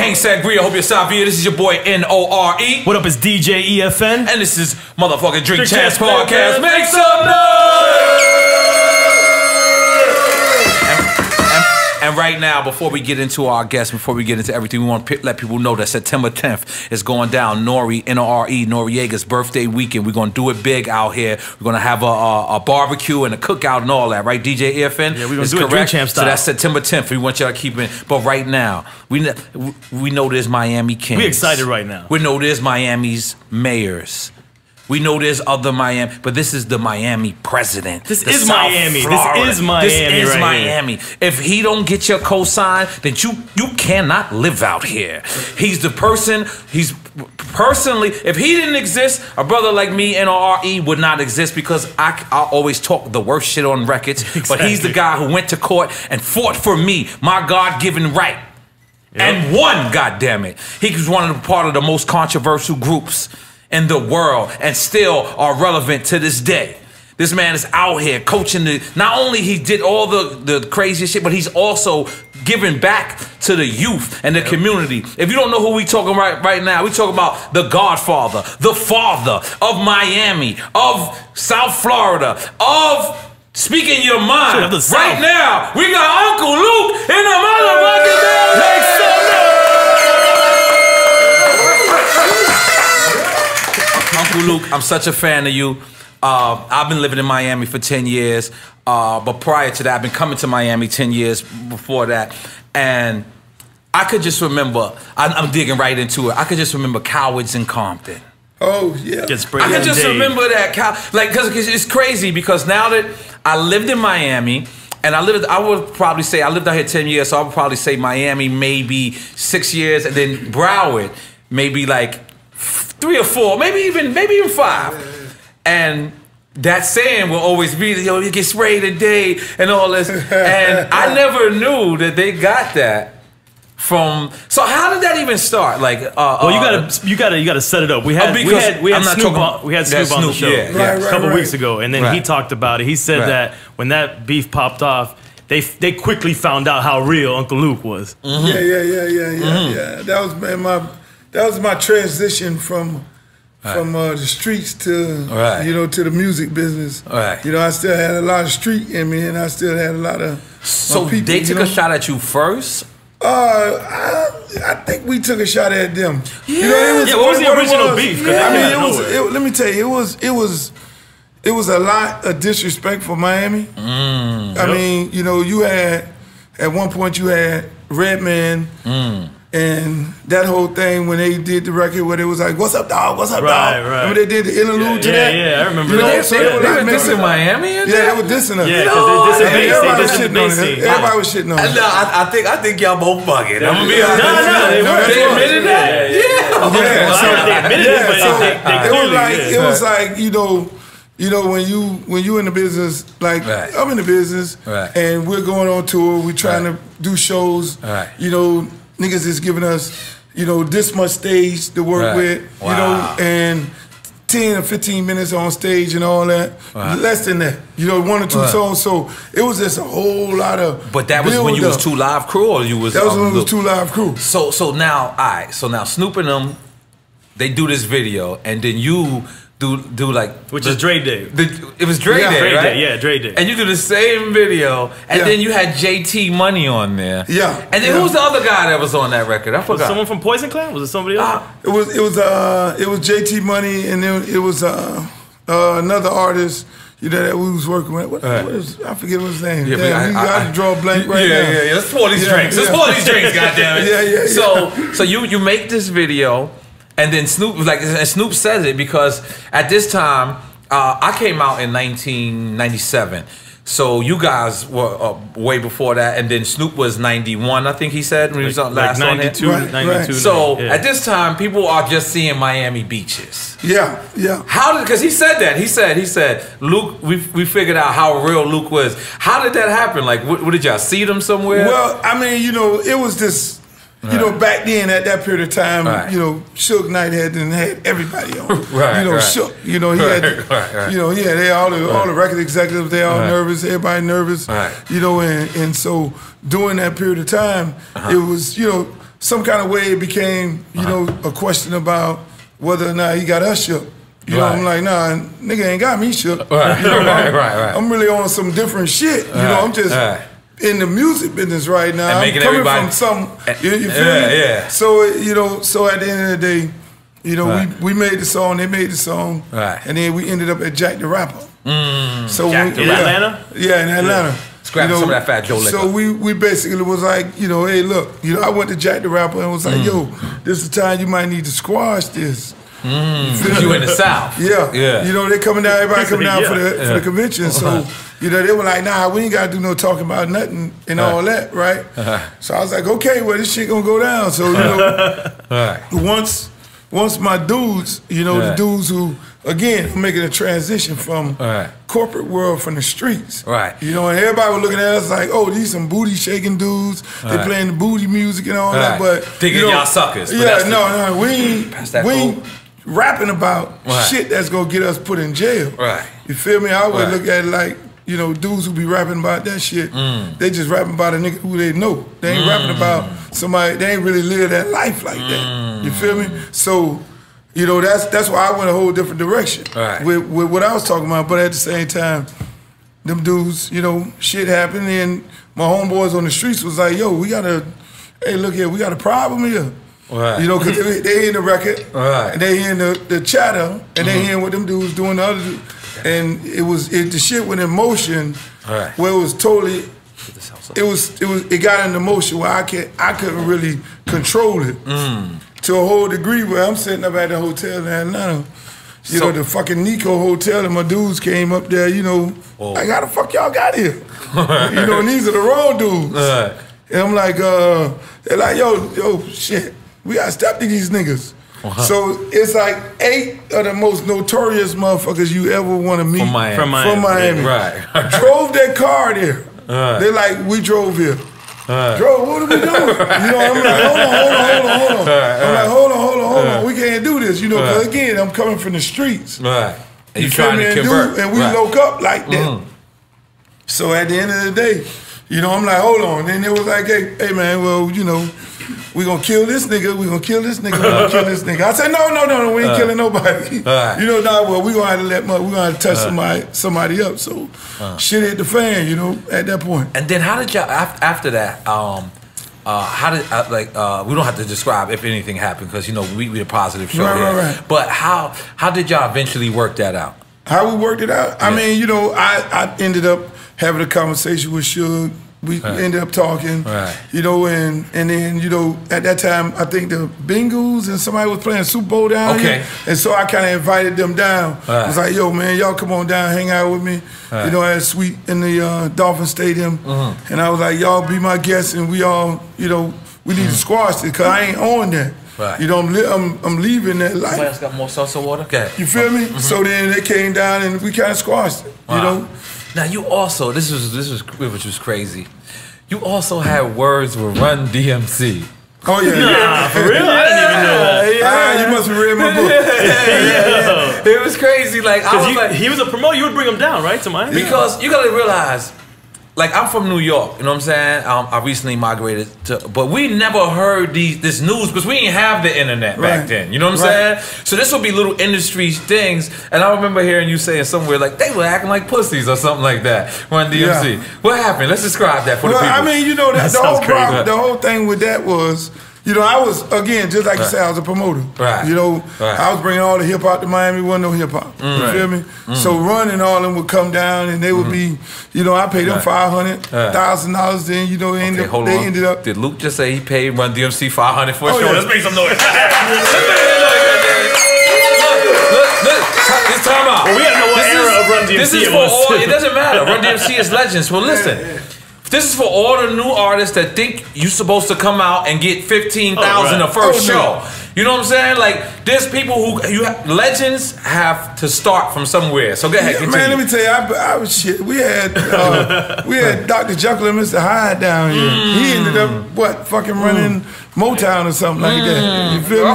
Hang Sangria, hope you're savvy. This is your boy N.O.R.E. What up, it's DJ E-F-N. And this is motherfucking Drink Chance Podcast. Make some noise! And right now, before we get into our guests, before we get into everything, we want to let people know that September 10th is going down. Nori, N.O.R.E., Noriega's birthday weekend. We're going to do it big out here. We're going to have a barbecue and a cookout and all that, right, DJ E-F-N? Yeah, we're going to do it Drink Champ style. So that's September 10th. We want y'all to keep it. But right now, we know there's Miami Kings. We're excited right now. We know there's Miami's mayors. We know there's other Miami, but this is the Miami president. This is Miami. This is Miami. This is Miami. If he don't get your cosign, then you cannot live out here. He's the person. He's personally. If he didn't exist, a brother like me, N.O.R.E., would not exist because I always talk the worst shit on records. Exactly. But he's the guy who went to court and fought for me, my God-given right, and won. Goddamn it, he was one of the part of the most controversial groups in the world, and still are relevant to this day. This man is out here coaching the, not only he did all the craziest shit, but he's also giving back to the youth and the community. If you don't know who we talking about right now, we talking about the Godfather, the father of Miami, of South Florida, of speaking your mind. Right now, we got Uncle Luke in the motherfucking building. Uncle Luke, I'm such a fan of you. I've been living in Miami for 10 years. But prior to that, I've been coming to Miami 10 years before that. And I could just remember, I'm digging right into it. I could just remember Cowards in Compton. Oh, yeah. I could just remember that. Like, because it's crazy because now that I lived in Miami, and I would probably say, I lived out here 10 years, so I would probably say Miami maybe 6 years, and then Broward maybe like 3 or 4, maybe even 5. And that saying will always be, yo, you get sprayed today and all this. And I never knew that they got that from. So how did that even start? Like, well, you gotta set it up. We had Snoop on the show a couple weeks ago, and then he talked about it. He said that when that beef popped off, they quickly found out how real Uncle Luke was. Mm-hmm. Yeah. That was my transition from the streets to to the music business. I still had a lot of street in me, and I still had a lot of people. They took a shot at you first. I think we took a shot at them. Yeah, what was the original beef? Yeah. Let me tell you, it was a lot of disrespect for Miami. You had at one point you had Redman. And that whole thing when they did the record where it was like, what's up, dog? What's up, dog? Remember they did the interlude to that? Yeah, I remember that. So they were dissing Miami? Yeah, they were dissing us. Yeah, because they dissing Macy. Everybody was shitting on us. No, I think y'all both bugging. I'm going to be honest. No, they admitted that? Yeah. It was like, when you in the business, like I'm in the business, and we're going on tour, we're trying to do shows, niggas is giving us, this much stage to work with, and 10 or 15 minutes on stage and all that. Less than that, 1 or 2 songs. So it was just a whole lot of. But that was when you was Two Live Crew, or you was. That was when it was Two Live Crew. So now, so now Snoop and them, they do this video, and then you do like, which is Dre Day. It was Dre Day, right? Yeah, Dre Day. And you do the same video, and then you had JT Money on there. Yeah. And then who was the other guy that was on that record? I forgot. Was someone from Poison Clan? Was it somebody else? It was JT Money, and then it was another artist that we was working with. I forget what his name. I draw a blank right now. Yeah. Let's pour these drinks. Let's pour these drinks. Goddammit. Yeah. So you make this video. And then Snoop was like, and Snoop says it because at this time, I came out in 1997. So you guys were way before that. And then Snoop was 91, I think he said, when he was on last on it. 92. So at this time, people are just seeing Miami beaches. Yeah. How did, because he said that. He said, Luke, we figured out how real Luke was. How did that happen? Like, what did y'all see them somewhere? Well, it was this. Back then, at that period of time, Suge Knight had everybody on. Suge. All the record executives, they all nervous, everybody nervous. And so during that period of time, it was, some kind of way it became, you know, a question about whether or not he got us shook. You know, I'm like, nah, nigga ain't got me shook. You know, I'm really on some different shit. You know, I'm just in the music business right now. I'm coming from some, you feel me? Yeah. So, you know, so at the end of the day, you know, we made the song, they made the song, and then we ended up at Jack the Rapper. So Jack the Rapper? Atlanta? Yeah, in Atlanta. Scrapping some of that Fat Joe liquor. So we basically was like, you know, hey, look, you know, I went to Jack the Rapper and was like, yo, this is the time you might need to squash this. Because you in the South. Yeah. You know, they coming down, everybody coming down for the convention. So, you know, they were like, nah, we ain't got to do no talking about nothing and all that, right? So I was like, okay, well, this shit going to go down. So, you know, once my dudes, you know, the dudes who, again, making a transition from corporate world, from the streets. You know, and everybody was looking at us like, oh, these some booty shaking dudes. They playing the booty music and all that. But thinking y'all suckers. Yeah, but no, we ain't rapping about shit that's going to get us put in jail. You feel me? I would look at it like, you know, dudes who be rapping about that shit, they just rapping about a nigga who they know. They ain't rapping about somebody, they ain't really live that life like that. You feel me? So, you know, that's why I went a whole different direction with what I was talking about. But at the same time, them dudes, you know, shit happened, and my homeboys on the streets was like, yo, we got a, hey, look here, we got a problem here. You know, because they hearing the record, and they hearing the chatter, and they hearing what them dudes doing the other dudes. And the shit went in motion where it was totally, it got into motion where I couldn't really control it. To a whole degree where I'm sitting up at the hotel in Atlanta, you know, the fucking Nico Hotel, and my dudes came up there, you know, like, how the fuck y'all got here? You know, and these are the wrong dudes. And I'm like, they're like, yo, shit, we gotta stop these niggas. So it's like 8 of the most notorious motherfuckers you ever want to meet from Miami. Drove their car there. They're like, we drove here. Bro, what are we doing? You know, I'm like, hold on. I'm like, hold on. We can't do this, you know, because again, I'm coming from the streets. And you feel me? And we woke up like that. So at the end of the day, you know, I'm like, hold on. And it was like, hey man, well, you know, we gonna kill this nigga, we gonna kill this nigga. I said, no, we ain't killing nobody. You know, well, we gonna have to touch somebody up. So shit hit the fan, you know, at that point. And then how did y'all, after that, we don't have to describe if anything happened, because, you know, we a positive show here. But how did y'all eventually work that out? How we worked it out? Yeah. I mean, you know, I ended up having a conversation with Suge. We ended up talking, you know, and then, you know, at that time, I think the Bengals and somebody was playing Super Bowl down here. And so I kind of invited them down. I was like, yo, man, y'all come on down, hang out with me. You know, I had a suite in the Dolphin Stadium. And I was like, y'all be my guests, and we all, you know, we need to squash this, because I ain't on that. You know, I'm leaving that life. Somebody else got more salsa water? Okay. You feel me? So then they came down, and we kind of squashed it, you know? Now you also, which was crazy, you also had words with Run DMC. Oh yeah, for real? I didn't even know. You must have read my book. It was crazy. Like, I was like, he was a promoter. You would bring him down, right, to Miami? Because you gotta realize, like, I'm from New York. You know what I'm saying? I recently migrated to, but we never heard this news because we didn't have the internet back then. You know what I'm saying? So this would be little industry things. And I remember hearing you saying somewhere like they were acting like pussies or something like that. Run DMC. Yeah. What happened? Let's describe that for the people. I mean, you know, the whole problem, the whole thing with that was, you know, I was, again, just like you said, I was a promoter. You know, I was bringing all the hip-hop to Miami. Wasn't no hip-hop. You feel me? So Run and all of them would come down, and they would be, you know, I paid them $500,000 then, you know, they ended up. Did Luke just say he paid Run DMC $500 for a show? Let's make some noise. It's time out. Well, we have no era of Run DMC. This is for all, it doesn't matter. Run DMC is legends. Well, listen. This is for all the new artists that think you're supposed to come out and get 15,000 the first show. You know what I'm saying? Like, there's people legends have to start from somewhere. So go ahead, continue. Man, let me tell you, I was shit. We had Dr. Jekyll and Mr. Hyde down here. He ended up fucking running Motown or something like that. You feel me?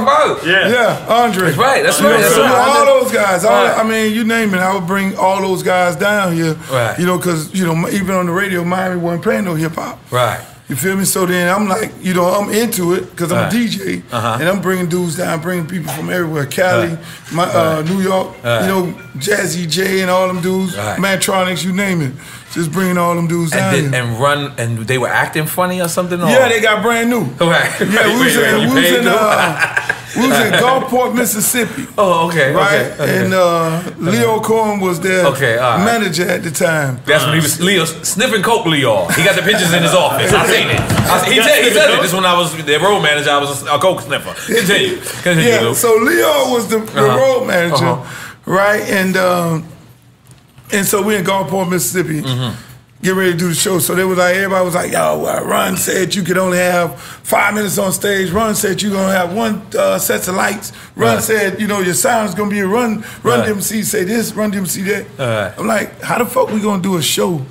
Yeah, Andre. That's right. That's right. So all those guys. I mean, you name it. I would bring all those guys down here. You know, because, you know, even on the radio, Miami wasn't playing no hip hop. You feel me? So then I'm like, you know, I'm into it because I'm a DJ and I'm bringing dudes down, bringing people from everywhere, Cali, New York, you know, Jazzy J and all them dudes, Mantronics, you name it. Just bringing all them dudes down here. And they were acting funny or something? Or? Yeah, they got brand new. Yeah, we was in Gulfport, Mississippi. Oh, okay. Right? And Leo Cohen was their manager at the time. That's when he was sniffing coke, Leo. He got the pictures in his office. I seen it. He said it. This when I was the road manager, I was a coke sniffer. Continue. Yeah, so Leo was the road manager, right? And so we in Gulfport, Mississippi, get ready to do the show. So they was like, everybody was like, yo, Run said you could only have 5 minutes on stage. Run said you're going to have one set of lights. Run said, you know, your sound is going to be a Run DMC say this, Run DMC that. I'm like, how the fuck we going to do a show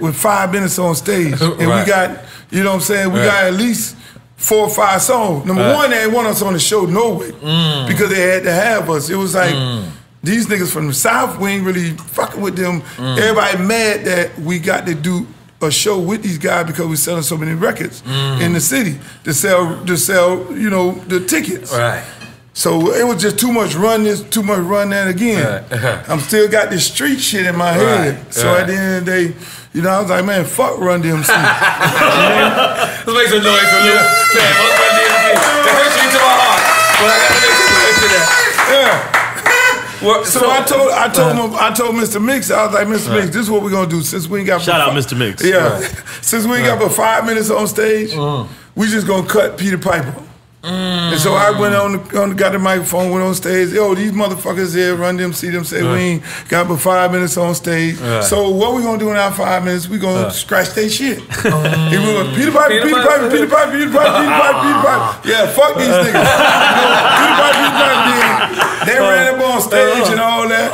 with 5 minutes on stage? And we got, you know what I'm saying, we got at least 4 or 5 songs. Number one, they didn't want us on the show, no way, because they had to have us. It was like... These niggas from the South, we ain't really fucking with them. Everybody mad that we got to do a show with these guys because we're selling so many records in the city to sell, you know, the tickets. So it was just too much Run this, too much Run that again. I'm still got this street shit in my head. So at the end of the day, you know, I was like, man, fuck Run DMC. Let's make some noise for you. Man, fuck Run DMC. That hurts me to my heart. But I gotta make some noise for that. Yeah. Well, so I told Mr. Mix, I was like, Mr. Mix, this is what we're gonna do since we ain't got. Shout out Mr. Mix. Yeah, since we ain't got but 5 minutes on stage, we just gonna cut Peter Piper. And so I went got the microphone, went on stage. Yo, these motherfuckers here, Run them, see them, say we ain't got but 5 minutes on stage. So what we gonna do in our 5 minutes? We gonna scratch their shit. And we gonna Peter Piper, Peter Piper, Peter Piper, Peter Piper, Peter Piper, Peter Piper, Peter Piper. Yeah, fuck these niggas. You know, Peter Piper, Peter Piper. They ran up on stage and all that.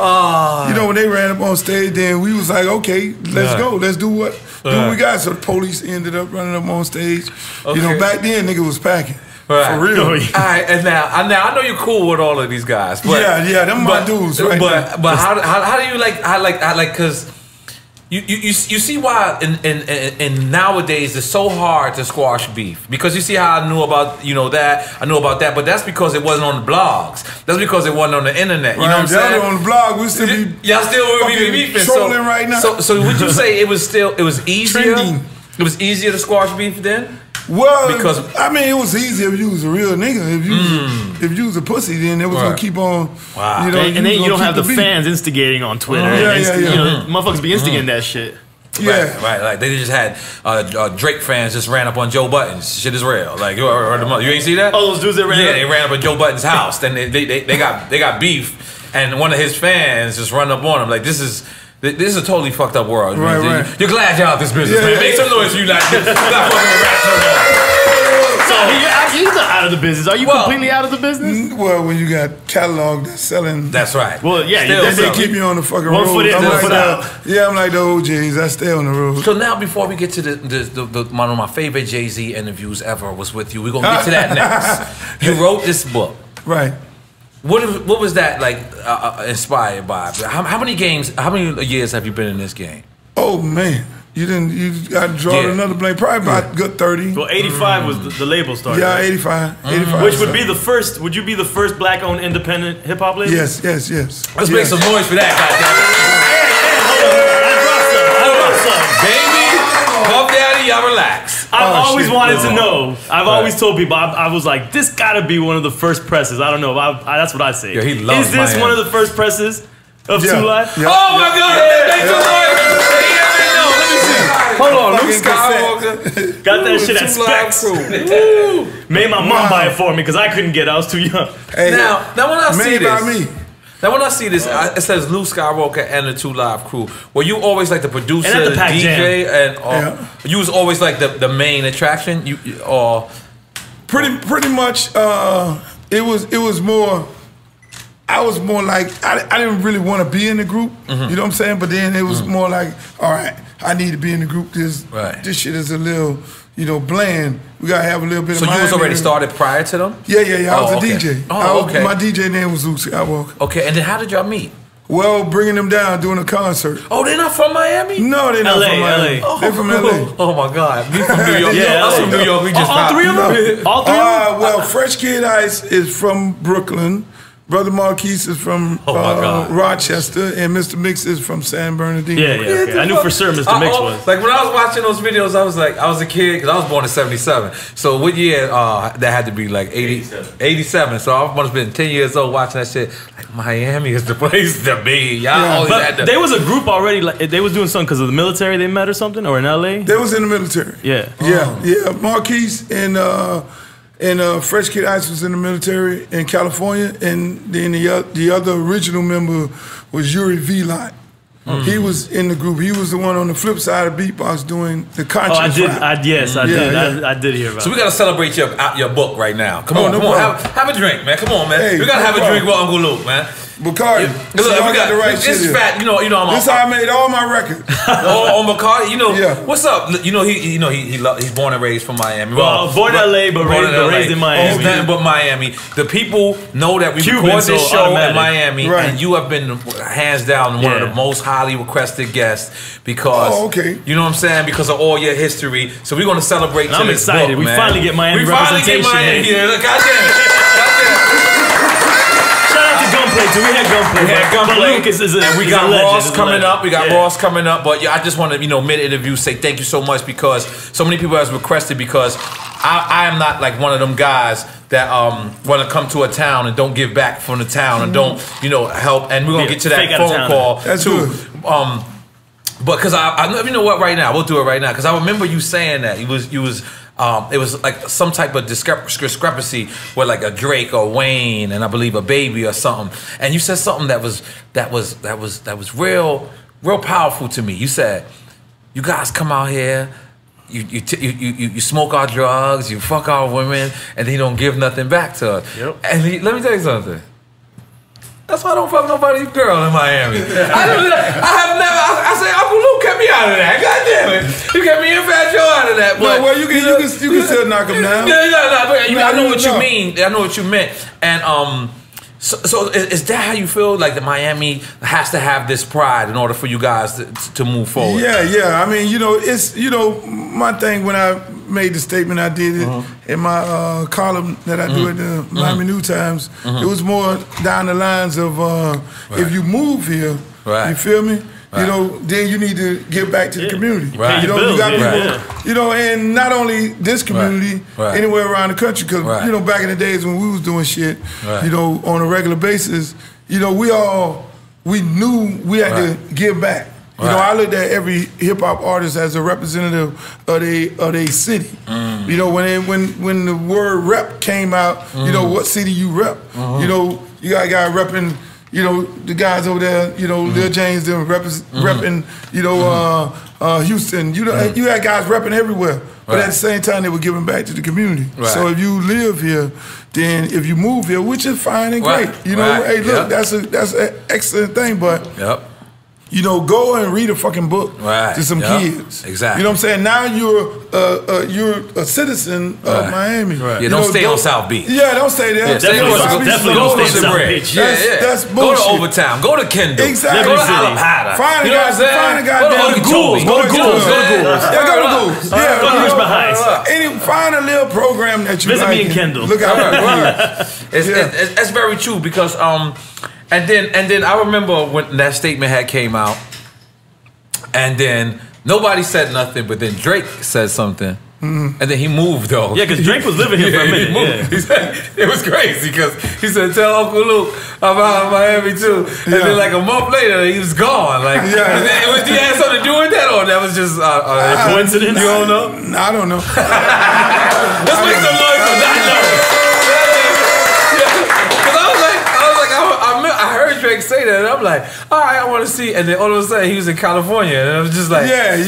You know, when they ran up on stage, then we was like, okay, let's go, let's do what we got. So the police ended up running up on stage. You know, back then, nigga was packing. For real. Alright, and now I know you're cool with all of these guys. But, yeah, them my dudes. Right but how do you like cause you see why in nowadays it's so hard to squash beef because you see how I knew about that, but that's because it wasn't on the blogs. That's because it wasn't on the internet. You know what I'm saying? On the blog, we still be y'all still be beefing. Trolling right now. So would you say it was easier? Trending. It was easier to squash beef then? Well, because I mean, it was easy if you was a real nigga. If you was a pussy, then it was gonna keep on. Wow. You know, and then you don't have the fans instigating on Twitter. You know, motherfuckers be instigating that shit. Yeah, right. Like they just had Drake fans just ran up on Joe Budden's. Shit is real. Like you ain't see that? Oh, those dudes that ran. Yeah, they ran up on Joe Budden's house. Then they got beef, and one of his fans just run up on him. Like this is a totally fucked up world. Right. You're glad you're out this business, man. Make some noise for you like this. Stop fucking with rap so much. So you're not out of the business. Are you completely out of the business? Well, when you got catalog that's selling. That's right. Well, yeah, they keep you on the fucking road. One foot in, one foot out. Yeah, I'm like the old J's. I stay on the road. So now, before we get to one of my favorite Jay-Z interviews ever was with you. We're gonna get to that next. You wrote this book, right? What was that like inspired by? How many games? How many years have you been in this game? Oh man, I drawed another blank. Probably about good 30. Well, 85 was the label started. Yeah, 85. 85. Which would be the first? Would you be the first black-owned independent hip hop label? Yes. Let's make some noise for that. Baby, Puff Daddy, y'all relax. I've always wanted to know. I've always told people. I was like, this gotta be one of the first presses. I don't know. That's what I say. Yeah, he loves Is this Miami. One of the first presses of Two Live? Yeah. Oh my God! Thank you, Lord. Let me see. Hold on, Luke Skywalker got that shit at Specs. Made my mom buy it for me because I couldn't get it. I was too young. Hey, now when I see this. Now when I see this, it says Luke Skywalker and the Two Live Crew. Well, you always like the producer, and the DJ, and you was always like the main attraction. Pretty much. It was more. I was more like I didn't really want to be in the group. You know what I'm saying? But then it was more like, all right, I need to be in the group. This shit is a little. You know, bland. We gotta have a little bit of. So you was already started prior to them? Yeah. I was a DJ. My DJ name was Luke Skywalker. Okay, and then how did y'all meet? Well, bringing them down, doing a concert. Oh, they're not from Miami? No, they're not from Miami. LA. Oh, they're from LA. Oh my God. We from New York. Yeah, that's from New York. We just all three of them? All three of them? Well, Fresh Kid Ice is from Brooklyn. Brother Marquis is from Rochester, and Mr. Mix is from San Bernardino. Yeah, yeah. Okay. I knew for sure Mr. Mix was. Like when I was watching those videos, I was like, I was a kid because I was born in '77. So what year? That had to be like 87. So I must have been 10 years old watching that shit. Like Miami is the place to be. Y'all always had to. There was a group already. Like they was doing something because of the military. They met or something, or in LA. They was in the military. Yeah, yeah. Marquis and. Fresh Kid Ice was in the military in California, and then the other original member was Yuri Velot. Mm. He was in the group. He was the one on the flip side of beatbox doing the conscious rap. I did hear about. So we gotta celebrate your book right now. Come on, have a drink, man. Come on, man. Hey, we gotta have a drink with Uncle Luke, man. Bacardi. Yeah. So we got the right shit. This fat, you know. This how I made all my records. On Bacardi, you know. Yeah. What's up? He's born and raised from Miami. Well, born in LA, but raised in Miami. It's nothing but Miami. The people know that we record this show in Miami, and you have been hands down one of the most highly requested guests because you know what I'm saying, because of all your history. So we're gonna celebrate. And I'm excited. We finally get Miami representation. We had Gunplay. We got Ross coming up. But yeah, I just want to, mid-interview say thank you so much because so many people has requested, because I am not like one of them guys that want to come to a town and don't give back from the town and don't, help. And we're going to get to that phone call too. But because I, you know what, right now, we'll do it right now. Because I remember you saying that. It was like some type of discrepancy with like a Drake or Wayne and I believe a Baby or something. And you said something that was real powerful to me. You said, "You guys come out here, you smoke our drugs, you fuck our women, and they don't give nothing back to us." Yep. And let me tell you something. That's why I don't fuck nobody's girl in Miami. I say Uncle Luke kept me out of that. God damn it, you kept me and Fat Joe out of that. But no, well, you can still knock him down. I know what you mean. I know what you meant. And so is that how you feel? Like that Miami has to have this pride in order for you guys to move forward. Yeah, yeah. I mean, it's my thing when I made the statement I did it in my column that I do at the Miami New Times. It was more down the lines of if you move here, you feel me? Right. Then you need to give back to the community. Right. You got people, and not only this community, anywhere around the country. Because back in the days when we was doing shit, on a regular basis, we knew we had to give back. I looked at every hip hop artist as a representative of their city. Mm. When the word rep came out, what city you rep? You got a guy repping. The guys over there, Lil James, them repping, Houston. You had guys repping everywhere. But at the same time, they were giving back to the community. So if you live here, then if you move here, which is fine and great. Hey, look, that's an excellent thing, but... go and read a fucking book to some kids. Exactly. You know what I'm saying? Now you're a citizen of Miami. Right. Yeah, don't stay on South Beach. Yeah, don't stay there. Yeah, definitely don't stay on South Beach. That's bullshit. Go to Overtown. Go to Kendall. Exactly. Yeah, go to Alapata. Find a goddamn Ghouls. Go to Ghouls. Yeah, go to Ghouls. Yeah, go to Richmond Heights. Find a little program that you like. Visit me in Kendall. Look out. It's very true because And then I remember when that statement had came out, and then nobody said nothing, but then Drake said something. And then he moved though. Yeah, because Drake was living here for a minute. He said, it was crazy because he said, "Tell Uncle Luke I'm out of Miami too." And then like a month later, he was gone. Like, it was the ass on doing that, or that was just a coincidence. You don't know? I don't know. Let's make some noise for that. I heard Drake say that, and I'm like, all right, I want to see. And then all of a sudden, he was in California, and I was just like, Drake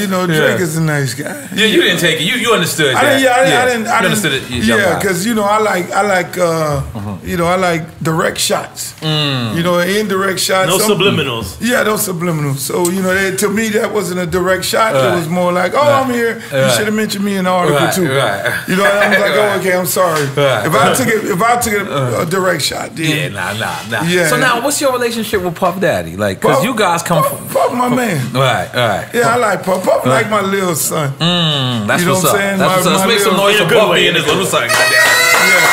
is a nice guy. Yeah, you didn't take it. You understood. I didn't. Yeah, because I like direct shots. Indirect shots. No subliminals. Yeah, no subliminals. So to me, that wasn't a direct shot. It was more like, I'm here. You should have mentioned me in the article too. I was like, okay, I'm sorry. If I took a direct shot, then nah. So now, what's your relationship with Puff Puff Daddy? Like, because you guys come from... Puff, my man. Right, right. Yeah, Puff. I like Puff. Puff like my little son. That's you know what's up. Saying? That's what's up. Let's make some noise for Puff being his little son.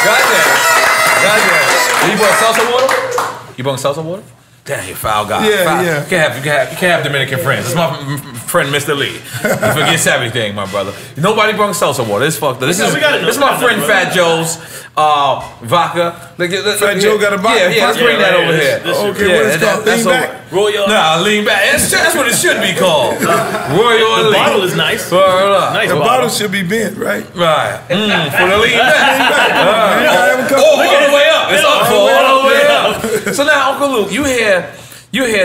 Goddamn. You brought salsa water? You brought salsa water? Damn, you foul guy. Yeah, foul. Yeah. You can't have Dominican friends. It's my friend, Mr. Lee. He forgets everything, my brother. Nobody brung salsa water. It's fucked up. This is my friend Fat Joe's vodka. Fat Joe got a vodka. Yeah, let's bring that over here. Okay, what is it called? Lean back? Royal. Nah, lean back. That's what it should be called. Royal. The bottle is nice. The bottle should be bent, right? Right. For the lean back. Oh, all the way up. It's up for all the way up. So now, Uncle Luke, you hear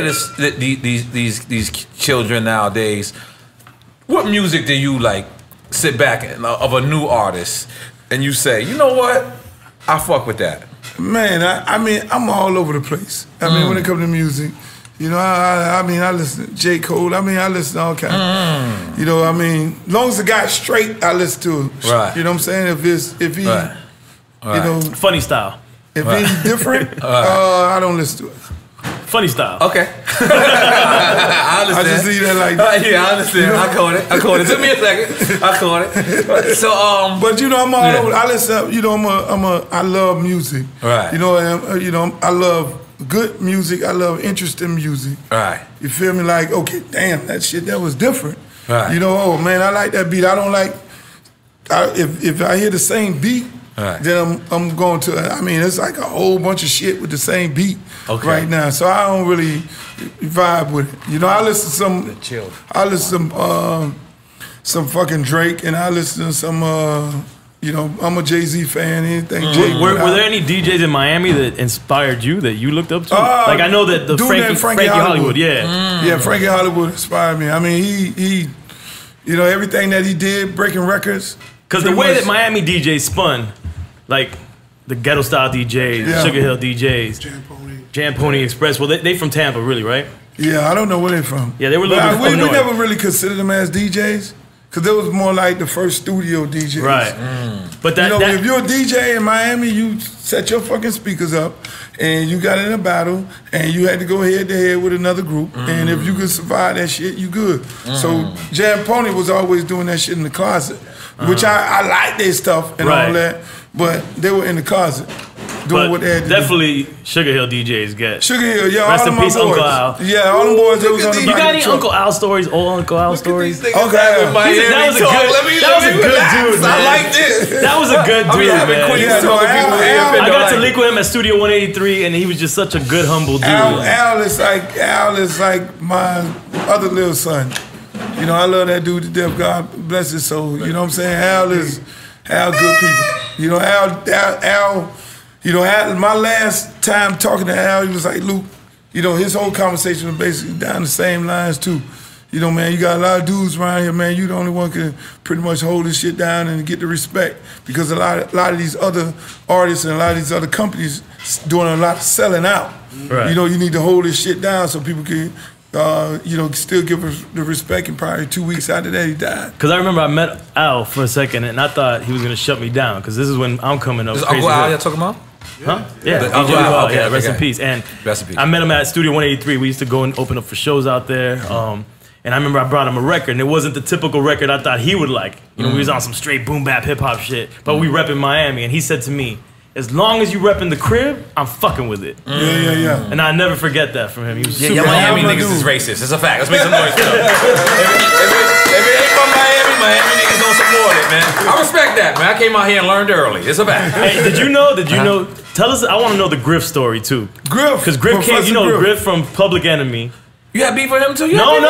these children nowadays. What music do you like? Sit back of a new artist, and you say, you know what? I fuck with that. Man, I mean, I'm all over the place. I mean, when it comes to music, you know, I listen to J. Cole. I mean, I listen to all kinds. You know, I mean, as long as the guy's straight, I listen to him. Right. You know what I'm saying? If he, you know, funny style. If he's different, I don't listen to it. Funny style. Okay. I understand. I just leave that like that. Yeah, I understand. You know? I caught it. Took me a second. I caught it. So, but you know, I'm all over. I listen. You know, I love music. Right. You know, I love good music. I love interesting music. Right. You feel me? Like, okay, damn, that was different. Right. You know, oh man, I like that beat. I don't like. If I hear the same beat. Right. Then I'm going to, I mean, it's like a whole bunch of shit with the same beat right now. So I don't really vibe with it. You know, I listen to some fucking Drake, and I listen to some, you know, I'm a Jay-Z fan, anything Jay. Were there any DJs in Miami that inspired you, that you looked up to? Like, I know that the Frankie Hollywood. Yeah. Yeah, Frankie Hollywood inspired me. I mean, he you know, everything that he did, breaking records. Because the way that Miami DJs spun, like the ghetto style DJs, Sugar Hill DJs, Jam Pony Express. Well, they from Tampa, really, right? Yeah, I don't know where they from. Yeah, they were. We never really considered them as DJs because they was more like the first studio DJs. Right. But that, you know, if you're a DJ in Miami, you set your fucking speakers up, and you got in a battle, and you had to go head to head with another group, and if you could survive that shit, you good. So Jam Pony was always doing that shit in the closet. Which I like their stuff and all that, but they were in the closet doing what they had to do. Sugar Hill DJs get. Sugar Hill, yeah, rest all in peace, boys. Uncle Al. Yeah, all them boys that was on the back. You got any Uncle Al stories, old Uncle Al stories? Okay, that was a good dude. Man. I like this. That was a good dude, man. I got to link with him at Studio 183, and he was just such a good, humble dude. Al is like my other little son. You know, I love that dude to death. God bless his soul. You know what I'm saying? Al good people. You know, Al, my last time talking to Al, he was like, Luke, you know, his whole conversation was basically down the same lines too. You know, man, you got a lot of dudes around here, man. You the only one can pretty much hold this shit down and get the respect because a lot of these other artists and a lot of these other companies doing a lot of selling out. Right. You know, you need to hold this shit down so people can... you know, still give us the respect. And probably 2 weeks after that, he died. Because I remember I met Al for a second, and I thought he was gonna shut me down. Because this is when I'm coming up. Is Uncle Al you're talking about? Huh? Yeah. Yeah. Rest in peace. And rest in peace. I met him at Studio 183. We used to go and open up for shows out there. And I remember I brought him a record, and it wasn't the typical record I thought he would like. You know, we was on some straight boom bap hip hop shit, but we repping Miami, and he said to me, as long as you repping the crib, I'm fucking with it. Yeah. And I never forget that from him. He was super Miami niggas is racist. It's a fact. Let's make some noise. If it ain't from Miami, Miami niggas don't support it, man. I respect that, man. I came out here and learned early. It's a fact. Hey, did you know? Tell us. I want to know the Griff story too. Griff, because Griff came. You know Griff from Public Enemy. You had beef with him too? No.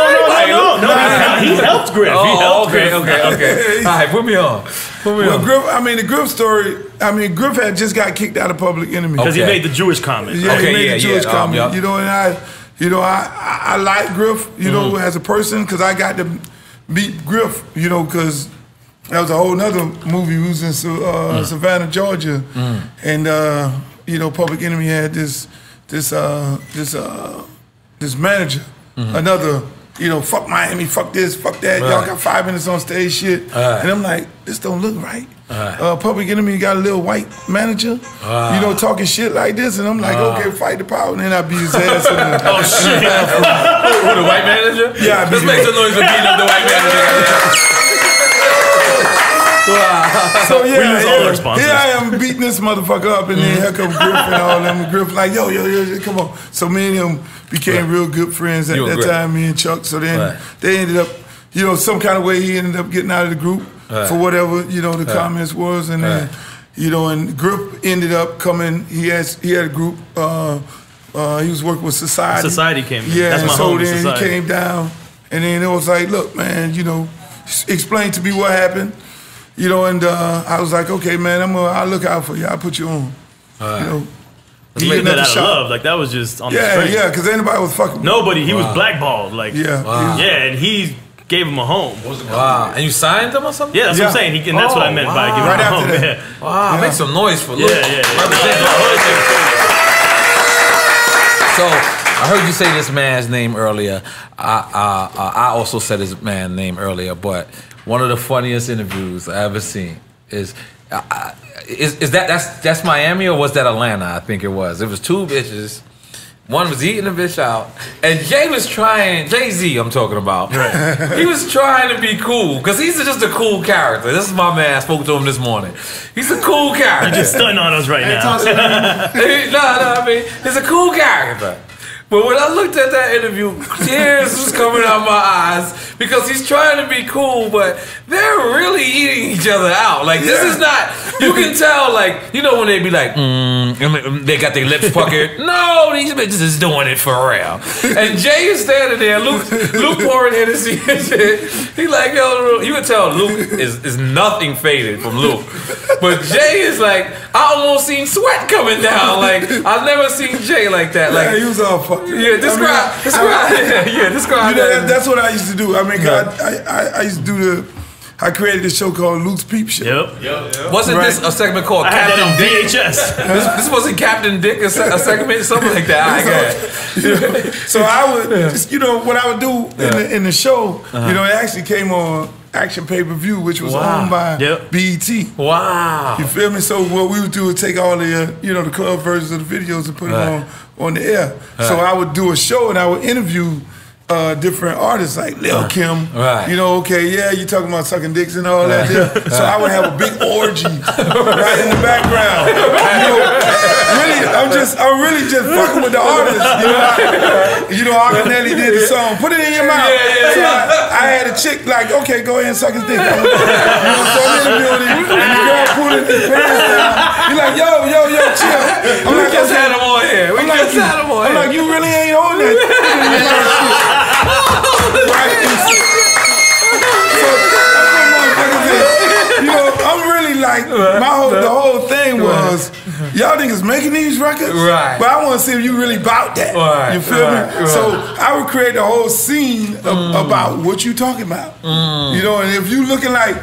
He helped Griff. Okay. All right, put me on. Griff, I mean, the Griff story, I mean, Griff had just got kicked out of Public Enemy. Because he made the Jewish comment. Yeah, okay, he made the Jewish comment. You know, and I like Griff, you know, as a person, because I got to meet Griff, you know, because that was a whole nother movie. We was in Savannah, Georgia, and, you know, Public Enemy had this manager, another you know, fuck Miami, fuck this, fuck that. Y'all got 5 minutes on stage shit. And I'm like, this don't look right. Public Enemy got a little white manager, you know, talking shit like this, and I'm like, okay, fight the power, and then I beat his ass. Oh shit! Who, the white manager? Yeah, I beat him. Make some noise for beating up the white manager. So yeah, I am beating this mototfucker up, and then here comes Griff and all them. Griff like, yo, come on. So me and him became real good friends at that time. Me and Chuck. So then they ended up, you know, some kind of way he ended up getting out of the group. For whatever, you know, the comments was, and then, you know, and Griff ended up coming. He had a group. He was working with Society. Society came in. Yeah, that's my so then Society. He came down, and then it was like, look, man, you know, explain to me what happened, you know, and I was like, okay, man, I'll look out for you. I'll put you on. You know, he did that out of love. Like that was just on the strength. Yeah, because anybody was fucking. Nobody. He was blackballed. Like and he. Gave him a home. And you signed him or something? Yeah, that's what I'm saying. He, and that's what I meant by giving him a home. Yeah. Wow, make some noise for Luke. So, I heard you say this man's name earlier. I also said his man's name earlier, but one of the funniest interviews I ever seen is that's Miami, or was that Atlanta? I think it was. It was two bitches. One was eating the bitch out, and Jay was trying, Jay-Z I'm talking about, he was trying to be cool, because he's just a cool character. This is my man, I spoke to him this morning. He's a cool character. You're just stunting on us right now. No, I mean, he's a cool character. But when I looked at that interview, tears was coming out my eyes because he's trying to be cool, but they're really eating each other out. Like, this is not, you can tell, like, you know when they be like, they got their lips puckered. No, these bitches is doing it for real. And Jay is standing there, Luke pouring Hennessy and shit. He like, yo, you can tell Luke is nothing faded from Luke. But Jay is like, I almost seen sweat coming down. Like, I've never seen Jay like that. Like, he was all fucked. Yeah, describe. You know, that's what I used to do. I mean, I used to do the. I created a show called Luke's Peep Show. Yep. Wasn't this a segment called Captain Dick? This wasn't Captain Dick, a segment, something like that. You know, so I would, just, you know, what I would do in the show, you know, it actually came on Action Pay-Per-View, which was owned by BET. Wow. You feel me? So what we would do is take all the, you know, the club versions of the videos and put them on the air. So I would do a show and I would interview different artists like Lil Kim, you know, you talking about sucking dicks and all that. So I would have a big orgy right in the background. You know, really, I'm really just fucking with the artists. You know, Arcanelli did the song, put it in your mouth. So I had a chick like, okay, go ahead and suck his dick. You know, so I'm in the building, and the girl pulling his pants down. You're like, yo, chill. I'm like, just had him on here. We just had him on here. I'm like, you really ain't on that. I'm really like, the whole thing was, y'all niggas making these records? But I want to see if you really about that. You feel me? So I would create the whole scene about what you talking about. You know, and if you looking like,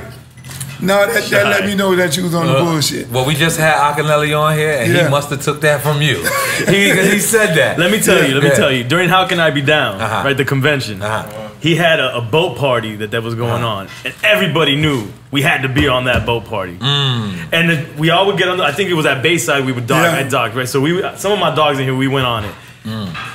no, that let me know that you was on the bullshit. Well, we just had Akinlele on here, and he must have took that from you. he said that. Let me tell you. Let me tell you. During How Can I Be Down, right, the convention, he had a boat party that was going on, and everybody knew we had to be on that boat party. And we all would get on. I think it was at Bayside. We would dock. I docked, right? So some of my dogs in here, we went on it.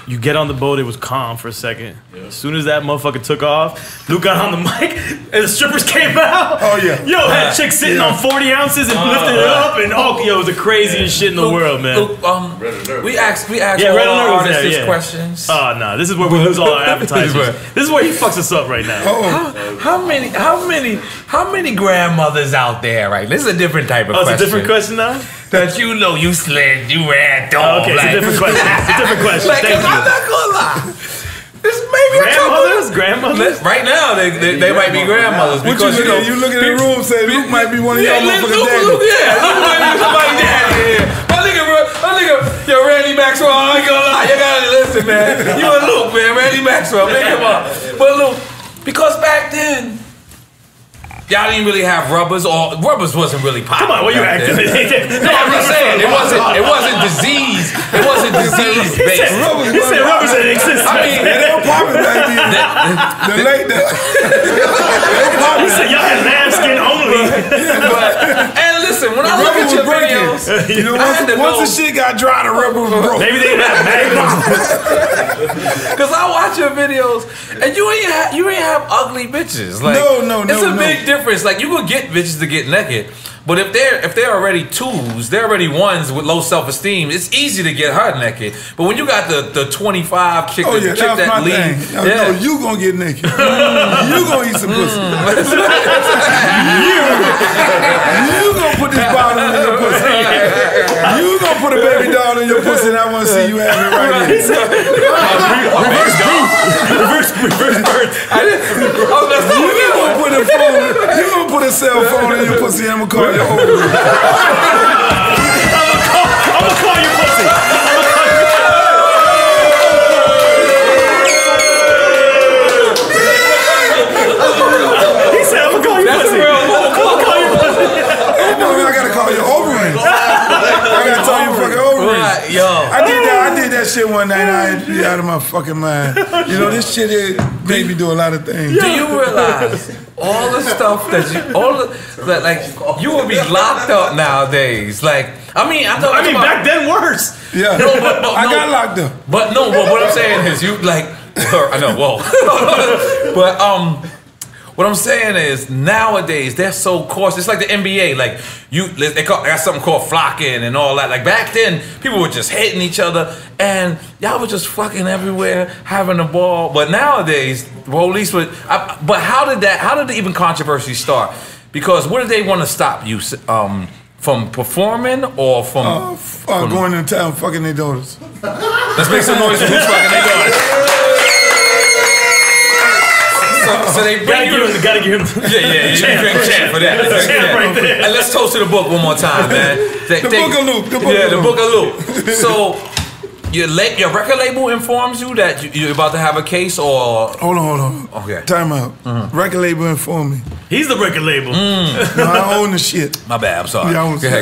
You get on the boat, it was calm for a second. As soon as that motherfucker took off, Luke got on the mic, and the strippers came out. Yo, had chick sitting on 40 ounces and lifted it up, and yo, it was the craziest shit in the world, man. Luke, we asked all artists these questions. This is where we lose all our appetizers. This is where he fucks us up right now. How many grandmothers out there, right? This is a different type of question. It's a different question now? That you know you slid, you ran dog. Okay, like, it's a different question. Like, thank you. I'm not gonna lie. This maybe grandmothers. Right now, they might be grandmothers because you look at the room, say Luke might be one of y'all motherfucking daddies. Luke might be somebody's daddy. My nigga, yo, Randy Maxwell. I ain't gonna lie, you gotta listen, man. You and Luke, man, Randy Maxwell, man, come on. But Luke, because back then. Y'all didn't really have rubbers, or rubbers wasn't really popular. Come on, what you acting? No, I'm just saying it wasn't disease. It wasn't disease based. He said rubbers didn't exist. I mean, they were popular back then. You said y'all had lab skin only. And listen, when I look at your videos, you know, once the shit got dry, the rubber was broke. Maybe they got magnums. Cause I watch your videos, and you ain't have ugly bitches. Like, no. It's a big difference. Like, you will get bitches to get naked. But if they're already twos, they're already ones with low self-esteem, it's easy to get her naked. But when you got the 25 chick, that lead, no, you gonna get naked. You gonna eat some pussy. You gonna put this bottle in your pussy. You gonna put a baby doll in your pussy, and I wanna see you have it right here. Reverse birth. You gonna put a cell phone in your pussy, and I'm gonna call you. I'm gonna call you pussy. He said, I'm gonna call you pussy. That's real. I gotta call you Overtown. I gotta tell you fucking Overtown. Yo, I did that shit one night. I be out of my fucking mind. You know, this shit is baby do a lot of things. Do you realize? All the stuff that you, you will be locked up nowadays. Like, I mean, back then worse. Yeah, no, I got locked up. But no, but what I'm saying is, you like, I know, whoa, but what I'm saying is, nowadays they're so cautious. It's like the NBA, like they got something called flocking and all that. Like back then, people were just hitting each other, and y'all were just fucking everywhere, having a ball. But nowadays, police would. But how did the even controversy start? Because what did they want to stop you from performing or from going into town fucking their daughters? Let's make some noise for who's fucking their daughters. So they bring you. Gotta give him. Yeah. Champ for that. Champ right there. And let's toast to the book one more time, man. The book of Luke. So your record label informs you that you're about to have a case, or hold on. Okay. Time out. Record label informed me. He's the record label. No, I own the shit. My bad. I'm sorry. Yeah, I own the shit.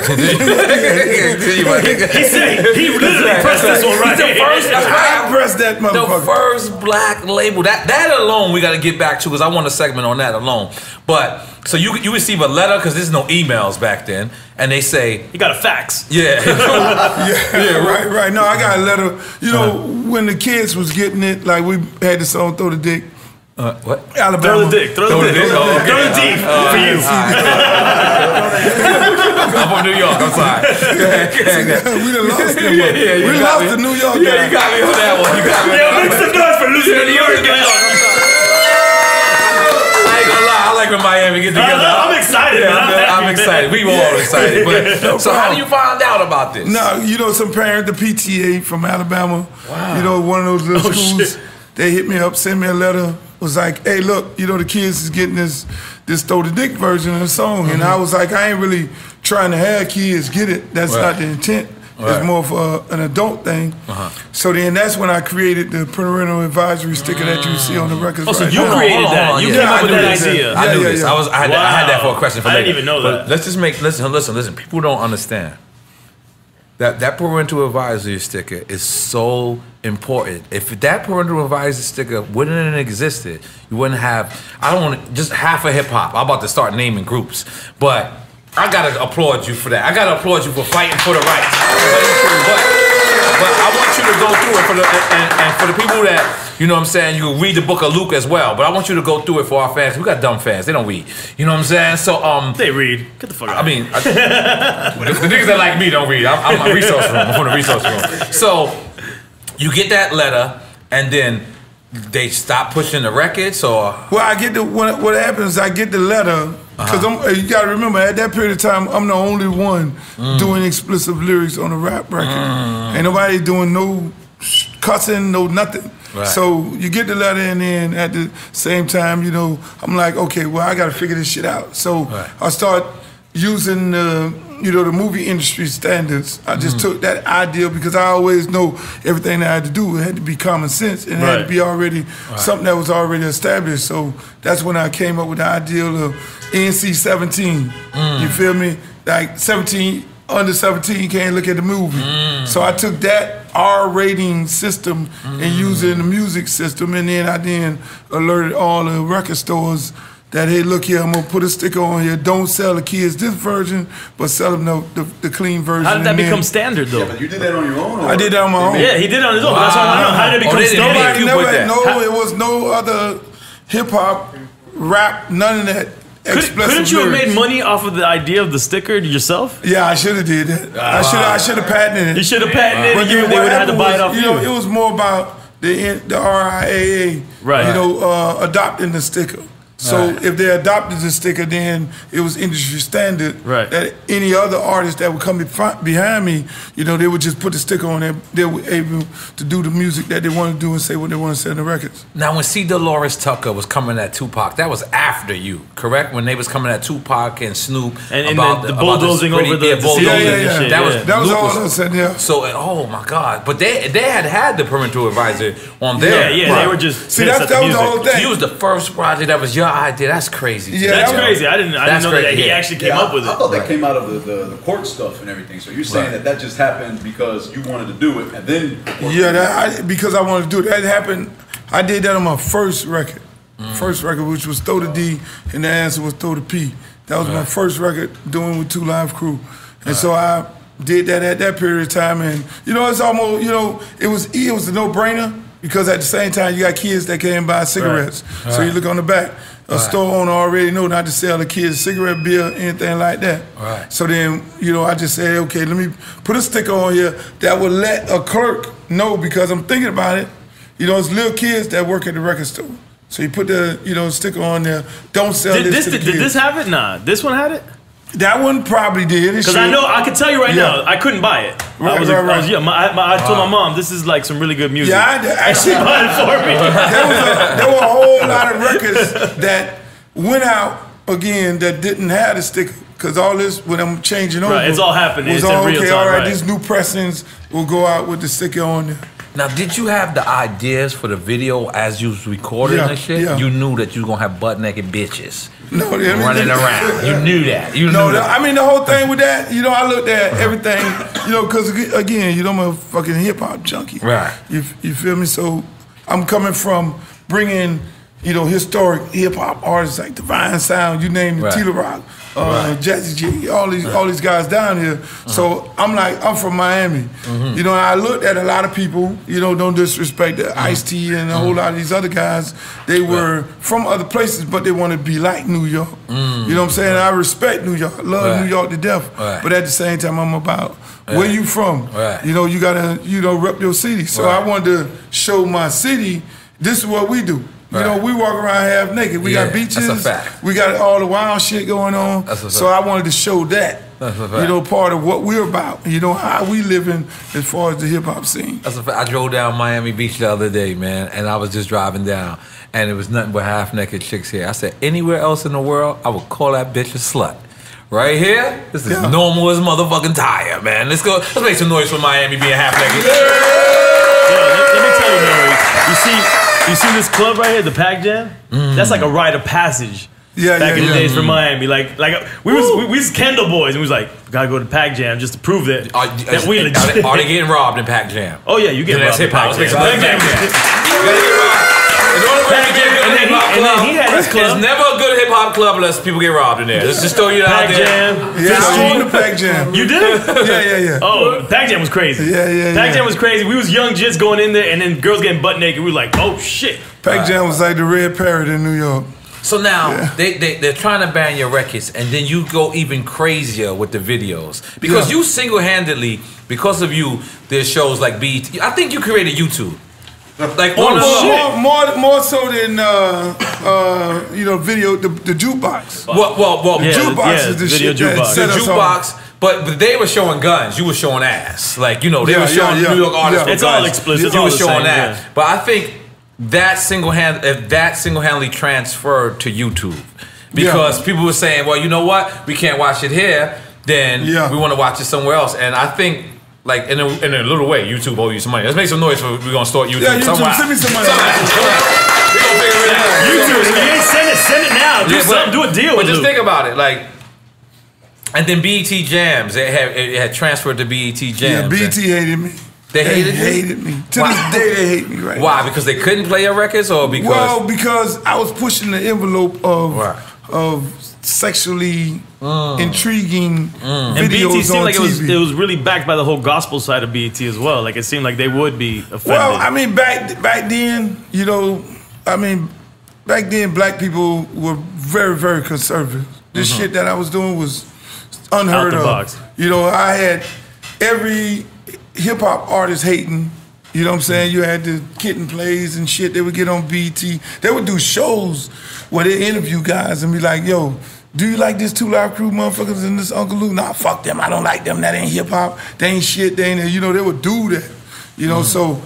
He said he literally pressed this one right here. I pressed that motherfucker. The first black label. That alone we got to get back to, because I want a segment on that alone. But so you receive a letter, because there's no emails back then, and they say you got a fax. Yeah. Right. No, I got a letter. You know, when the kids was getting it, like we had this on Throw the Dick. What? Alabama. Throw the dick. Oh, okay. Throw the dick for you. I'm from New York. I'm sorry. We done lost them. We lost the New York guy. Yeah, you got me on that one. You got me. Yeah, make some noise for losing the New York guy. I ain't gonna lie. I like when Miami get together. I'm excited. I'm excited. We were all excited. But so how do you find out about this? No, you know, some parent, the PTA from Alabama. Wow. You know, one of those little schools. They hit me up, sent me a letter. Was like, hey, look, you know, the kids is getting this Throw the Dick version of the song. And I was like, I ain't really trying to have kids get it. That's not the intent. It's more of an adult thing. So then that's when I created the parental advisory sticker that you see on the records. Oh, so you created that. You came up with that idea. I knew this. I had that for a question for later. I didn't even know that. Let's just make, listen. People don't understand. That parental advisory sticker is so important. If that parental advisory sticker wouldn't have existed, you wouldn't have. I don't want to, just half of hip hop. I'm about to start naming groups, but I gotta applaud you for that. I gotta applaud you for fighting for the rights. But I want you to go through it for the people that, you know what I'm saying, you read the book of Luke as well. But I want you to go through it for our fans. We got dumb fans. They don't read. You know what I'm saying? So they read. Get the fuck out. I mean, the niggas that like me don't read. I'm a resource room. I'm from the resource room. So you get that letter, and then they stop pushing the records, or? Well, I get the what happens. I get the letter. Because you got to remember, at that period of time, I'm the only one doing explicit lyrics on a rap record. Ain't nobody doing no cussing, no nothing. Right. So you get the letter, and then at the same time, you know, I'm like, okay, well, I got to figure this shit out. So I start using the movie industry standards. I just took that idea, because I always know everything that I had to do, it had to be common sense, and it had to be already something that was already established. So that's when I came up with the idea of NC-17. You feel me? Like 17 under 17 can't look at the movie. So I took that R rating system and used it in the music system, and then I then alerted all the record stores that, hey, look here, I'm gonna put a sticker on here. Don't sell the kids this version, but sell them the clean version. How did that become standard though? Yeah, but you did that on your own. Or? I did that on my own. Yeah, he did it on his own. Wow. That's why I know how did it become standard. It was no other hip hop, rap, none of that. Couldn't you have made money off of the idea of the sticker yourself? Yeah, I should have did that. I should have patented it. You should have patented it. They would have had to buy it off you. You know, it was more about the RIAA, right? You know, adopting the sticker. So if they adopted the sticker, then it was industry standard. Right. That any other artist that would come behind me, you know, they would just put the sticker on there. They were able to do the music that they want to do and say what they want to say in the records. Now, when C. Dolores Tucker was coming at Tupac, that was after you, correct? When they was coming at Tupac and Snoop and about the bulldozing over the bulldozing. Yeah. That was all I said. Yeah. So, oh my God! But they had the parental advisor on there. Yeah, right. They were just that was the whole thing. You was the first project that was young. Idea. That's crazy. Yeah, that's crazy. I didn't know that he actually came up with it. I thought that came out of the court stuff and everything. So you're saying that just happened because you wanted to do it, and then because I wanted to do it. That happened. I did that on my first record, which was Throw the D, and the answer was Throw the P. That was my first record doing with Two Live Crew, and so I did that at that period of time. And you know, it's almost it was a no brainer because at the same time you got kids that came by cigarettes, so you look on the back. A store owner already know not to sell the kids cigarette, beer, anything like that. Right. So then, you know, I just said, okay, let me put a sticker on here that would let a clerk know because I'm thinking about it. You know, it's little kids that work at the record store. So you put the, you know, sticker on there. Don't sell this to the kids. Did this have it? Nah. This one had it? That one probably did. Because I know, I can tell you right now, I couldn't buy it. I told my mom, this is like some really good music. Yeah, she bought it for me. There were a whole lot of records that went out, again, that didn't have the sticker. Because all this, when I'm changing over, it's all happening. It's all, these new pressings will go out with the sticker on there. Now, did you have the ideas for the video as you was recording and shit? Yeah. You knew that you was going to have butt-naked bitches running around. You knew that. I mean, the whole thing with that, you know, I looked at everything, you know, because, again, you know, I'm a fucking hip-hop junkie. Right. You feel me? So I'm coming from bringing, you know, historic hip-hop artists like Divine Sound, you name it, Tila Rock, Jazzy G, all these guys down here. So I'm like, I'm from Miami. You know, I looked at a lot of people, you know, don't disrespect the Ice-T and a whole lot of these other guys. They were from other places, but they want to be like New York. You know what I'm saying? I respect New York. I love New York to death. But at the same time, I'm about where you from. You know, you got to, you know, rep your city. So I wanted to show my city, this is what we do. You know, we walk around half naked. We got beaches. That's a fact. We got all the wild shit going on. That's a fact. So I wanted to show that. That's a fact. You know, part of what we're about. You know, how we living as far as the hip hop scene. That's a fact. I drove down Miami Beach the other day, man, and I was just driving down, and it was nothing but half naked chicks here. I said, anywhere else in the world, I would call that bitch a slut. Right here, this is normal as motherfucking tire, man. Let's go. Let's make some noise for Miami being half naked. Let me tell you, man. You see this club right here, the Pac Jam? That's like a rite of passage. Back in the days from Miami, we was Kendall boys, and we was like, gotta go to Pac Jam just to prove that we legit. Are they getting robbed in Pac Jam? Oh yeah, you get robbed. That's hip hop. And then he had his club. There's never a good hip hop club unless people get robbed in there. Let's just throw you out there. Pac Jam. Yeah, I went to Pac Jam. You did? Yeah. Oh, Pac Jam was crazy. Yeah. Pac Jam was crazy. We was young just going in there, and then girls getting butt naked. We were like, oh shit. Pac Jam was like the Red Parrot in New York. So now they're trying to ban your records, and then you go even crazier with the videos because you single-handedly, because of you, there's shows like BET. I think you created YouTube. Like more so than you know, video the jukebox. Well, jukebox is the shit. The jukebox. But they were showing guns. You were showing ass. Like, you know, they were showing New York artists. With it's guns. All explicit. You were showing that. Yeah. But I think that single-handedly transferred to YouTube because people were saying, well, you know what? We can't watch it here. Then we want to watch it somewhere else. And I think. Like, in a little way, YouTube owe you some money. Let's make some noise for we're going to start YouTube. Yeah, YouTube, send me some money. We're going to figure it out. YouTube, if you ain't send it now. Do something, do a deal with it. But just think about it. Like, And then BET Jams, it had transferred to BET Jams. Yeah, BET hated me. They hated me. To this day, they hate me right now. Why? Because they couldn't play your records, or because? Well, because I was pushing the envelope of sexually intriguing videos. And BET seemed like it was really backed by the whole gospel side of BET as well. Like, it seemed like they would be offended. Well, I mean, back then, you know, I mean, back then, black people were very, very conservative. This shit that I was doing was unheard of. Box. You know, I had every hip hop artist hating. You know what I'm saying? You had the kitten plays and shit. They would get on BET. They would do shows where they interview guys and be like, "Yo, do you like this Two Live Crew motherfuckers and this Uncle Luke?" Nah, fuck them. I don't like them. That ain't hip hop. They ain't shit. They ain't. You know, they would do that. You know, so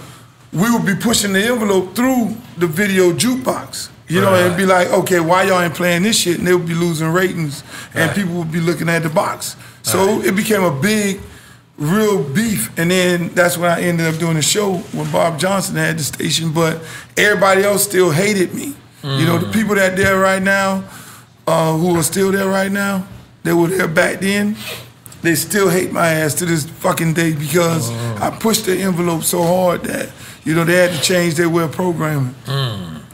we would be pushing the envelope through the video jukebox. You know, and be like, okay, why y'all ain't playing this shit? And they would be losing ratings, and people would be looking at the box. So it became a big, real beef. And then that's when I ended up doing a show when Bob Johnson had the station, but everybody else still hated me. You know, the people that there right now, who are still there right now, they were there back then, they still hate my ass to this fucking day because I pushed the envelope so hard that, you know, they had to change their way of programming.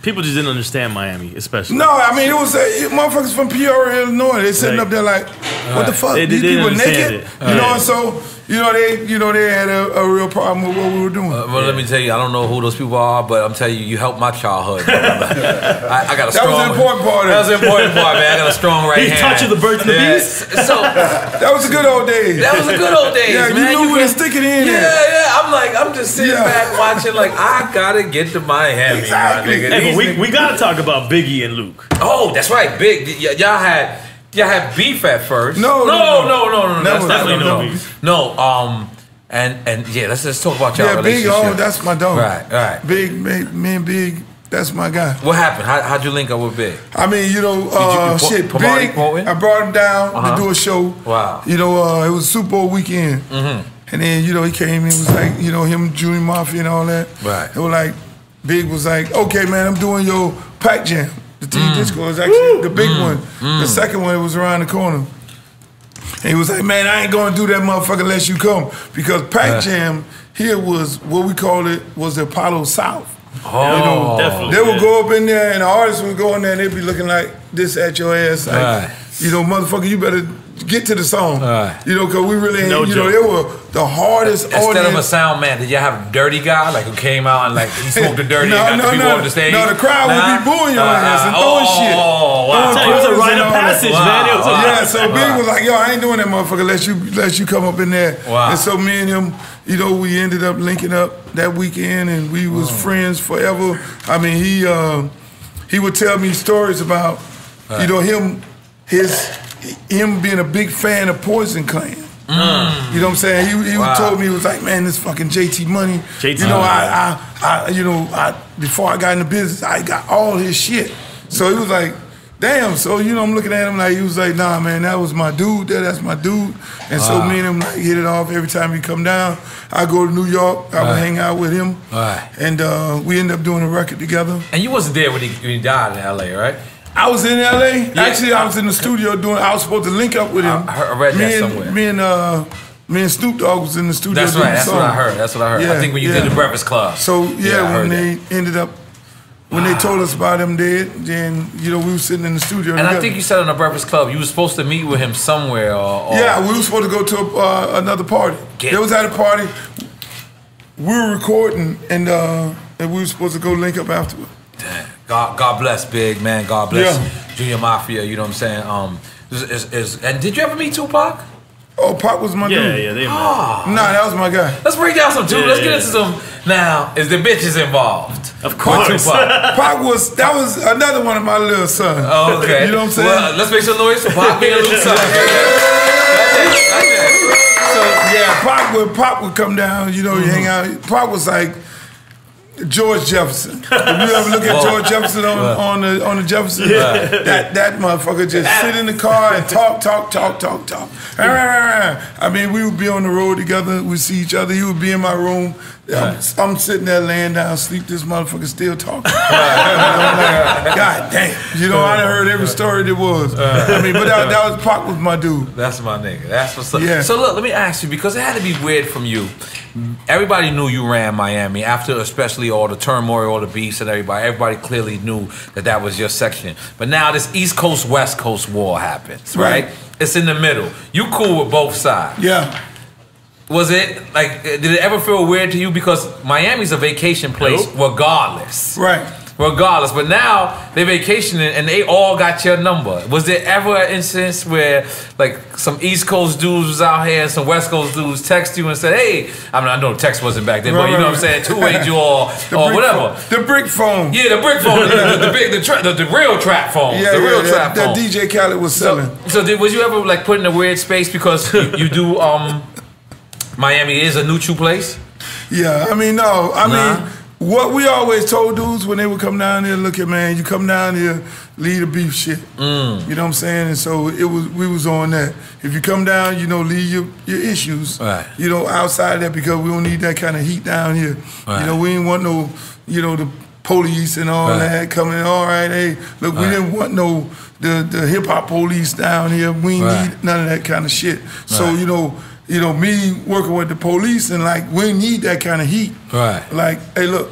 People just didn't understand Miami, especially. No, I mean, it was motherfuckers from Peoria, Illinois. They sitting up there like, what the fuck? These people naked? You know, and so, you know, they had a real problem with what we were doing. Well, let me tell you, I don't know who those people are, but I'm telling you, you helped my childhood. I got a strong... That was the important part. That was the important part, man. I got a strong right hand. He taught you the birth of the beast? So, that was a good old days. That was a good old days, man. You knew where to stick it in. Yeah. I'm just sitting back watching like, I gotta get to Miami. Exactly. My nigga. Hey, but we gotta talk about Biggie and Luke. Oh, that's right. Big. Y'all had beef at first. No. That's definitely no beef. No, and yeah, let's talk about y'all relationship. Yeah, Big, that's my dog. Right. Big, me and Big, that's my guy. What happened? How'd you link up with Big? I mean, you know, Big, I brought him down to do a show. Wow. You know, it was Super Bowl weekend. And then, you know, he came in, was like, you know, him, Junior Mafia and all that. Right. It was like, Big was like, okay, man, I'm doing your Pac Jam. The Teen Disco is actually the big one. The second one, it was around the corner. And he was like, man, I ain't going to do that motherfucker unless you come. Because Pac Jam here was, what we called it, was the Apollo South. Oh, you know, definitely. They would go up in there, and the artists would go in there, and they'd be looking like this at your ass. Like, you know, motherfucker, you better get to the song. You know, because we really ain't, you know, they were the hardest audience. Instead of a sound man, did y'all have a dirty guy, like, who came out and, like, he smoked the dirty and got the people off the stage? No, the crowd would be booing your ass and throwing shit. It was a rite of passage, man. It was yeah, so Big was like, yo, I ain't doing that motherfucker unless you come up in there. And so me and him, you know, we ended up linking up that weekend, and we was friends forever. I mean, he would tell me stories about, you know, him being a big fan of Poison Clan. You know what I'm saying? He told me, he was like, man, this fucking JT Money. You know, I before I got in the business, I got all his shit. So he was like, damn. So, you know, I'm looking at him like, he was like, nah, man, that was my dude there. That's my dude. And so me and him like hit it off. Every time he come down, I go to New York. I would hang out with him. And we end up doing a record together. And you wasn't there when he died in L.A., right? I was in L.A. Yeah. Actually, I was in the studio doing. I was supposed to link up with him. I read that somewhere. Me and Snoop Dogg was in the studio. That's right. That's what I heard. That's what I heard. Yeah, I think when you did the Breakfast Club. So yeah when they ended up, when they told us about him dead, then you know we were sitting in the studio. And together. I think you said on the Breakfast Club you were supposed to meet with him somewhere. Yeah, we were supposed to go to another party. They was at a party. We were recording, and we were supposed to go link up afterwards. Damn. God bless Big, man. God bless Junior Mafia. You know what I'm saying? And did you ever meet Tupac? Oh, Pac was my dude. Yeah, they met. Nah, that was my guy. Let's break down some dude. Let's get into some. Now, is the bitches involved? Of course. Pac was, that was another one of my little sons. Oh, okay. You know what I'm saying? Well, let's make some noise for Pac being a little son. That's it. So, yeah, Pac would come down, you know, you hang out. Pac was like, George Jefferson. If you ever look at George Jefferson on the Jefferson, that motherfucker just sit in the car and talk. I mean, we would be on the road together. We'd see each other. He would be in my room. I'm sitting there laying down, sleep. This motherfucker still talking. I'm like, God damn. You know, I done heard every story there was. I mean, but that was Pac was my dude. That's my nigga. That's what's up. Yeah. So look, let me ask you, because it had to be weird from you. Everybody knew you ran Miami after, especially all the turmoil, all the beefs and everybody. Everybody clearly knew that that was your section. But now this East Coast, West Coast war happens, right? It's in the middle. You cool with both sides. Yeah. Was it, like, did it ever feel weird to you? Because Miami's a vacation place regardless. Right. Regardless. But now they're vacationing and they all got your number. Was there ever an instance where, like, some East Coast dudes was out here and some West Coast dudes text you and said, hey, I mean, I know text wasn't back then, but you know what I'm saying? Two-way you or whatever. Phone. The brick phone. Yeah, the brick phone. the real trap phone. Yeah, the real trap phone. That DJ Khaled was selling. So did, was you ever, like, put in a weird space because you do, Miami is a neutral place? Yeah, I mean, no. I mean, what we always told dudes when they would come down here, look at, man, you come down here, leave the beef shit. You know what I'm saying? And so it was, we was on that. If you come down, you know, leave your issues, you know, outside of that, because we don't need that kind of heat down here. You know, we didn't want no, you know, the police and all that coming, hey, look, we didn't want no, the hip-hop police down here. We need none of that kind of shit. So, you know, me working with the police and like, we need that kind of heat. Like, hey, look,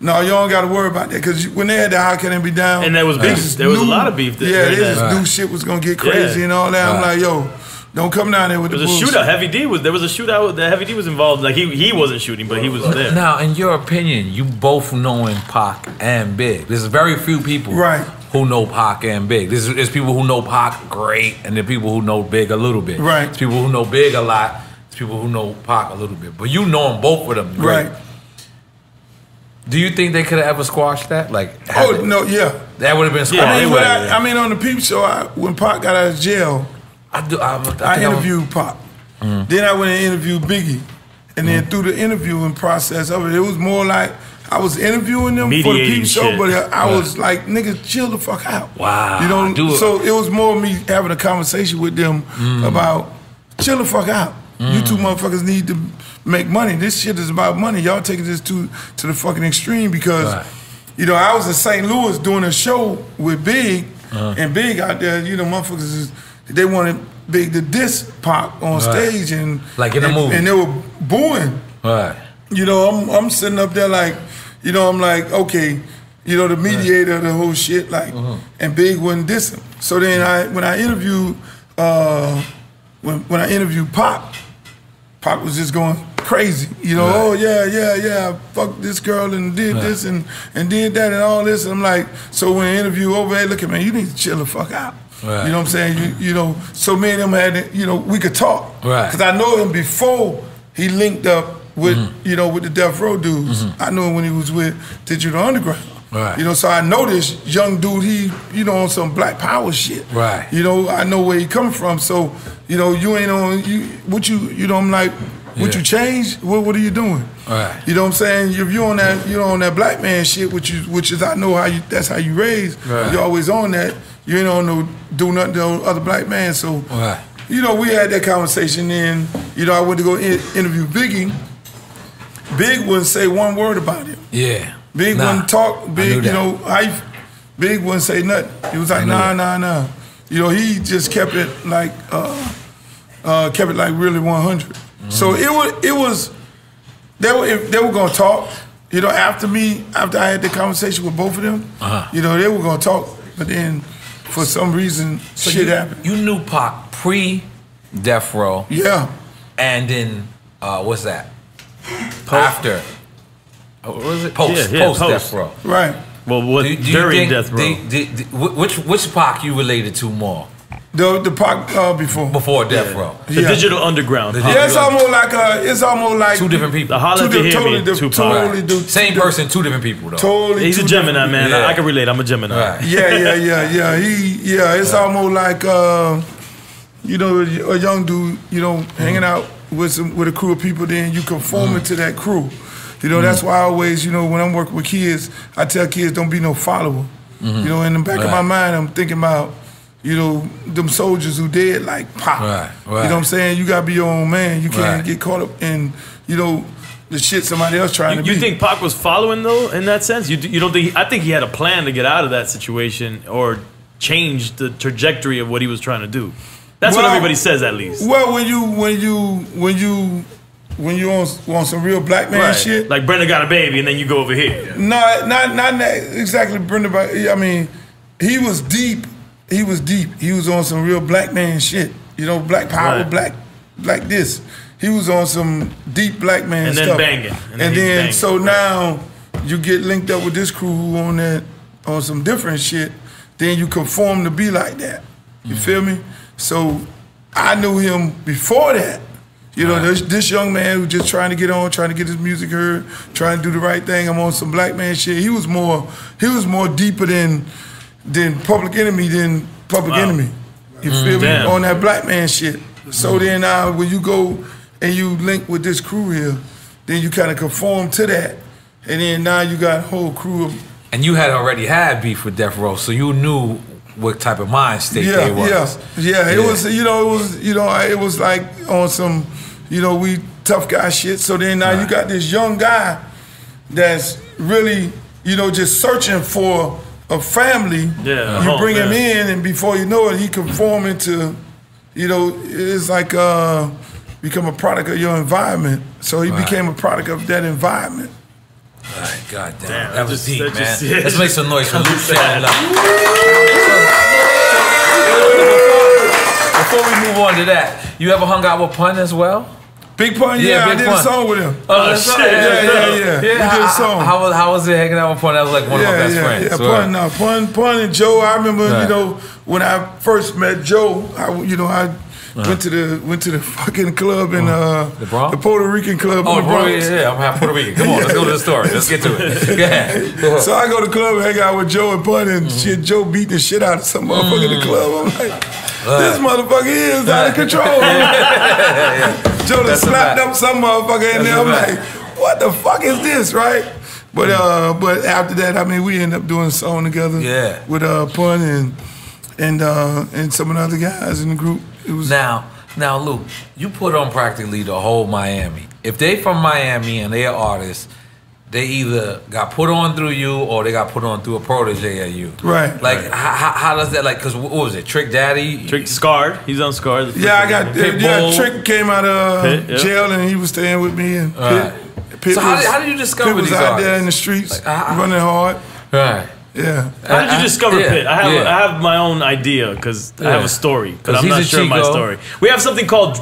no, y'all don't got to worry about that, because when they had the How Can It Be Down? And there was beef. There was a lot of beef there. Yeah, this new shit was going to get crazy and all that. I'm like, yo, don't come down there with the bullshit. There was a shootout. Heavy D was, there was a shootout. The Heavy D was involved. Like, he wasn't shooting, but he was there. Now, in your opinion, you both knowing Pac and Big. There's very few people. Who know Pac and Big. There's people who know Pac great, and there's people who know Big a little bit. There's people who know Big a lot. There's people who know Pac a little bit. But you know them, both of them great. Do you think they could have ever squashed that? Like, no, yeah. That would have been squashed. I mean, I mean, on the Peep Show, when Pac got out of jail, I interviewed Pac. Then I went and interviewed Biggie. And then through the interviewing process of it, it was more like, I was interviewing them for the Peep Show, but I was like, nigga, chill the fuck out. You know, so it was more me having a conversation with them about, chill the fuck out. You two motherfuckers need to make money. This shit is about money. Y'all taking this to the fucking extreme because, you know, I was in St. Louis doing a show with Big, and Big out there, you know, motherfuckers, they wanted Big to diss Pac on stage. And, like in a movie. And they were booing. You know, I'm sitting up there like, you know, I'm like, okay, you know, the mediator of the whole shit, like, and Big wouldn't diss him. So then when I interviewed Pac, Pac was just going crazy. You know, oh yeah, I fucked this girl and did this and did that and all this. And I'm like, so when the interview over, hey, look at man, you need to chill the fuck out. You know what I'm saying? You know, so me and him had, you know, we could talk. Because I know him before he linked up with you know, with the Death Row dudes. I knew him when he was with Digital Underground. You know, so I know this young dude, he, you know, on some black power shit. You know, I know where he coming from. So, you know, you ain't on you know, I'm like, what you change? What are you doing? You know what I'm saying? If you on that, you know, on that black man shit, which is I know how you, that's how you raised. You're always on that. You ain't on no do nothing to no other black man. So you know, we had that conversation then, you know, I went to go interview Biggie. Big wouldn't say one word about him. Big wouldn't talk. Big, you know, Big wouldn't say nothing. He was like, nah. You know, he just kept it like really 100. So it was. They were gonna talk. You know, after I had the conversation with both of them, you know, they were gonna talk. But then, for some reason, so shit happened. You knew Pac pre-Death Row. And then what's that? Post? After, what was it? Post, Death Row. Well, what during Death Row? Which Pac you related to more? The Pac before Death Row. The Digital Underground. It's almost like two different people. The Holler to Hear Me, Tupac. Same person, two different people though. Totally. He's a Gemini, man. I can relate. I'm a Gemini. Yeah. It's almost like you know, a young dude, you know, hanging out with a crew of people, then you conform to that crew. You know, that's why I always, you know, when I'm working with kids, I tell kids don't be no follower. You know, in the back of my mind, I'm thinking about, you know, them soldiers who dead like Pop. You know what I'm saying? You got to be your own man. You can't get caught up in, you know, the shit somebody else trying to be. You think Pac was following, though, in that sense? You don't think? I think he had a plan to get out of that situation or change the trajectory of what he was trying to do. That's what everybody says, at least. Well, when you on some real black man shit, like Brenda got a baby, and then you go over here. No, not exactly Brenda. But I mean, he was deep. He was deep. He was on some real black man shit. You know, black power, black this. He was on some deep black man stuff. And then banging. And then so now you get linked up with this crew who on that on some different shit. Then you conform to be like that. You feel me? So I knew him before that. You know, this young man who just trying to get on, trying to get his music heard, trying to do the right thing. I'm on some black man shit. He was more deeper than Public Enemy Enemy. You feel me? On that black man shit. So then when you go and you link with this crew here, then you kind of conform to that. And then now you got a whole crew of... And you had already had beef with Death Row, so you knew what type of mind state they was. Yeah, it was, it was like on some, you know, we tough guy shit. So then now you got this young guy that's really, you know, just searching for a family. Yeah, you bring him in, and before you know it, he conforming to, you know, it's like become a product of your environment. So he became a product of that environment. All right, goddamn, that was deep, man. Let's make some noise for Luke Shannon. Before we move on to that, you ever hung out with Pun as well? Big Pun, yeah, Big Pun. Did a song with him. Oh, shit. Yeah. We did a song. How was it hanging out with Pun? That was like one of my best friends. Pun and Joe. I remember, you know, when I first met Joe, I went to the fucking club in the Puerto Rican club. Oh, in the Bronx. Yeah, I'm half Puerto Rican. Come on, let's go to the story. Let's get to it. Yeah. So I go to the club and hang out with Joe and Pun, and shit, Joe beat the shit out of some motherfucker in the club. I'm like, this motherfucker is out of control. Joe done slapped up some motherfucker in there. I'm like, what the fuck is this, right? But but after that, I mean, we end up doing a song together. Yeah. With Pun and some of the other guys in the group. Now, Luke, you put on practically the whole Miami. If they from Miami and they're artists, they either got put on through you or they got put on through a protege at you. Right. Like, how does that, like, because what was it, Trick Daddy? Scarred. He's on Scarred. Yeah, I got, Trick came out of jail and he was staying with me. And Pit so how did you discover these artists? Pit was out there in the streets, running hard. Right. Yeah. How did you discover Pit? I have my own idea because I have a story, because I'm not sure of my story. We have something called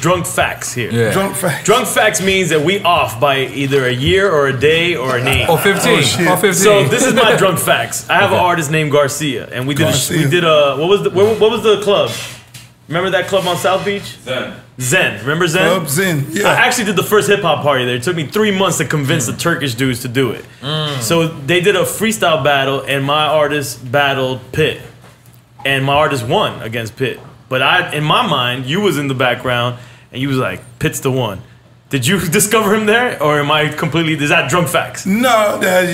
drunk facts here. Yeah. Drunk facts. Drunk facts means that we off by either a year or a day or a name. Or 15. Or 15. So this is my drunk facts. I have an artist named Garcia, and we did a what was the club? Remember that club on South Beach? Zen. Remember Zen? Club Zen, yeah. I actually did the first hip-hop party there. It took me 3 months to convince the Turkish dudes to do it. So they did a freestyle battle, and my artist battled Pit. And my artist won against Pit. But in my mind, you was in the background, and you was like, Pit's the one. Did you discover him there, or am I completely? Is that drunk facts? No, that's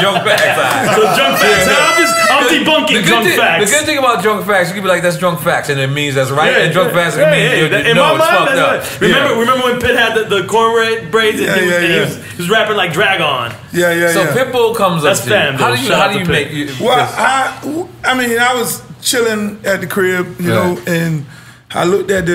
drunk facts. So drunk facts. I'm debunking drunk facts. The good thing about drunk facts, you can be like, "That's drunk facts," and it means that's right. Yeah, and drunk facts, it means you know it's fucked up. Right. Remember when Pit had the cornbread braids and he was rapping like drag on. So Pit Bull comes up. That's fam. How do you make? I mean, I was chilling at the crib, you know, and I looked at,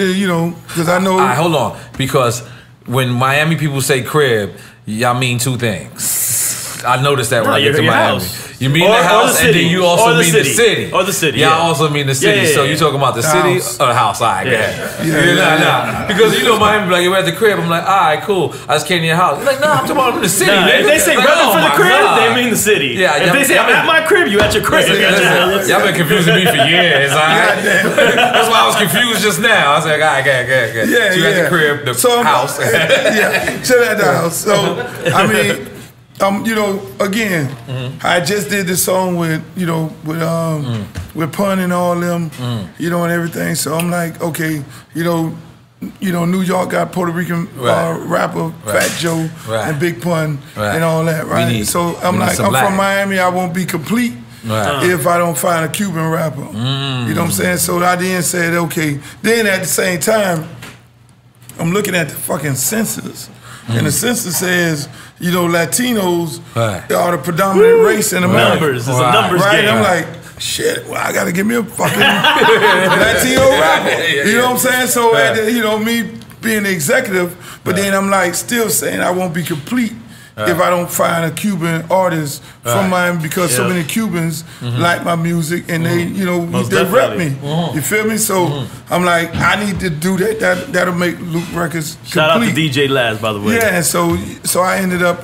you know, because I know... hold on, because when Miami people say crib, y'all mean two things. I noticed that when I get to Miami. You mean the house, and then you also mean the city. Or the city, y'all also mean the city. So you talking about the city or the house? All right, yeah. Because, you know, Miami be like, you're at the crib. I'm like, all right, cool. I just came to your house. You're like, no, I'm talking about the city. If they say brother for the crib, they mean the city. If they say I'm at my crib, you at your crib. Y'all been confusing me for years. That's why I was confused just now. I was like, all right, okay. So you at the crib, the house. Yeah, chill at the house. So, I mean... you know, again, I just did this song with, you know, with Pun and all them, you know, and everything. So I'm like, okay, you know, you know, New York got Puerto Rican rapper Fat Joe and Big Pun and all that, so I'm like, I'm from Miami, I won't be complete if I don't find a Cuban rapper. You know what I'm saying? So I then said, okay. Then at the same time, I'm looking at the fucking census. And the census says, you know, Latinos are the predominant race in America. Numbers, it's a numbers game. I'm like, shit, well, I gotta give me a fucking Latino rapper. You know what I'm saying? So, you know, me being the executive, but then I'm like still saying I won't be complete if I don't find a Cuban artist from Miami, because so many Cubans like my music and they, you know, they rep me. You feel me? So I'm like, I need to do that. That'll make Luke Records complete. Shout out to DJ Laz, by the way. Yeah, so I ended up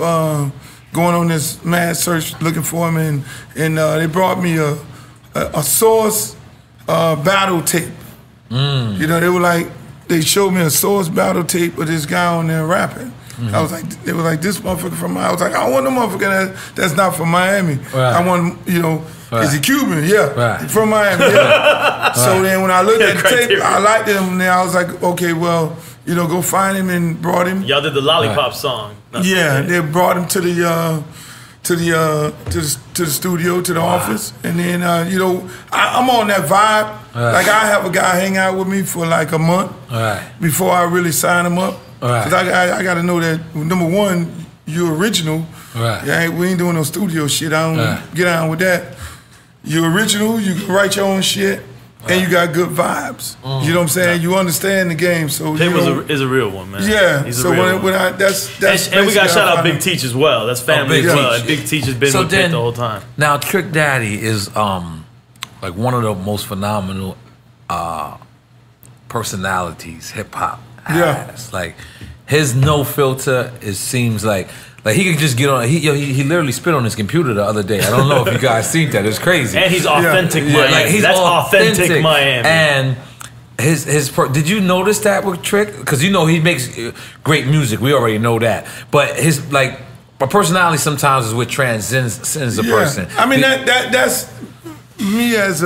going on this mad search looking for him, and they brought me a Source battle tape. You know, they showed me a Source battle tape of this guy on there rapping. I was like, they were like, this motherfucker from Miami. I was like, I want a motherfucker that's not from Miami. I want, you know, is he Cuban? Yeah. From Miami. Yeah. So then when I looked at the tape, I liked him. And then I was like, okay, well, you know, go find him, and brought him. Y'all did the Lollipop song. They brought him to the studio, to the office, and then you know, I'm on that vibe. Like I have a guy hang out with me for like a month before I really sign him up. Cause I gotta know that, number one, you're original. We ain't doing no studio shit. I don't get on with that. You're original. You can write your own shit, and you got good vibes. You know what I'm saying? You understand the game. So Pim is a real one, man. Yeah. He's so and we got to shout out Big Teach as well. That's family as well. And Big Teach has been with Pit the whole time. Now Trick Daddy is like one of the most phenomenal personalities hip hop. Like his no filter, it seems like he could just get on. He literally spit on his computer the other day. I don't know if you guys seen that. It's crazy. And he's authentic Miami. Like he's authentic Miami. And his did you notice that with Trick? Because you know he makes great music. We already know that. But his personality sometimes is what transcends a person. I mean that's me as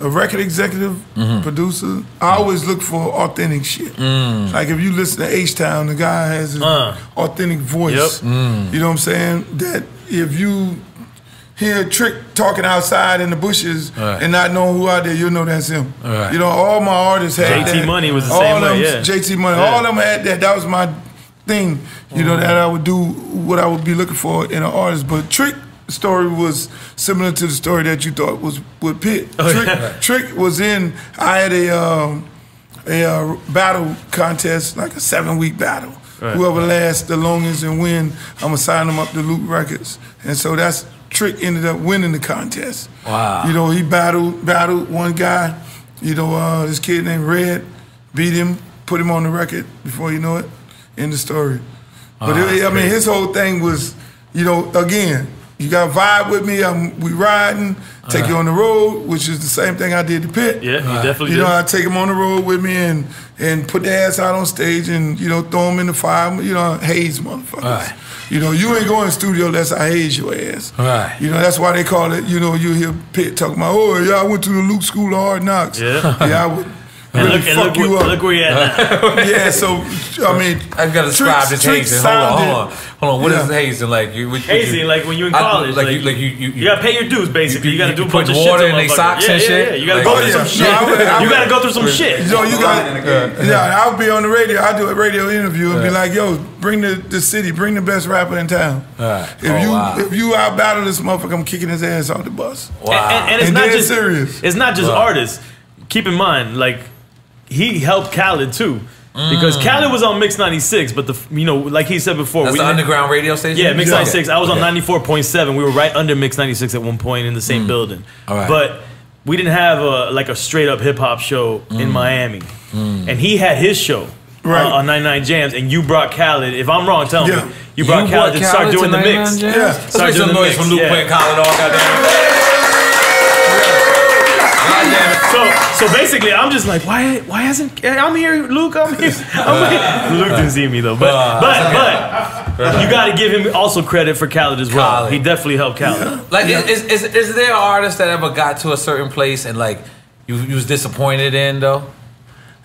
a record executive, producer. I always look for authentic shit. Like if you listen to H-Town, the guy has an authentic voice. You know what I'm saying? That if you hear Trick talking outside in the bushes and not knowing who out there, you'll know that's him. You know, all my artists had that. JT Money was the same way. JT Money, all them had that. That was my thing. You know, that I would do what I would be looking for in an artist. But Trick story was similar to the story that you thought was with Pitt. Trick was in, I had a battle contest, like a 7-week battle. Whoever lasts the longest and win, I'm going to sign them up to Luke Records. And so that's, Trick ended up winning the contest. Wow. You know, he battled one guy, you know, this kid named Red, beat him, put him on the record, before you know it, end of story. But I mean, his whole thing was, you know, again, you got vibe with me. We riding. Take you on the road, which is the same thing I did to Pitt. Yeah, you definitely. You know, I take him on the road with me and put their ass out on stage and you know throw him in the fire. You know, haze motherfuckers. You know, you ain't going to the studio unless I haze your ass. You know, that's why they call it. You know, you hear Pitt talking about, oh yeah, I went to the Luke School of Hard Knocks. Yeah, I would. Really and look where you at now. So, I mean. I've got to describe this hazing. Hold on. What is hazing like? Hazing, like when you're in college. You got to pay your dues, basically. You got to do a bunch of shit. Put water in their socks and shit. You got to go through some shit. You got to go through some shit. You know, you got. Yeah, I'll be on the radio. I'll do a radio interview and be like, yo, bring the city. Bring the best rapper in town. If you out battle this motherfucker, I'm kicking his ass off the bus. Wow. And it's not just artists. Keep in mind, like, he helped Khaled too, because Khaled was on Mix 96, but you know, like he said before, that's the underground radio station. Yeah, Mix 96. I was on 94.7. We were right under Mix 96 at one point in the same building. But we didn't have like a straight up hip hop show in Miami, and he had his show on 99 Jams, and you brought Khaled. If I'm wrong, tell me. You brought Khaled and started doing the mix. Let's make some noise from Luke playing Khaled all goddamn. So basically, I'm just like, why hasn't I'm here, Luke? I'm here. Luke didn't see me though, but you got to give him also credit for Khaled as well. He definitely helped Khaled. Is there an artist that ever got to a certain place and like you was disappointed in though?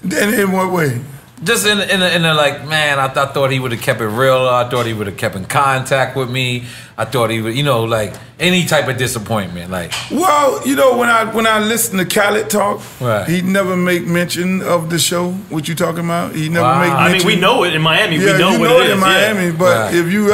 Then in what way? Just in a like, man, I thought he would have kept it real. I thought he would have kept in contact with me. I thought he would, you know, like any type of disappointment, like. Well, you know, when I listen to Khaled talk, right, he never make mention of the show. What you talking about? He never make mention. I mean, we know it in Miami. Yeah, we know what it is in Miami. Yeah. But right, if you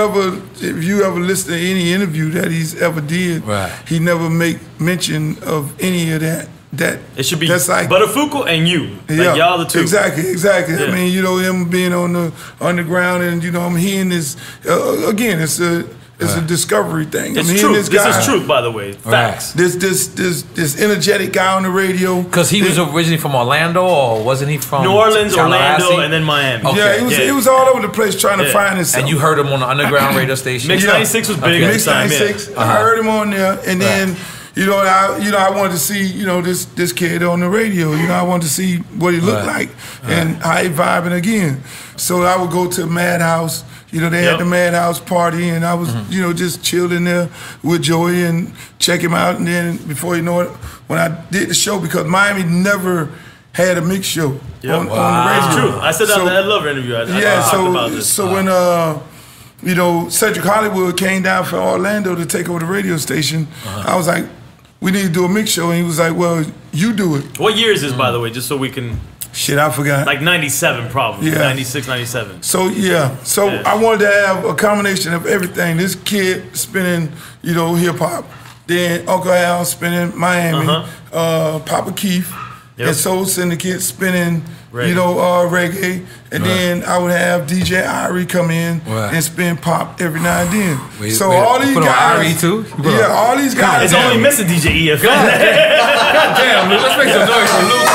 ever listen to any interview that he's ever did, right, he never make mention of any of that. That it should be like Buttafuoco and you, yeah, like y'all the two. Exactly, exactly. Yeah. I mean, you know, him being on the underground, and you know, I'm hearing this again. It's a discovery thing. It's true. This is truth, by the way. Facts. Right. This energetic guy on the radio. Because he was originally from Orlando, or wasn't he from New Orleans, Orlando, and then Miami? Okay. Yeah, he was all over the place trying to find himself. And you heard him on the underground radio station. Mix 96 was big. Mix 96. I heard him on there, and then. You know, I wanted to see, you know, this kid on the radio. You know, I wanted to see what he looked like and how he vibing again. So I would go to Madhouse. You know, they had the Madhouse party, and I was, you know, just chilling there with Joey and check him out. And then before you know it, when I did the show, because Miami never had a mix show on the radio. That's true. I said that in the Ed Lover interview. So when you know, Cedric Hollywood came down from Orlando to take over the radio station, I was like, we need to do a mix show, and he was like, "Well, you do it." What year is this, by the way, just so we can? Shit, I forgot. Like 97, probably. Yeah, 96, 97. So I wanted to have a combination of everything. This kid spinning, you know, hip hop, then Uncle Al spinning Miami, Papa Keith, and Soul Syndicate spinning, you know, reggae, and then I would have DJ Irie come in and spin pop every now and then. So all these guys, Irie too. It's only missing DJ E-F-N. God damn, let's make some noise for Luke.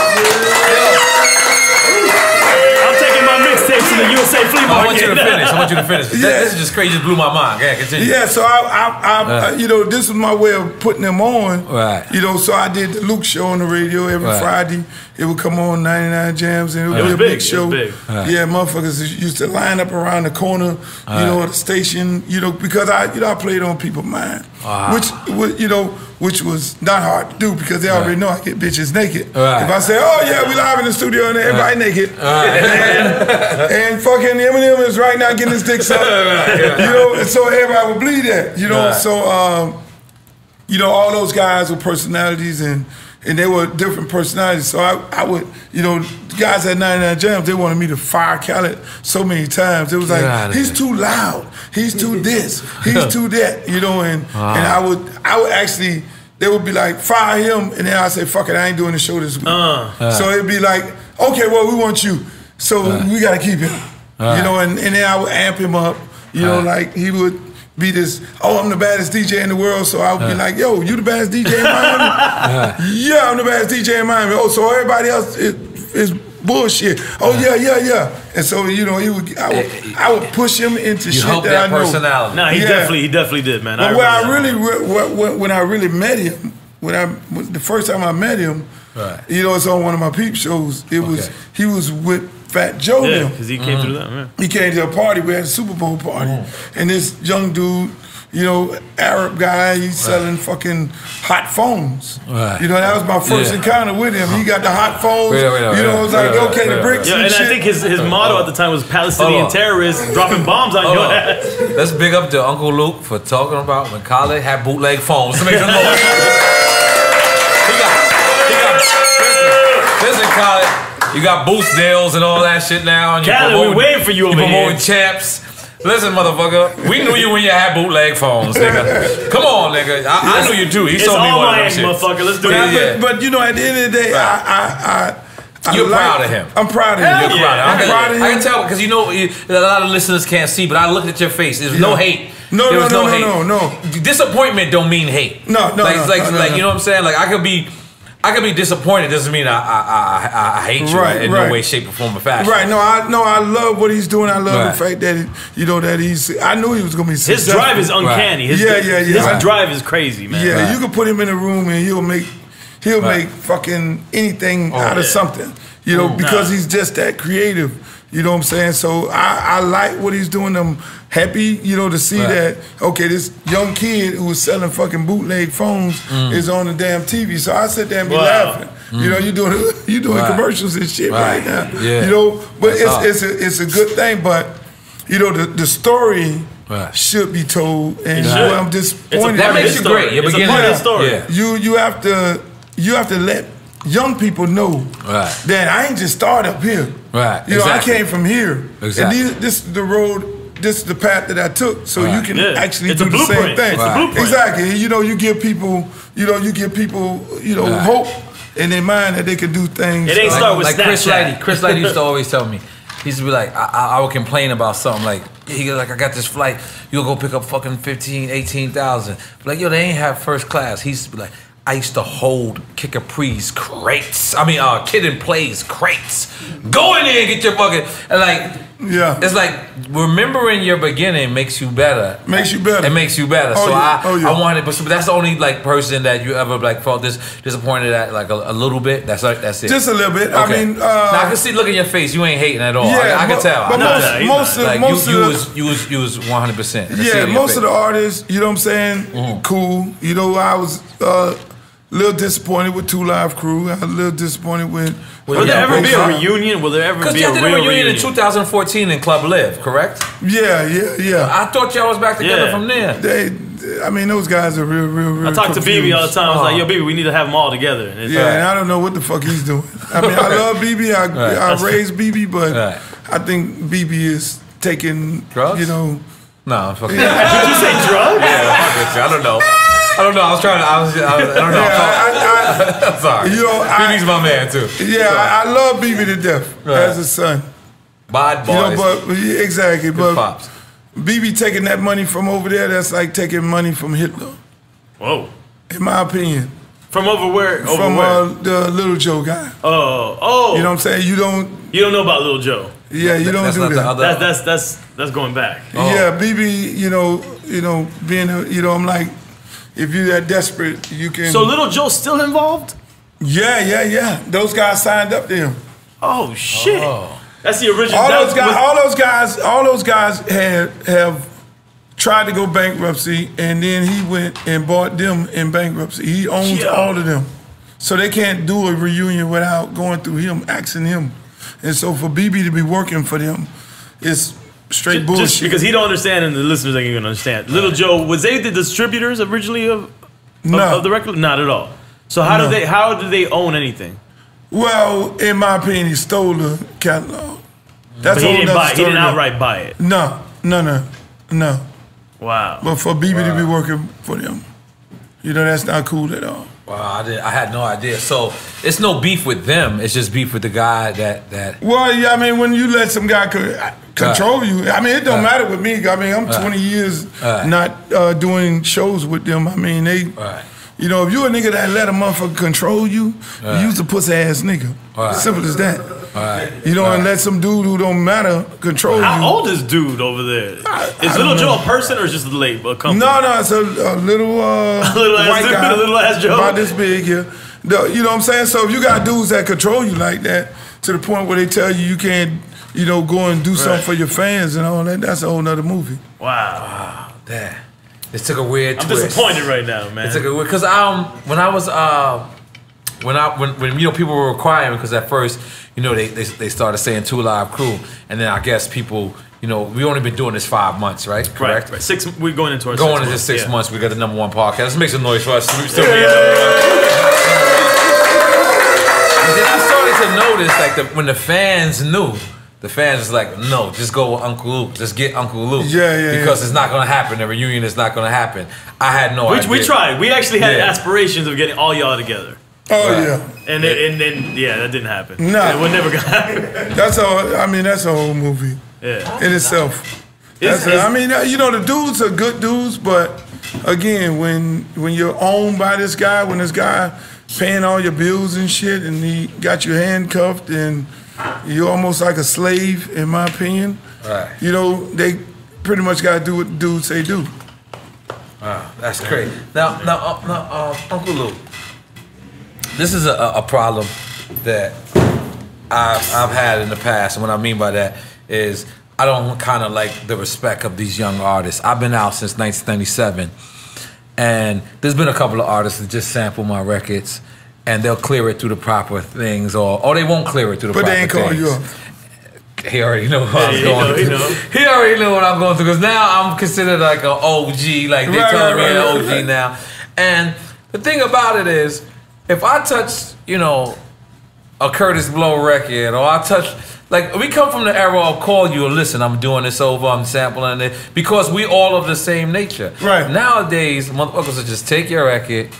I'm taking my mixtapes to the USA flea market. I want you to finish. This is just crazy. Just blew my mind. Yeah, continue. Yeah, so I you know, this was my way of putting them on. Right. You know, so I did the Luke show on the radio every Friday. It would come on 99 Jams, and it would be a big show. Yeah, motherfuckers used to line up around the corner, you know, at the station, you know, because I played on people's mind, which was not hard to do because they already know I get bitches naked. If I say, oh yeah, we live in the studio and everybody naked, and fucking Eminem is right now getting his dick sucked, you know, and so everybody would believe that, you know. So, you know, all those guys with personalities and they were different personalities. So I would, you know, guys at 99 Jams, they wanted me to fire Khaled so many times. It was like, he's too loud, he's too this, he's too that, you know, and I would actually, they would be like, fire him, and then I'd say, fuck it, I ain't doing the show this week. So it'd be like, okay, well, we want you, so we gotta keep him. You know, and then I would amp him up, you know, like he would be this, oh, I'm the baddest DJ in the world, so I would be like, yo, you the baddest DJ in Miami? Yeah, I'm the baddest DJ in Miami. Oh, so everybody else is bullshit. Oh, yeah. And so, you know, I would push him into shit that I know. You helped that personality. No, he definitely did, man. But when I really met him, the first time I met him, you know, it's on one of my peep shows, he was with Fat Joe. Yeah, because he came through that, man. He came to a party. We had a Super Bowl party. And this young dude, you know, Arab guy, he's selling fucking hot phones. You know, that was my first encounter with him. He got the hot phones. It was like, okay, the bricks and shit. I think his motto at the time was Palestinian terrorists dropping bombs on your ass. Let's big up to Uncle Luke for talking about when Khaled had bootleg phones. To make some noise. Listen, Khaled. You got Boost deals and all that shit now. And Khaled, we waiting for you over here. You promoting chaps. Listen, motherfucker, we knew you when you had bootleg phones, nigga. Come on, nigga. I knew you too. He sold me one of them shits. It's all my motherfucker. Let's do it. Yeah. But, you know, at the end of the day, I'm proud of him. I'm proud of him. I'm proud of him. I can tell because, you know, a lot of listeners can't see, but I looked at your face. There's no hate. No, no hate. Disappointment don't mean hate. No, you know what I'm saying? Like, I could be disappointed. Doesn't mean I hate you in no way, shape, or form, or fashion. Right? No, I love what he's doing. I love the fact that I knew he was gonna be successful. His drive is uncanny. His drive is crazy, man. Yeah, you could put him in a room and he'll make fucking anything out of something. You know, because he's just that creative. You know what I'm saying? So I like what he's doing. I'm happy, you know, to see that, okay, this young kid who was selling fucking bootleg phones is on the damn TV. So I sit there and be laughing. You know, you doing right. commercials and shit right now. Yeah. You know, but it's a good thing. But you know, the story should be told, and well, I'm disappointed. That makes you great. You're beginning a story. Yeah. You have to let young people know that I ain't just start up here. Right. You know, I came from here. Exactly. And this is the road. This is the path that I took, so you can actually do the same thing. It's a blueprint. Exactly. You know, you give people hope in their mind that they can do things. It ain't start with Snapchat. Chris Lighty. Chris Lighty used to always tell me. He used to be like, I would complain about something. Like, he goes, like, I got this flight. You'll go pick up fucking 15, 18,000. Like, yo, they ain't have first class. He used to be like, I used to hold Kickapris crates. I mean, Kid and Plays crates. Go in there and get your fucking and like. Yeah, it's like remembering your beginning makes you better. Makes you better. It makes you better. Oh, so I wanted, but that's the only like person that you ever like felt this disappointed at, like a little bit. That's it. Just a little bit. Okay. I mean, now I can see look in your face. You ain't hating at all. Yeah, I can tell. But most of you was 100%. Yeah, most of the artists, you know what I'm saying? Mm-hmm. Cool. You know, I was a little disappointed with Two Live Crew. I was a little disappointed with. Will there ever be a reunion? Will there ever be a real reunion? Because y'all did a reunion in 2014 in Club Live, correct? Yeah. I thought y'all was back together from there. I mean, those guys are real. I talk to BB all the time. I was like, yo, BB, we need to have them all together. And and I don't know what the fuck he's doing. I mean, I love BB. I raised BB, but I think BB is taking drugs. You know, no, fucking. Did you say drugs? Yeah, I don't know. I don't know. I was trying to. I don't know. I'm sorry. You know, BB's my man too. Yeah, so. I love BB to death as a son. Bad boy. You know, but exactly. But pops. BB taking that money from over there. That's like taking money from Hitler. Whoa. In my opinion. From over where? From the Little Joe guy. Oh. You know what I'm saying? You don't know about Little Joe. Yeah, you don't do that. That's going back. Oh. Yeah, BB. You know, being. You know, I'm like. If you're that desperate, you can. So Little Joe's still involved? Yeah. Those guys signed up to him. Oh shit! Oh. That's the original. All those guys have tried to go bankruptcy, and then he went and bought them in bankruptcy. He owns all of them, so they can't do a reunion without going through him, asking him. And so for BB to be working for them, it's. Straight bullshit. Just because he don't understand, and the listeners ain't gonna understand. Little Joe, was they the distributors originally of the record? Not at all. So how do they own anything? Well, in my opinion, he stole the catalog. That's but he didn't outright buy it. No. Wow. But for BB to be working for them, you know that's not cool at all. Wow, I had no idea. So it's no beef with them. It's just beef with the guy that. Well, yeah, I mean, when you let some guy control you, I mean, it don't matter with me. I mean, I'm 20 years not doing shows with them. I mean, they. You know, if you a nigga that let a motherfucker control you, you's a pussy ass nigga. Simple as that. You know, and let some dude who don't matter control you. How old is dude over there? Is Little Joe a person or is just a company? No, it's a little white guy. A little ass Joe. About this big, yeah. You know what I'm saying? So if you got dudes that control you like that, to the point where they tell you you can't, you know, go and do something for your fans and all that, that's a whole nother movie. Wow. Damn. It took a weird twist. I'm disappointed right now, man. It took a weird, cause when I was when you know people were requiring, because at first you know they started saying Two Live Crew, and then I guess people, you know, we only been doing this 5 months, right? Correct. Right. 6. We're going into our going 6 months. 6 months. We got the #1 podcast. Let's make some noise for us. Still and then I started to notice like when the fans knew. The fans was like, no, just go with Uncle Luke. Just get Uncle Luke. Yeah. Because it's not going to happen. The reunion is not going to happen. I had no idea. We tried. We actually had aspirations of getting all y'all together. Oh, yeah. And then that didn't happen. No. It was never going to happen. That's a whole movie in itself. You know, the dudes are good dudes, but again, when you're owned by this guy, when this guy paying all your bills and shit, and he got you handcuffed and... You're almost like a slave, in my opinion. Right. You know, they pretty much got to do what dudes say do. Wow, that's crazy. Now, Uncle Luke, this is a problem that I've had in the past. And what I mean by that is I don't kind of like the respect of these young artists. I've been out since 1997, and there's been a couple of artists that just sample my records. and they'll clear it through the proper things, or they won't clear it through the proper things. But they ain't calling you up. He already knew what I was going through. He already knew what I'm going through, because now I'm considered like an OG. Like they call me an OG now. And the thing about it is, if I touch, you know, a Curtis Blow record, or I touch, like, we come from the era of call you and listen, I'm doing this over, I'm sampling it, because we all of the same nature. Right. Nowadays, motherfuckers will just take your record,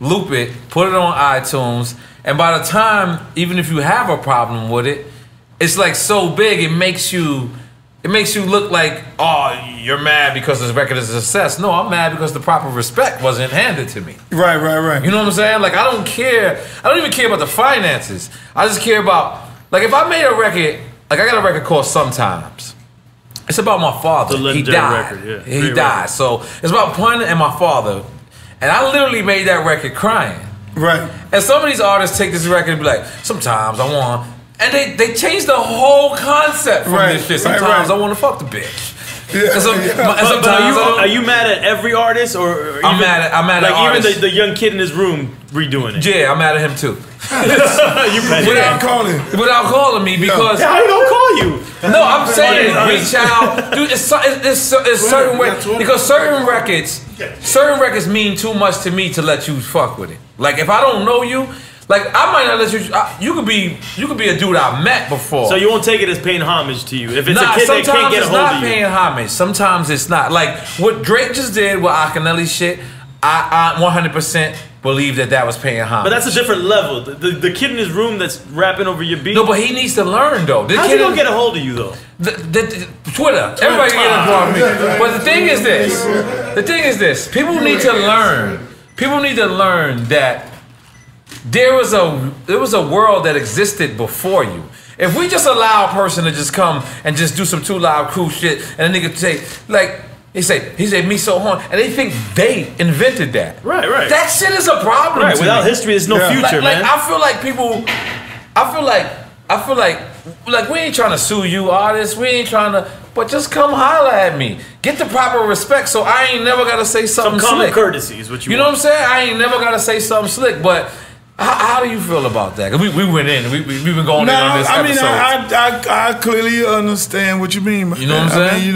loop it, put it on iTunes, and by the time, even if you have a problem with it, it's like so big, it makes you look like, oh, you're mad because this record is a success. No, I'm mad because the proper respect wasn't handed to me. Right, right, right. You know what I'm saying? Like, I don't care. I don't even care about the finances. I just care about, like, if I made a record, like, I got a record called Sometimes. It's about my father. He died. Record, yeah. He died. So it's about Pun and my father. And I literally made that record crying. Right. And some of these artists take this record and be like, sometimes I want... And they changed the whole concept from this shit. Sometimes I want to fuck the bitch. Yeah. And sometimes are you mad at every artist, or even, I'm mad at even the young kid in his room redoing it? Yeah, I'm mad at him too. Without calling me, because how you gonna call you? No, I'm saying reach out, dude. It's certain records, because certain records mean too much to me to let you fuck with it. Like, if I don't know you. Like, I might not let you. You could be a dude I met before. So you won't take it as paying homage to you. If it's a kid that can't get a hold of you, sometimes it's not paying homage. Sometimes it's not. Like what Drake just did with Akinelli's shit, I 100% believe that that was paying homage. But that's a different level. The kid in his room that's rapping over your beat. No, but he needs to learn though. How's he gonna get a hold of you though? Twitter. Everybody can get a hold of me. But the thing is this. People need to learn. People need to learn that. There was a world that existed before you. If we just allow a person to just come and just do some Two Live Crew shit, and a nigga say, like, he said me so horn, and they think they invented that. Right, right. That shit is a problem. Right, without history, there's no future, man. Like, I feel like we ain't trying to sue you, artists. We ain't trying to, but just come holler at me. Get the proper respect, so I ain't never gotta say something slick. Some common courtesy is what you want. You know what I'm saying? I ain't never gotta say something slick, but. How do you feel about that? We went in. We've been going in on this episode. I mean, I clearly understand what you mean. You know what I'm saying? I mean,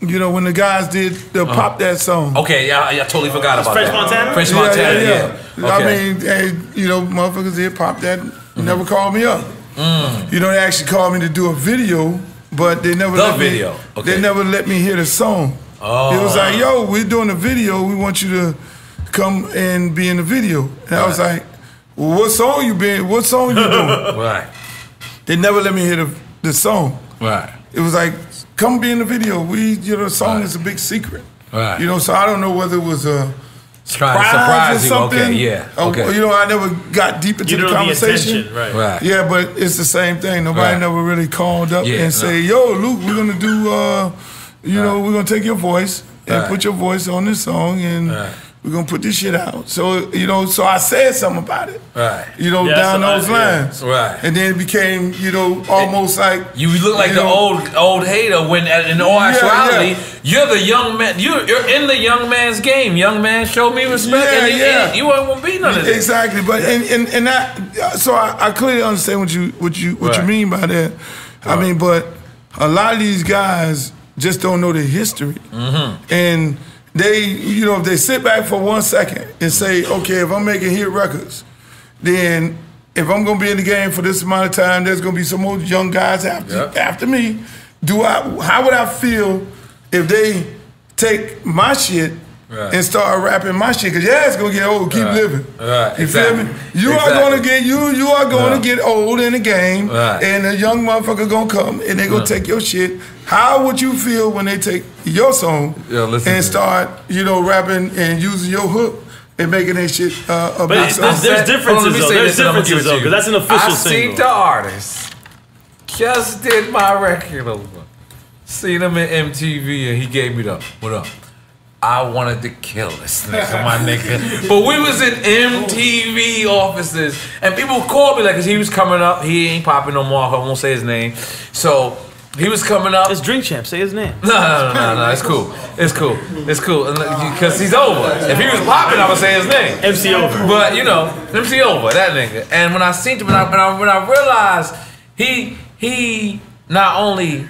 you know when the guys did the pop that song. Okay, I totally forgot about that. French Montana. Okay. I mean, hey, you know, motherfuckers did pop that. Never called me up. You know, they actually called me to do a video, but they never They never let me hear the song. Oh. It was like, yo, we're doing a video. We want you to. Come and be in the video. And I was like, well, what song you been? What song you doing? They never let me hear the song. It was like, come be in the video. The song is a big secret. You know, so I don't know whether it was a surprise or something. You know, I never got deep into the conversation. Yeah, but it's the same thing. Nobody never really called up and say, yo, Luke, we're gonna do you know, we're gonna take your voice and put your voice on this song, and we're gonna put this shit out. So, you know, so I said something about it. You know, down those lines. And then it became, you know, almost like you look like the old hater when in all actuality, you're the young man. You're in the young man's game. Young man, show me respect. And you ain't gonna be none of this. Exactly. But and that, so I clearly understand what you mean by that. I mean, but a lot of these guys just don't know the history. And they, you know, if they sit back for 1 second and say, okay, if I'm making hit records, then if I'm going to be in the game for this amount of time, there's going to be some more young guys after me. How would I feel if they take my shit and start rapping my shit? Because, yeah, it's going to get old. Keep living. You feel me? You are going to get, you are going to get old in the game, and a young motherfucker going to come, and they're going to take your shit. How would you feel when they take your song and start, you know, rapping and using your hook and making that shit about something? There's differences, though. There's differences, though, because that's an official single. I seen the artist. Just did my record over. Seen him at MTV, and he gave me the, what up? I wanted to kill this nigga, my nigga. But we was in MTV offices, and people called me, like, because he was coming up. He ain't popping no more. I won't say his name. So... He was coming up. It's Drink Champ. Say his name. No. It's cool. It's cool. Because he's over. If he was popping, I would say his name. MC Over. But you know, MC Over, that nigga. And when I seen him, when I realized he not only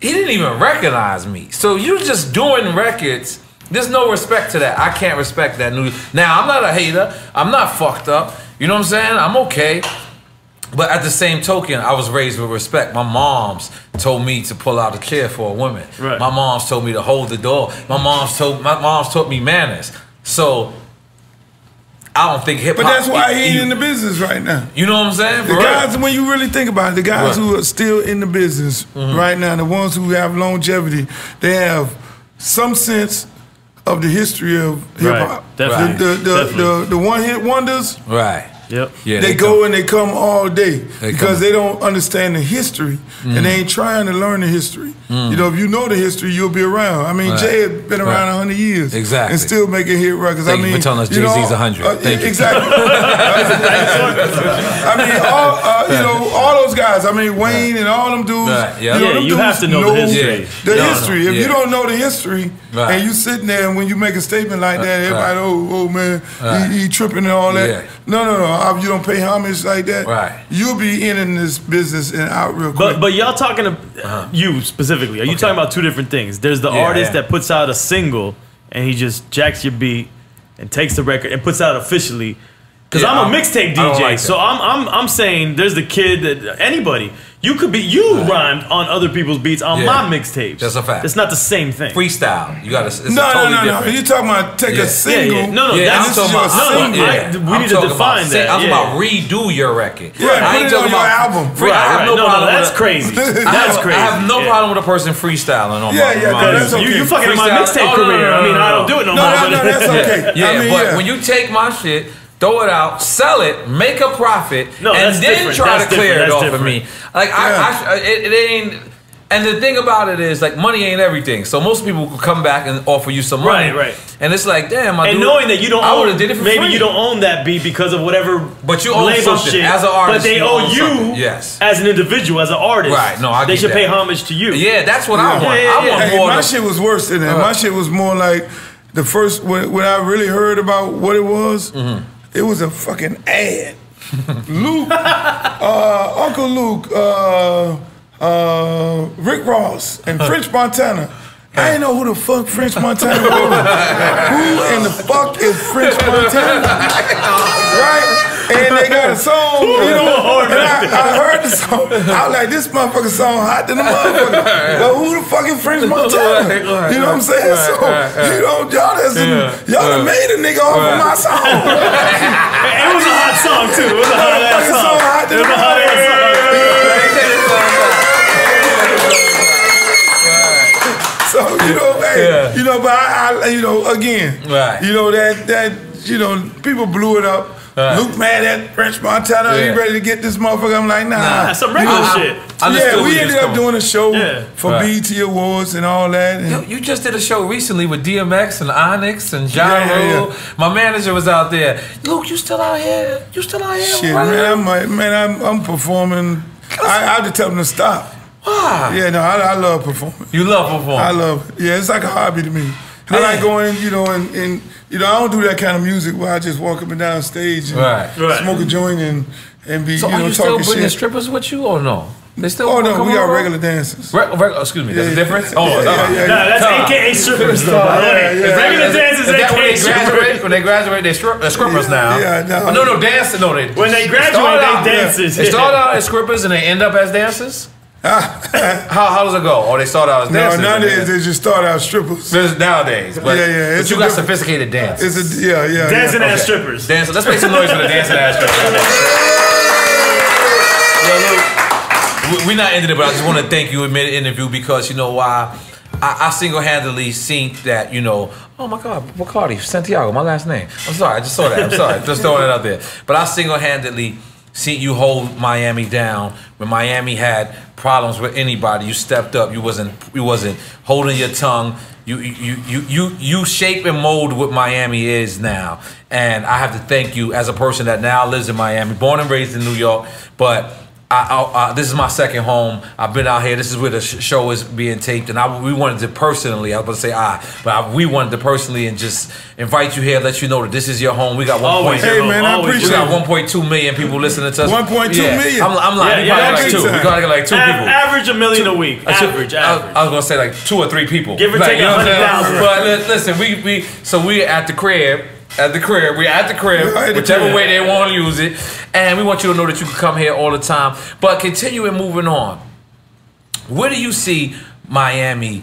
he didn't even recognize me. So you just doing records. There's no respect to that. I can't respect that news. Now I'm not a hater. I'm not fucked up. You know what I'm saying? I'm okay. But at the same token, I was raised with respect. My mom's told me to pull out a chair for a woman. Right. My mom's told me to hold the door. My mom's taught me manners. So I don't think hip hop. But that's why he ain't in the business right now. You know what I'm saying? The guys, when you really think about it, the guys who are still in the business right now, the ones who have longevity, they have some sense of the history of hip hop. Right. The one hit wonders. Right. Yep. Yeah, they go and they come all day because they don't understand the history and they ain't trying to learn the history. You know, if you know the history, you'll be around. I mean, Jay had been around 100 years and still making hit records. Thank you for telling us Jay-Z's 100. Exactly. I mean, all those guys. I mean, Wayne and all them dudes. You know, you have to know the history. If you don't know the history and you sitting there and when you make a statement like that, everybody, oh man, he tripping and all that. Yeah. No. You don't pay homage like that. Right. You'll be in this business and out real quick. But y'all talking to you specifically. Are you talking about two different things? There's the artist that puts out a single and he just jacks your beat and takes the record and puts out officially. Because I'm a mixtape DJ, like so I'm saying there's the kid that anybody you rhymed on other people's beats on my mixtapes. That's a fact. It's not the same thing. Freestyle, you got to totally different. You talking about take a single? Yeah. No, we need to define that. I'm about redo your record. Yeah, I ain't talking about album. No, that's crazy. That's crazy. I have no problem with a person freestyling on my. That's okay. You fucking my mixtape career. I mean, I don't do it no more. No, that's okay. Yeah, but when you take my shit. Throw it out, sell it, make a profit, and then try to clear it off of me. Like it ain't. And the thing about it is, like, money ain't everything. So most people will come back and offer you some money, right? And it's like, damn, I. And knowing that you don't, I would have did it for free. Maybe you don't own that beat because of whatever. But you own something as an artist. But they owe you, as an individual, as an artist. Right? No, I. They should pay homage to you. Yeah, that's what I want. I want more. My shit was worse than that. My shit was more like the first when I really heard about what it was. It was a fucking ad. Luke, Uncle Luke, Rick Ross, and French Montana. I ain't know who the fuck French Montana was. Who in the fuck is French Montana? Right? And they got a song, you know, and I heard the song. I was like, this motherfucking song hot than the motherfucker. But who the fucking French Montana? You know what I'm saying? You know, y'all done made a nigga off of my song. It was a hot song, too. It was a hot ass song. It was a hot ass song. So, you know, you know, but I you know, again, you know, you know, people blew it up. Luke mad at French Montana. He ready to get this motherfucker. I'm like, nah. That's some regular shit. We ended up doing a show for BET Awards and all that. And you just did a show recently with DMX and Onyx and John Rule. My manager was out there. Luke, you still out here? You still out here? Shit, man, I'm performing. I had to tell him to stop. Why? Yeah, no, I love performing. You love performing? I love it. Yeah, it's like a hobby to me. I like going, you know, and you know, I don't do that kind of music where I just walk up and down stage and smoke a joint and be, so you know, talking shit. So are you still bringing strippers with you or no? They still no, we got regular dancers. Excuse me, that's a difference? That's AKA strippers though. Regular dancers AKA strippers. When they graduate, they strippers now. No, dancers. No, they. When they graduate, they dancers. They start out as strippers and they end up as dancers? How does it go? Or they start out as dancers? No, nowadays they just start out strippers. Nowadays, but but you got sophisticated dance. Dancing ass strippers. Dancing. Let's make some noise for the dancing ass strippers. We're not ending it, but I just want to thank you in mid-interview because you know why. I single-handedly think that, you know, oh my God, Bacardi Santiago, my last name. I'm sorry, I just saw that. I'm sorry, just throwing it out there. But I single-handedly. See, you hold Miami down. When Miami had problems with anybody, you stepped up. You wasn't holding your tongue. You shape and mold what Miami is now. And I have to thank you as a person that now lives in Miami, born and raised in New York, but This is my second home. I've been out here. This is where the show is being taped, and we wanted to personally. I was going to say we wanted to personally and just invite you here, let you know that this is your home. We got 1.2 million people listening to us. 1.2 million. I'm lying. We got like two people. Average 1 million a week. Average. I was going to say like 2 or 3 people, give or take 100,000. But listen, we're at the crib. Whichever way they want to use it. And we want you to know that you can come here all the time. But continuing moving on, where do you see Miami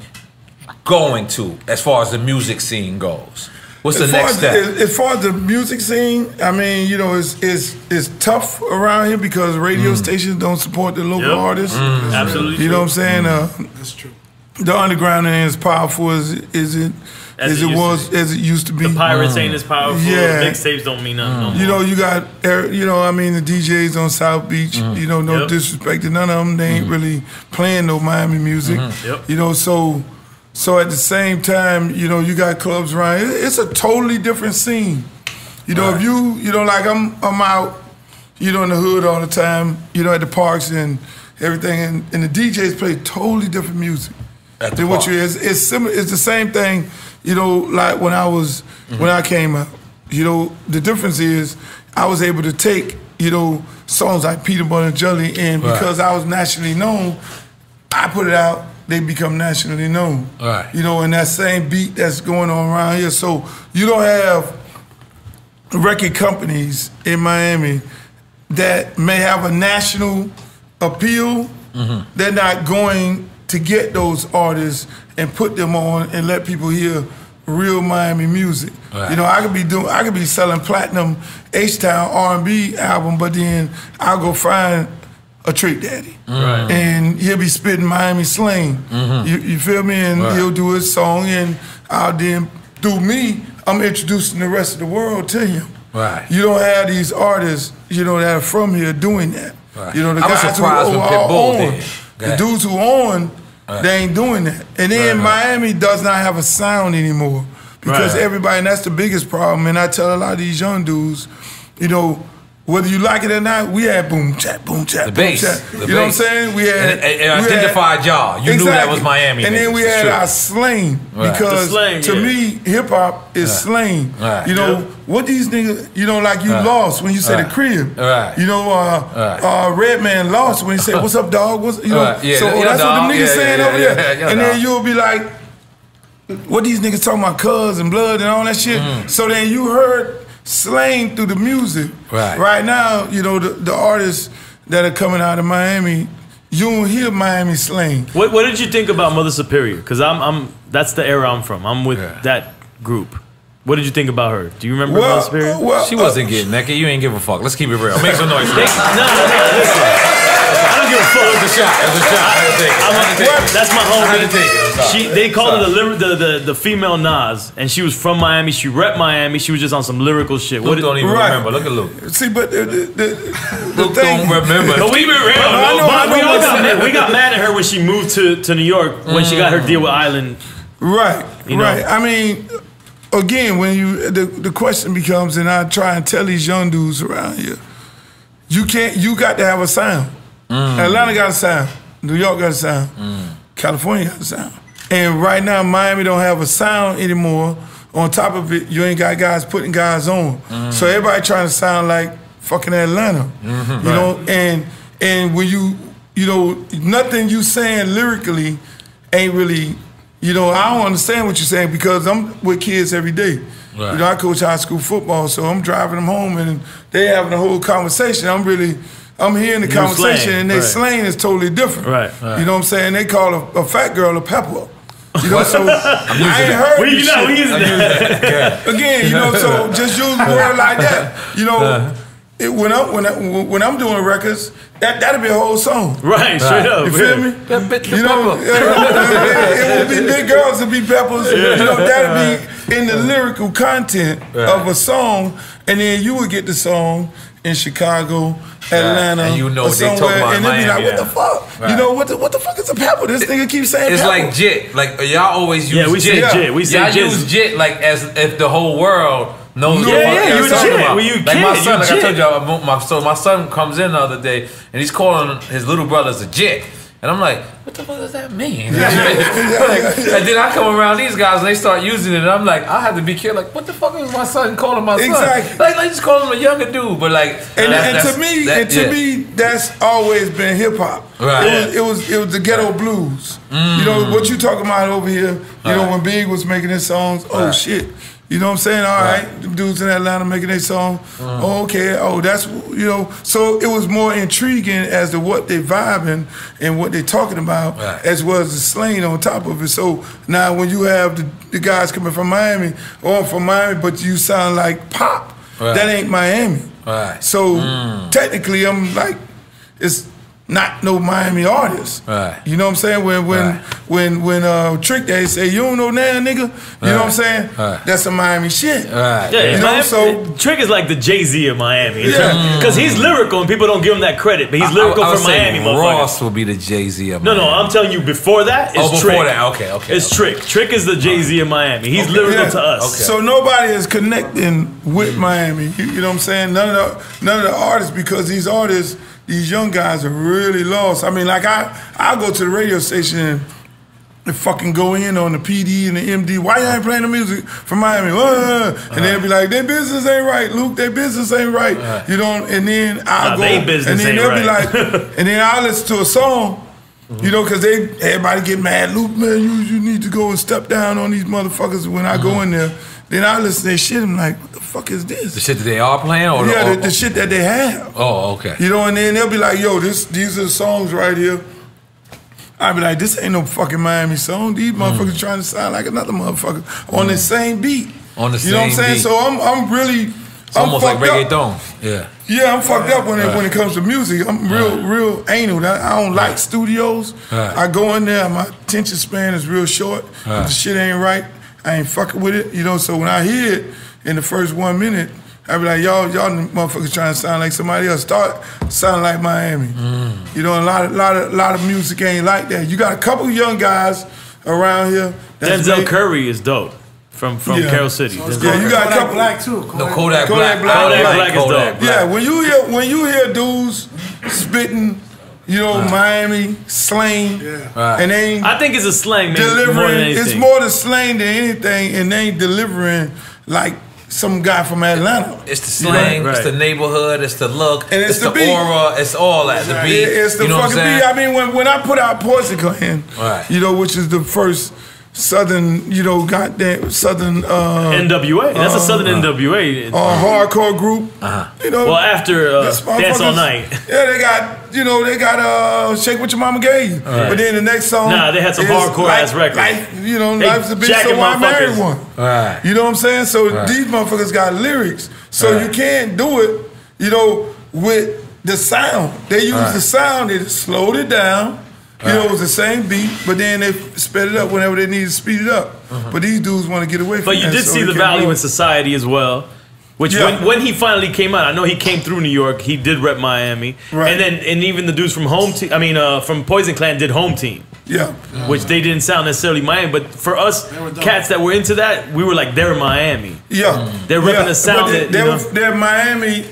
going to as far as the music scene goes? What's the next step? As far as the music scene, I mean, you know, it's tough around here because radio stations don't support the local artists. Absolutely. You know what I'm saying? That's true. The underground ain't as powerful as it used to be. The pirates ain't as powerful. Yeah. Mixtapes don't mean nothing no more. You know, you got, you know, I mean, the DJs on South Beach, you know, no disrespect to none of them. They ain't really playing no Miami music. You know, so at the same time, you know, you got clubs around. It's a totally different scene. You know, if you know, like I'm out, you know, in the hood all the time, you know, at the parks and everything, and the DJs play totally different music. Than what you is. It's similar. It's the same thing, you know. Like when I was when I came out, you know, the difference is I was able to take, you know, songs like Peanut Butter and Jelly, and because I was nationally known, I put it out. They become nationally known. You know, and that same beat that's going on around here. So you don't have record companies in Miami that may have a national appeal. They're not going to get those artists and put them on and let people hear real Miami music. You know, I could be selling platinum H-Town R&B album, but then I'll go find a Trick Daddy, and he'll be spitting Miami slang. You feel me? And he'll do his song, and I'll then through me, I'm introducing the rest of the world to him. You don't have these artists, you know, that are from here doing that. You know, the guys who the dudes who they ain't doing that. And then Miami does not have a sound anymore because everybody, and that's the biggest problem. And I tell a lot of these young dudes, you know, whether you like it or not, we had boom, chat, boom, chat, boom, chat. You know what I'm saying? We had and identified y'all. You knew that was Miami. And then we had our slang because to me, hip hop is slang. You know what these niggas, you know, like you lost when you said the crib. You know, Red Man lost when he said, "What's up, dog?" What's, you know, so that's what the niggas saying over there. And then you'll be like, "What these niggas talking about? Cuz and blood and all that shit." So then you heard slang through the music. Right now, you know, the artists that are coming out of Miami, you don't hear Miami slang. What did you think about Mother Superior? Because that's the era I'm from. I'm with that group. What did you think about her? Do you remember Mother Superior? She wasn't getting naked. You ain't give a fuck. Let's keep it real. Make some noise. No, listen. I don't give a fuck. It's a shot. It's a shot. That's my homie. They called her the female Nas, and she was from Miami. She repped Miami. She was just on some lyrical shit. Luke don't even remember. Look at Luke. See, but Luke don't remember. But we been real. We got mad at her when she moved to New York when she got her deal with Island. Right. I mean, again, when you the question becomes, and I try and tell these young dudes around here, you can't. You got to have a sound. Atlanta got a sound. New York got a sound. California got a sound. And right now, Miami don't have a sound anymore. On top of it, you ain't got guys putting guys on. So everybody trying to sound like fucking Atlanta. You know, and when you know, nothing you saying lyrically ain't really, you know, I don't understand what you're saying because I'm with kids every day. You know, I coach high school football, so I'm driving them home and they having a whole conversation. I'm hearing the conversation slang, and their slang is totally different. You know what I'm saying? They call a fat girl a pepper. You know, so I ain't heard that. Again, you know, so just use a word like that. You know, when I'm doing records, that'll be a whole song. Straight up. You feel me? That bitch you know, it will be big girls, it'll be peppers. You know, that'll be in the lyrical content of a song, and then you would get the song in Chicago, Atlanta, and you know they talk about and Miami, be like, what the fuck? You know what the fuck is a pepper? This nigga keeps saying it's pepper. Like jit. Like y'all always use jit. We say jit. Y'all use jit like as if the whole world knows what the fuck I'm talking about. Like my son, like I told y'all, my son comes in the other day and he's calling his little brothers a jit. And I'm like, what the fuck does that mean? And then I come around these guys and they start using it, and I'm like, I have to be careful. Like, what the fuck is my son calling my son? Exactly. Like just calling him a younger dude, but like. And to me, that's always been hip hop. Right. It was the ghetto blues. Mm. You know what you talking about over here? You know when Big was making his songs. Oh shit. You know what I'm saying? All right, the dudes in Atlanta making their song. Oh, okay. Oh, that's, you know. So it was more intriguing as to what they vibing and what they talking about, as well as the slang on top of it. So now when you have the guys coming from Miami, or from Miami, but you sound like pop, that ain't Miami. Right. So technically, I'm like, it's not no Miami artist. Right. You know what I'm saying? When Trick Daddy say, you don't know now, nigga, you know what I'm saying? That's some Miami shit. Right. Yeah, you know Miami, so Trick is like the Jay-Z of Miami. Yeah. Because he's lyrical and people don't give him that credit, but he's lyrical from Miami, motherfucker. Ross will be the Jay-Z of Miami. No, I'm telling you, before that, it's Trick. Before that, okay. It's Trick. Trick is the Jay-Z of Miami. He's lyrical to us. Okay. So nobody is connecting with Miami. You know what I'm saying? None of the artists, because these artists, these young guys are really lost. I mean, like I go to the radio station and fucking go in on the PD and the MD. Why you ain't playing the music from Miami? And they'll be like, their business ain't right, Luke. Their business ain't right. You know. And then I go, and then they'll be like, and then I listen to a song. You know, because everybody get mad. Luke, man, you need to go and step down on these motherfuckers. When I go in there, then I listen to their shit. I'm like, what the fuck is this? The shit that they are playing, or the shit that they have. Oh, okay. You know, and then they'll be like, yo, these are the songs right here. I'll be like, this ain't no fucking Miami song. These motherfuckers trying to sound like another motherfucker on the same beat. On the same beat. You know what I'm saying? So I'm really. It's almost like reggaeton. Yeah. Yeah, I'm fucked up when it comes to music. I'm real anal. I don't like studios. I go in there, my attention span is real short. If the shit ain't right, I ain't fucking with it. You know, so when I hear it in the first 1 minute, I be like, y'all motherfuckers trying to sound like somebody else. Start sounding like Miami. You know, a lot of music ain't like that. You got a couple young guys around here. Denzel Curry is dope. From Carroll City. So you got Kodak Black too. Kodak Black is dope. Yeah, when you hear dudes spitting, you know, Miami slang, and they ain't, I think it's a slang, man. It's more the slang than anything, and they ain't delivering like some guy from Atlanta. It's the slang, it's the neighborhood, it's the look, and it's the aura, it's all that. The beat, it's the fucking beat. I mean, when I put out Poison Clan, you know, which is the first Southern, you know, goddamn Southern NWA. That's a Southern NWA hardcore group. You know, well, after Dance All Night. Yeah, they got, you know, they got Shake What Your Mama Gave You. But then the next song, they had some hardcore ass records. You know, Life's a Bitch, So I Married One. You know what I'm saying? So these motherfuckers got lyrics. So you can't do it, you know, with the sound. They used the sound, they slowed it down. You know, it was the same beat, but then they sped it up whenever they needed to speed it up. But these dudes want to get away from it. But you did see the value in Society as well, which when he finally came out, I know he came through New York, he did rep Miami. And then even the dudes from from Poison Clan did Home Team. Which they didn't sound necessarily Miami, but for us cats that were into that, we were like, they're Miami. They're repping the sound. They're Miami,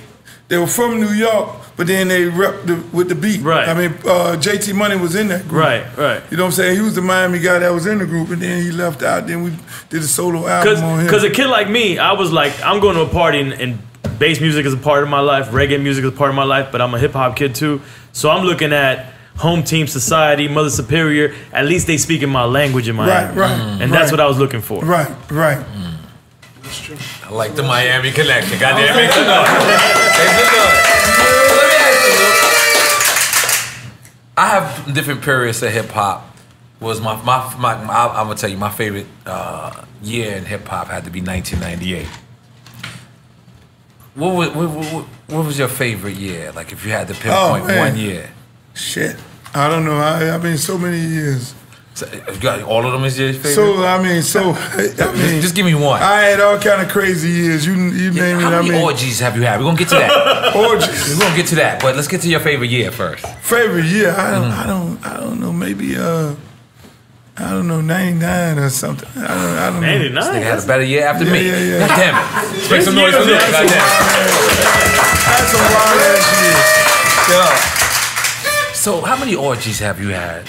they were from New York. But then they rep with the beat. I mean, JT Money was in that group. You know what I'm saying? He was the Miami guy that was in the group, and then he left out. Then we did a solo album on him. Because a kid like me, I was like, I'm going to a party, and bass music is a part of my life, reggae music is a part of my life, but I'm a hip-hop kid too. So I'm looking at Home Team, Society, Mother Superior. At least they speak in my language in Miami. And that's what I was looking for. That's true. I like the Miami connection. Goddamn, makes it up. Let me ask you, I have different periods of hip hop. Was my I'm gonna tell you, my favorite year in hip hop had to be 1998. What was your favorite year? Like, if you had to pinpoint one year. Shit, I don't know. I've been so many years. So, all of them is your favorite? So, I mean, just give me one. I had all kind of crazy years. You name it. How many orgies have you had? We're going to get to that. Orgies. We're going to get to that, but let's get to your favorite year first. Favorite year? I don't know. Maybe, I don't know, 99 or something. I don't know. 99? This nigga had a better year after me. Yeah. God damn it. Make some noise for Luke. God damn it. That's a wild ass year. Yeah. So, how many orgies have you had?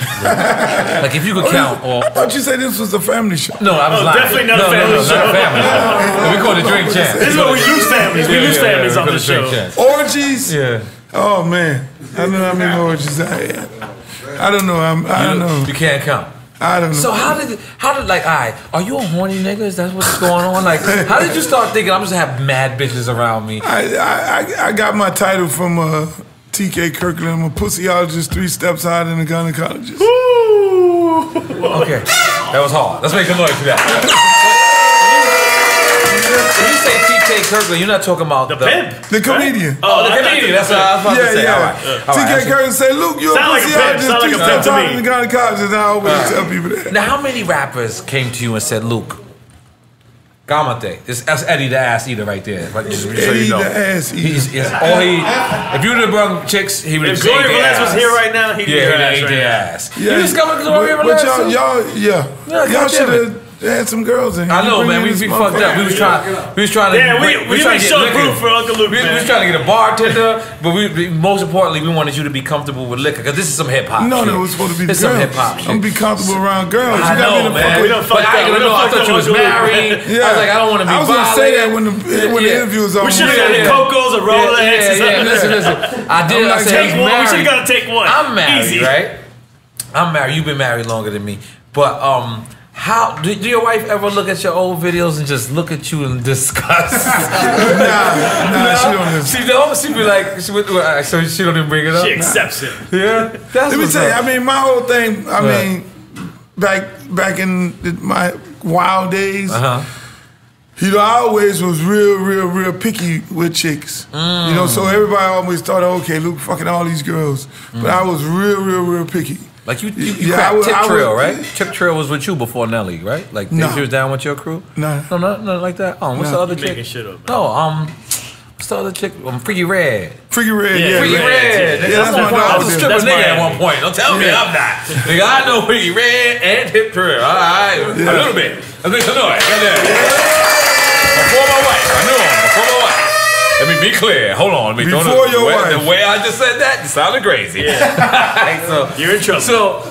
Like, if you could count all... I thought you said this was a family show. No, I was lying. Definitely not a family show. No, not a family show. We call it drink chance. This is what we use families. We use families on the show. Orgies? Yeah. Oh, man. I don't know how many orgies I had. I don't know. I don't know. You can't count. I don't know. So how did like, alright, are you a horny nigga? Is that what's going on? Like, how did you start thinking, I'm just gonna have mad bitches around me? I got my title from TK Kirkland. I'm a pussyologist 3 steps higher than a gynecologist. Ooh. Okay, that was hard. Let's make a noise for that. When you say TK Kirkland, you're not talking about the pimp, the comedian. Right? Oh, the comedian. That's what I was about to say. Yeah. All right. TK Kirkland say, "Luke, you're a pussyologist, like 3 steps higher than a gynecologist." I always tell people that. Now, how many rappers came to you and said, "Luke"? Gamate. That's Eddie the Ass Eater right there. Right? Just so you know. If you would have brought chicks, he would have ate their ass. If Gloria Velez was here right now, he'd ate their ass. You discovered Gloria Velez? But y'all should have had some girls in here. I know, man. We fucked up. We was trying to... Yeah, we were short-proof for Uncle Luke, man. We was trying to get a bartender, but most importantly, we wanted you to be comfortable with liquor, because this is some hip-hop shit. No, it was supposed to be girls. It's some hip-hop shit. I'm going to be comfortable around girls. I know, man. But I thought you was married. Yeah. I was like, I don't want to be violent. I was going to say that when the interview was over. We should have got Cocos or Rolex or something. Listen. I did. I said he's married. We should have got to take one. I'm married, right? I'm married. You've been married longer than me. But, how do your wife ever look at your old videos and just look at you in disgust? Nah, she don't even. She be like, so she don't even bring it up. She accepts it. Yeah, let me tell you. I mean, my whole thing. I mean, back in my wild days, you know, I always was real picky with chicks. You know, so everybody always thought, okay, Luke fucking all these girls, but I was real picky. Like you Tip Trail, right? Tip Trail was with you before Nelly, right? Like she was down with your crew? No, like that. What's the other chick? Making shit up. No, what's the other chick? Freaky Red. Freaky Red. Yeah, I was a stripper nigga at one point. Don't tell me I'm not. Nigga, I know Freaky Red and Tip Trail. All right, a little bit. I think I know it. Before my wife, I knew him. Before my wife. Let me be clear. Hold on. The way I just said that sounded crazy. Yeah. So, you're in trouble. So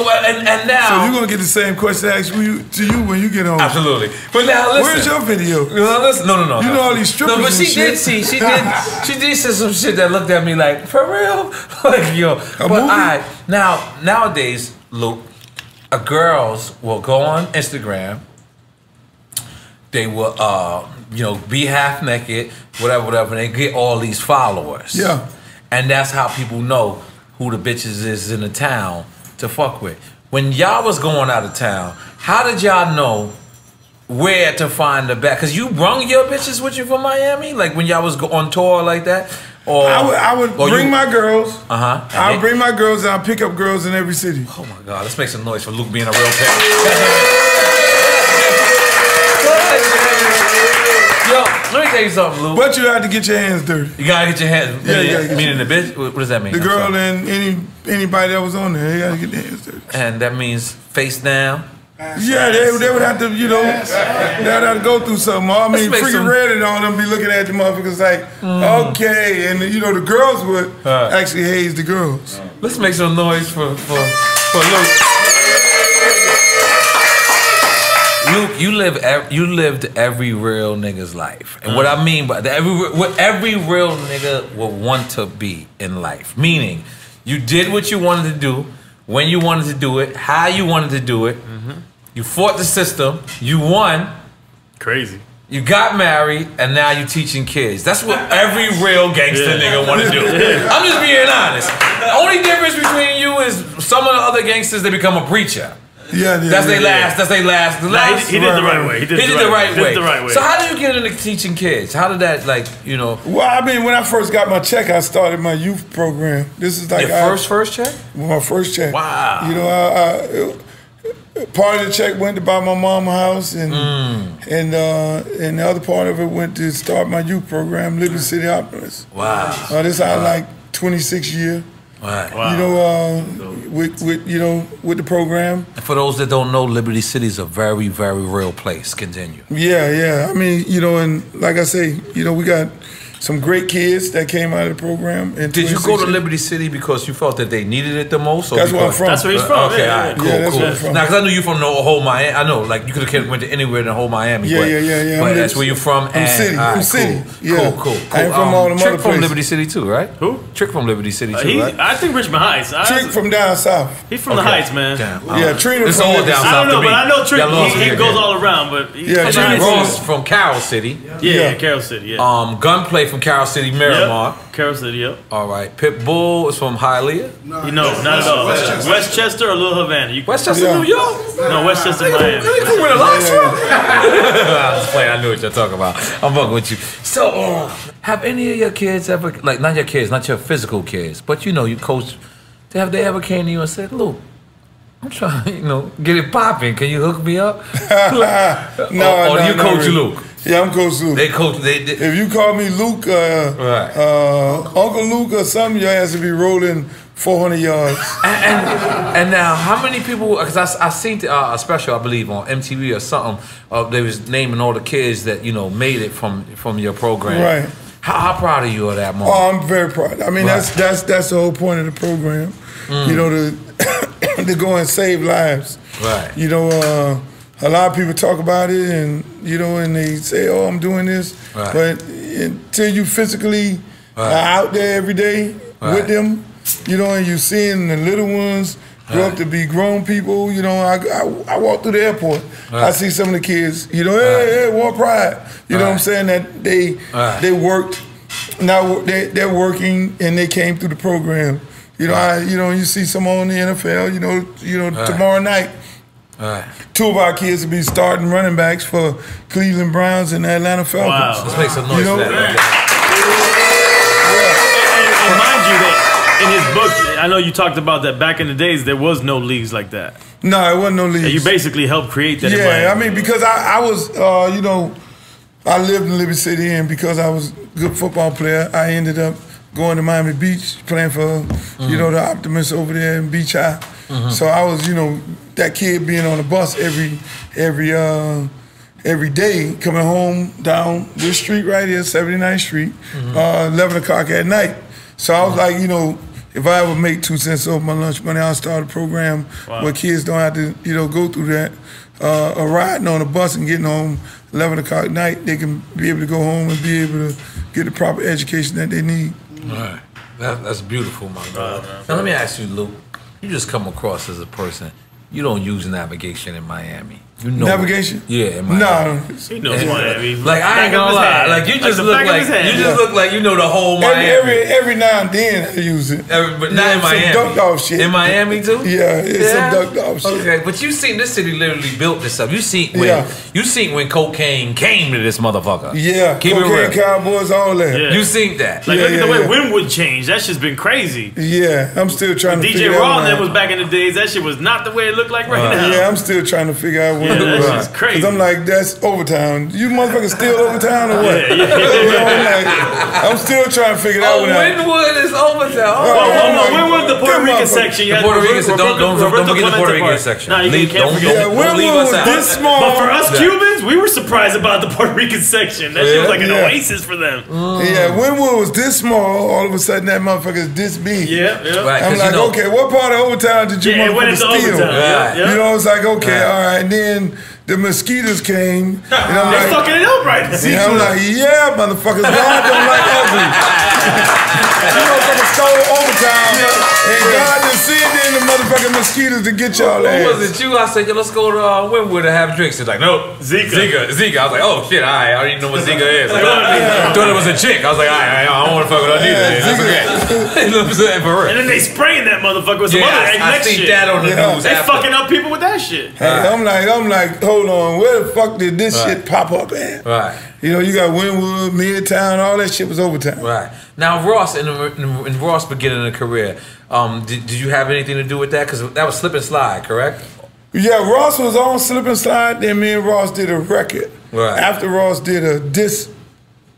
now. So you're gonna get the same question asked to you when you get home. Absolutely. But now listen. Where's your video? No. You know all these strippers. No, but she did say some shit that looked at me like, for real? Like yo. Nowadays, Luke, girls will go on Instagram. They will, be half naked, whatever, and they get all these followers. Yeah. And that's how people know who the bitches is in the town to fuck with. When y'all was going out of town, how did y'all know where to find the back? Because you brung your bitches with you from Miami? Like when y'all was on tour like that? Or I would bring my girls and I'd pick up girls in every city. Oh my God, let's make some noise for Luke being a real parent. Yo, let me tell you something, Luke. But you have to get your hands dirty. You gotta get your hands dirty. Yeah. Meaning the bitch? What does that mean? The girl and anybody that was on there, you gotta get their hands dirty. And that means face down? Yeah, they would have to, they would have to go through something. I mean, Freaky Red and all them be looking at the motherfuckers like, okay. And, the girls would actually haze the girls. Let's make some noise for Luke. Luke, you lived every real nigga's life, and what I mean by that, every real nigga would want to be in life. Meaning, you did what you wanted to do, when you wanted to do it, how you wanted to do it. You fought the system, you won. Crazy. You got married, and now you teaching kids. That's what every real gangster nigga want to do. I'm just being honest. The only difference between you is some of the other gangsters, they become a preacher. That's their last. He did the right way. He did the right way. So how did you get into teaching kids? How did that, Well, I mean, when I first got my check, I started my youth program. This is like your first check? My first check. Wow. Part of the check went to buy my mom a house, and the other part of it went to start my youth program, Liberty City Opulence. Wow. This is our 26th year. Right. Wow. You know, with the program. And for those that don't know, Liberty City is a very, very real place. Continue. Yeah, yeah. I mean, you know, and like I say, you know, we got some great kids that came out of the program. Did you go to Liberty City because you felt that they needed it the most? Or that's where I'm from. That's where he's from. Okay, yeah, all right, cool, cool. Now, because I knew you from the whole Miami. I know, like, you could have went to anywhere in the whole Miami. Yeah, but, yeah, yeah, yeah. But I'm that's where you're from. I'm city. Right, I'm city. Cool. Yeah. Cool, cool, cool. I'm from all the Trick from places. Liberty City too, right? Who? Trick from Liberty City too, right? I think Richmond Heights. Trick from down south. He's from the Heights, man. Yeah, Trina. It's all down south. I don't know, but I know Trick. He goes all around, but Ross from Carroll City. Yeah, Carroll City. Yeah. Gunplay from Carroll City, Miramar. Yep. Carroll City, yep. All right. Pit Bull is from Hialeah? No, not at all. Westchester. Westchester or Little Havana? Westchester, yeah. New York? No, Westchester, Miami. You can win a lot, I was playing. I knew what you're talking about. I'm fucking with you. So, have any of your kids ever, like, not your kids, not your physical kids, but, you know, your coach, have they ever came to you and said, Luke, I'm trying to, you know, get it popping. Can you hook me up? Or do you coach Luke? Yeah, I'm Coach Luke. They coach. If you call me Luke, right. Uncle Luke or something, your ass would be rolling 400 yards. And now, how many people? Because I seen a special, I believe, on MTV or something. They was naming all the kids that you know made it from your program. Right. How proud are you of that moment? Oh, I'm very proud. I mean, that's the whole point of the program. Mm. You know, to go and save lives. Right. You know. A lot of people talk about it, and you know, and they say, "Oh, I'm doing this," right. But until you physically are out there every day with them, you know, and you seeing the little ones grow up to be grown people, you know, I walk through the airport, I see some of the kids, you know, hey, War Pride, you know what I'm saying? That they worked, now they're working, and they came through the program, you know. You know, you see some on the NFL, you know, tomorrow night. Two of our kids will be starting running backs for Cleveland Browns and Atlanta Falcons. Wow. Let's make some noise for that. And mind you, that in his book, I know you talked about that back in the days, there was no leagues like that. No, it wasn't no leagues. And you basically helped create that environment. Yeah, I mean, because I was, you know, I lived in Liberty City, and because I was a good football player, I ended up going to Miami Beach, playing for, you know, the Optimists over there in Beach High. So I was, you know, that kid being on the bus every day, coming home down this street right here, 79th Street, 11 o'clock at night. So I was like, you know, if I ever make 2 cents over my lunch money, I'll start a program where kids don't have to, you know, go through that. Riding on a bus and getting home 11 o'clock at night, they can be able to go home and be able to get the proper education that they need. All right. That's beautiful, my brother. Now, let me ask you, Luke. You just come across as a person. You don't use navigation in Miami. You know navigation? Yeah, in Miami. No, he knows Miami. Like I ain't gonna lie. Like you just look like you know the whole Miami. Every now and then I use it. But not in Miami. Some duck off shit. In Miami too? Yeah, it's some duck off shit. Okay, but you seen this city literally built this up. You seen when cocaine came to this motherfucker. Yeah, keep it real. Cowboys, all that. Yeah. You seen that? Like look at the way Winwood changed. That shit's been crazy. Yeah, I'm still trying to figure out. DJ Raw that was back in the days. That shit was not the way it looked like right now. Yeah, I'm still trying to figure out. That's crazy. Cause I'm like, that's Overtown. You motherfuckers still Overtown or what? You know, I'm still trying to figure it out. Winwood is Overtown. Winwood, the Puerto Rican section. The Puerto Rican section. Don't forget the Puerto Rican section. Nah, you can't forget. Yeah, Winwood was this small. But for us Cubans, we were surprised about the Puerto Rican section. That shit was like an oasis for them. Yeah, Winwood was this small. All of a sudden, that motherfucker is this big. Yeah, yeah. I'm like, okay, what part of Overtown did you motherfuckers steal? You know, it's like, okay, all right, then. The mosquitoes came, and I'm like, fucking it up right now. And I'm like, yeah, motherfuckers, God don't like ugly. You motherfuckers stole Overtown, and God just sent in the motherfucking mosquitoes to get y'all ass. Who was it? You? I said, yo, let's go to Winwood and have drinks. It's like, nope, Zika. I was like, oh shit, all right, I didn't know what Zika is. Like, thought it was a chick. I was like, all right, I don't want to fuck with her either. That's okay. You know what I'm saying? For real. And then they spraying that motherfucker with some other next shit. I see that on the news. They fucking up people with that shit. I'm like, hold on, where the fuck did this shit pop up at? Right. You know, you got Winwood, Midtown, all that shit was Overtown. Right. Now, Ross, in Ross beginning of the career, did you have anything to do with that? Because that was Slip and Slide, correct? Yeah, Ross was on Slip and Slide, then me and Ross did a record. Right. After Ross did a diss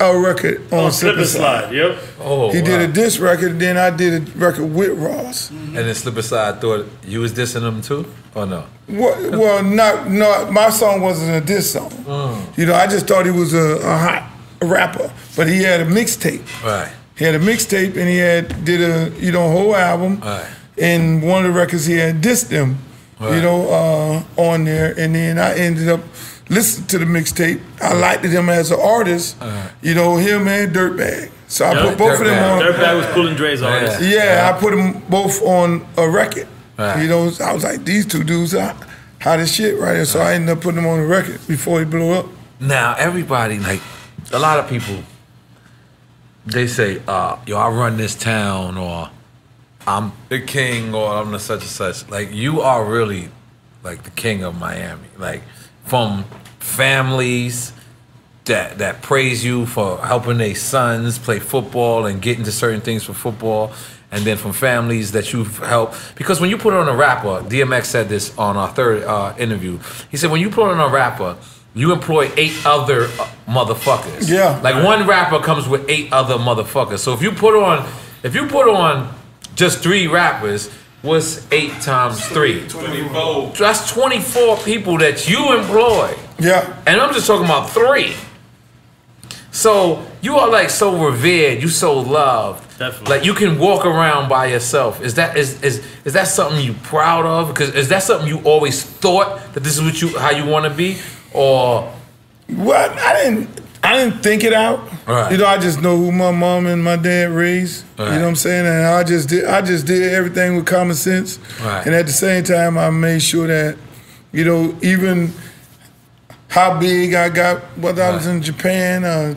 our record on Slip and Slide. Yep. Oh, he did a diss record, then I did a record with Ross. Mm-hmm. And then Slip and Slide thought you was dissing him too, or no? Well, not my song wasn't a diss song. Mm. You know, I just thought he was a hot rapper, but he had a mixtape. Right. He had a mixtape, and he had did a whole album. Right. And one of the records he had dissed them, right, you know, on there. And then I ended up listening to the mixtape. I liked him as an artist, you know, him and Dirtbag. So I put both of them on. Dirtbag was Kool and Dre's artist. Yeah, I put them both on a record. Right. You know, I was like, these two dudes are hot as shit right here. So I ended up putting them on a record before he blew up. Now, everybody, like, a lot of people, they say, yo, I run this town, or I'm the king, or I'm the such and such. Like, you are really like the king of Miami. Like, from families that praise you for helping their sons play football and get into certain things for football, and then from families that you've helped. Because when you put on a rapper, DMX said this on our third interview. He said, when you put on a rapper, you employ 8 other motherfuckers. Yeah. Like, one rapper comes with 8 other motherfuckers. So if you put on just 3 rappers, was 8 times 3? 24. That's 24 people that you employ. Yeah. And I'm just talking about 3. So you are like so revered, you so loved. Definitely. Like, you can walk around by yourself. Is that something you proud of? Because is that something you always thought that this is what how you want to be, or? Well, I didn't think it out. Right. You know, I just know who my mom and my dad raised. Right. You know what I'm saying? And I just did everything with common sense. Right. And at the same time, I made sure that, you know, even how big I got, whether I was in Japan or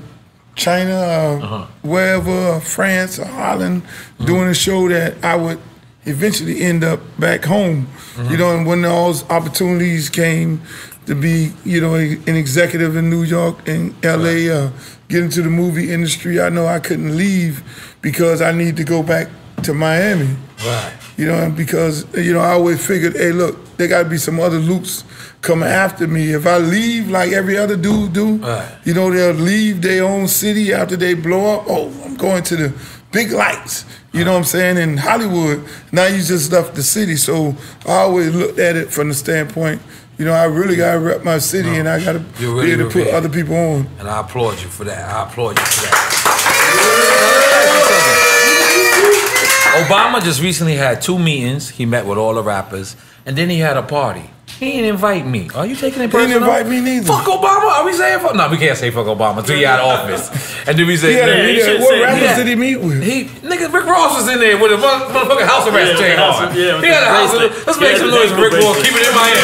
China or wherever, France or Holland, doing a show, that I would eventually end up back home. You know, and when those opportunities came to be, you know, an executive in New York and L.A., get into the movie industry, I know I couldn't leave because I need to go back to Miami. Right. You know, and because, you know, I always figured, hey, look, there got to be some other Lukes coming after me. If I leave like every other dude do, you know, they'll leave their own city after they blow up. Oh, I'm going to the big lights. You know what I'm saying? In Hollywood, now you just left the city. So I always looked at it from the standpoint, you know, I really got to rep my city, and I got to be able to put other people on. And I applaud you for that. I applaud you for that. Obama just recently had 2 meetings. He met with all the rappers, and then he had a party. He didn't invite me. Are you taking it personal? He didn't invite me neither. Fuck Obama? Are we saying fuck? No, we can't say fuck Obama until he out of office. And then we say, what rappers did he meet with? Nigga, Rick Ross was in there with a motherfucking house arrest chain. He had a house arrest. Let's make some noise for Rick Ross. Keep it in Miami.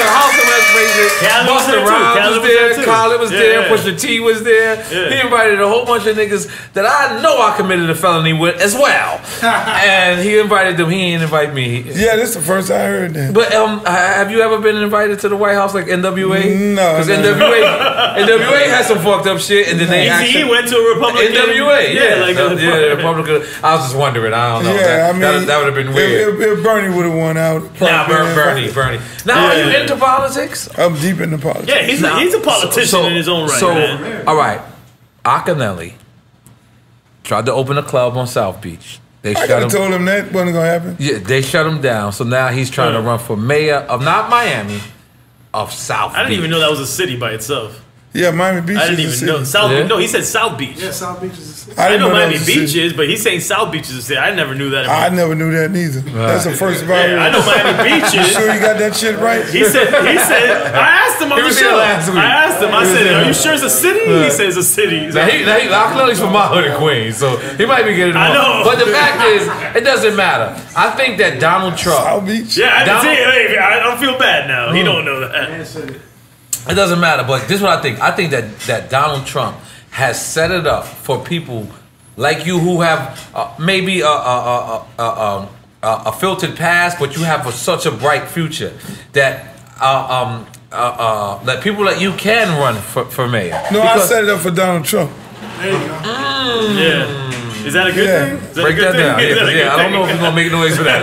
House arrest races. Busta Rhymes was there. Khaled was there. Pusha T was there. He invited a whole bunch of niggas that I know I committed a felony with as well. And he invited them. He didn't invite me. Yeah, that's the first I heard that. But have you ever been invited to the White House like NWA? No. Because NWA had some fucked up shit, and then they actually went to a Republican. NWA, yeah, Republican. I was just wondering. I don't know. Yeah, I mean, that would have been weird. If Bernie would have won out. Nah, Bernie. Now, are you into politics? I'm deep into politics. Yeah, he's a politician in his own right. So, man. All right, Akineli tried to open a club on South Beach. They told him that wasn't gonna happen. Yeah, they shut him down. So now he's trying to run for mayor of not Miami, of South Beach. I didn't even know that was a city by itself. Yeah, Miami Beach. I didn't even know South. Yeah. No, he said South Beach. Yeah, South Beach is a city. I know Miami Beach is, but he's saying South Beach is a city. I never knew that. I never knew that neither. Right. That's the first violation. Yeah, I know Miami Beach is. You sure you got that shit right? He said. I asked him on the show. I said, "Are you sure it's a city?" He said, "It's a city." Now, clearly he's from my hood in Queens, so he might be getting it wrong. I know, but the fact is, it doesn't matter. I think that Donald Trump. South Beach. Yeah, I don't feel bad now. He don't know that. It doesn't matter, but this is what I think. I think that Donald Trump has set it up for people like you who have maybe a filtered past, but you have such a bright future that that people like you can run for mayor. No, I set it up for Donald Trump. There you go. Yeah. Is that a good thing? Break that down. Yeah, I don't know if you're gonna make noise for that.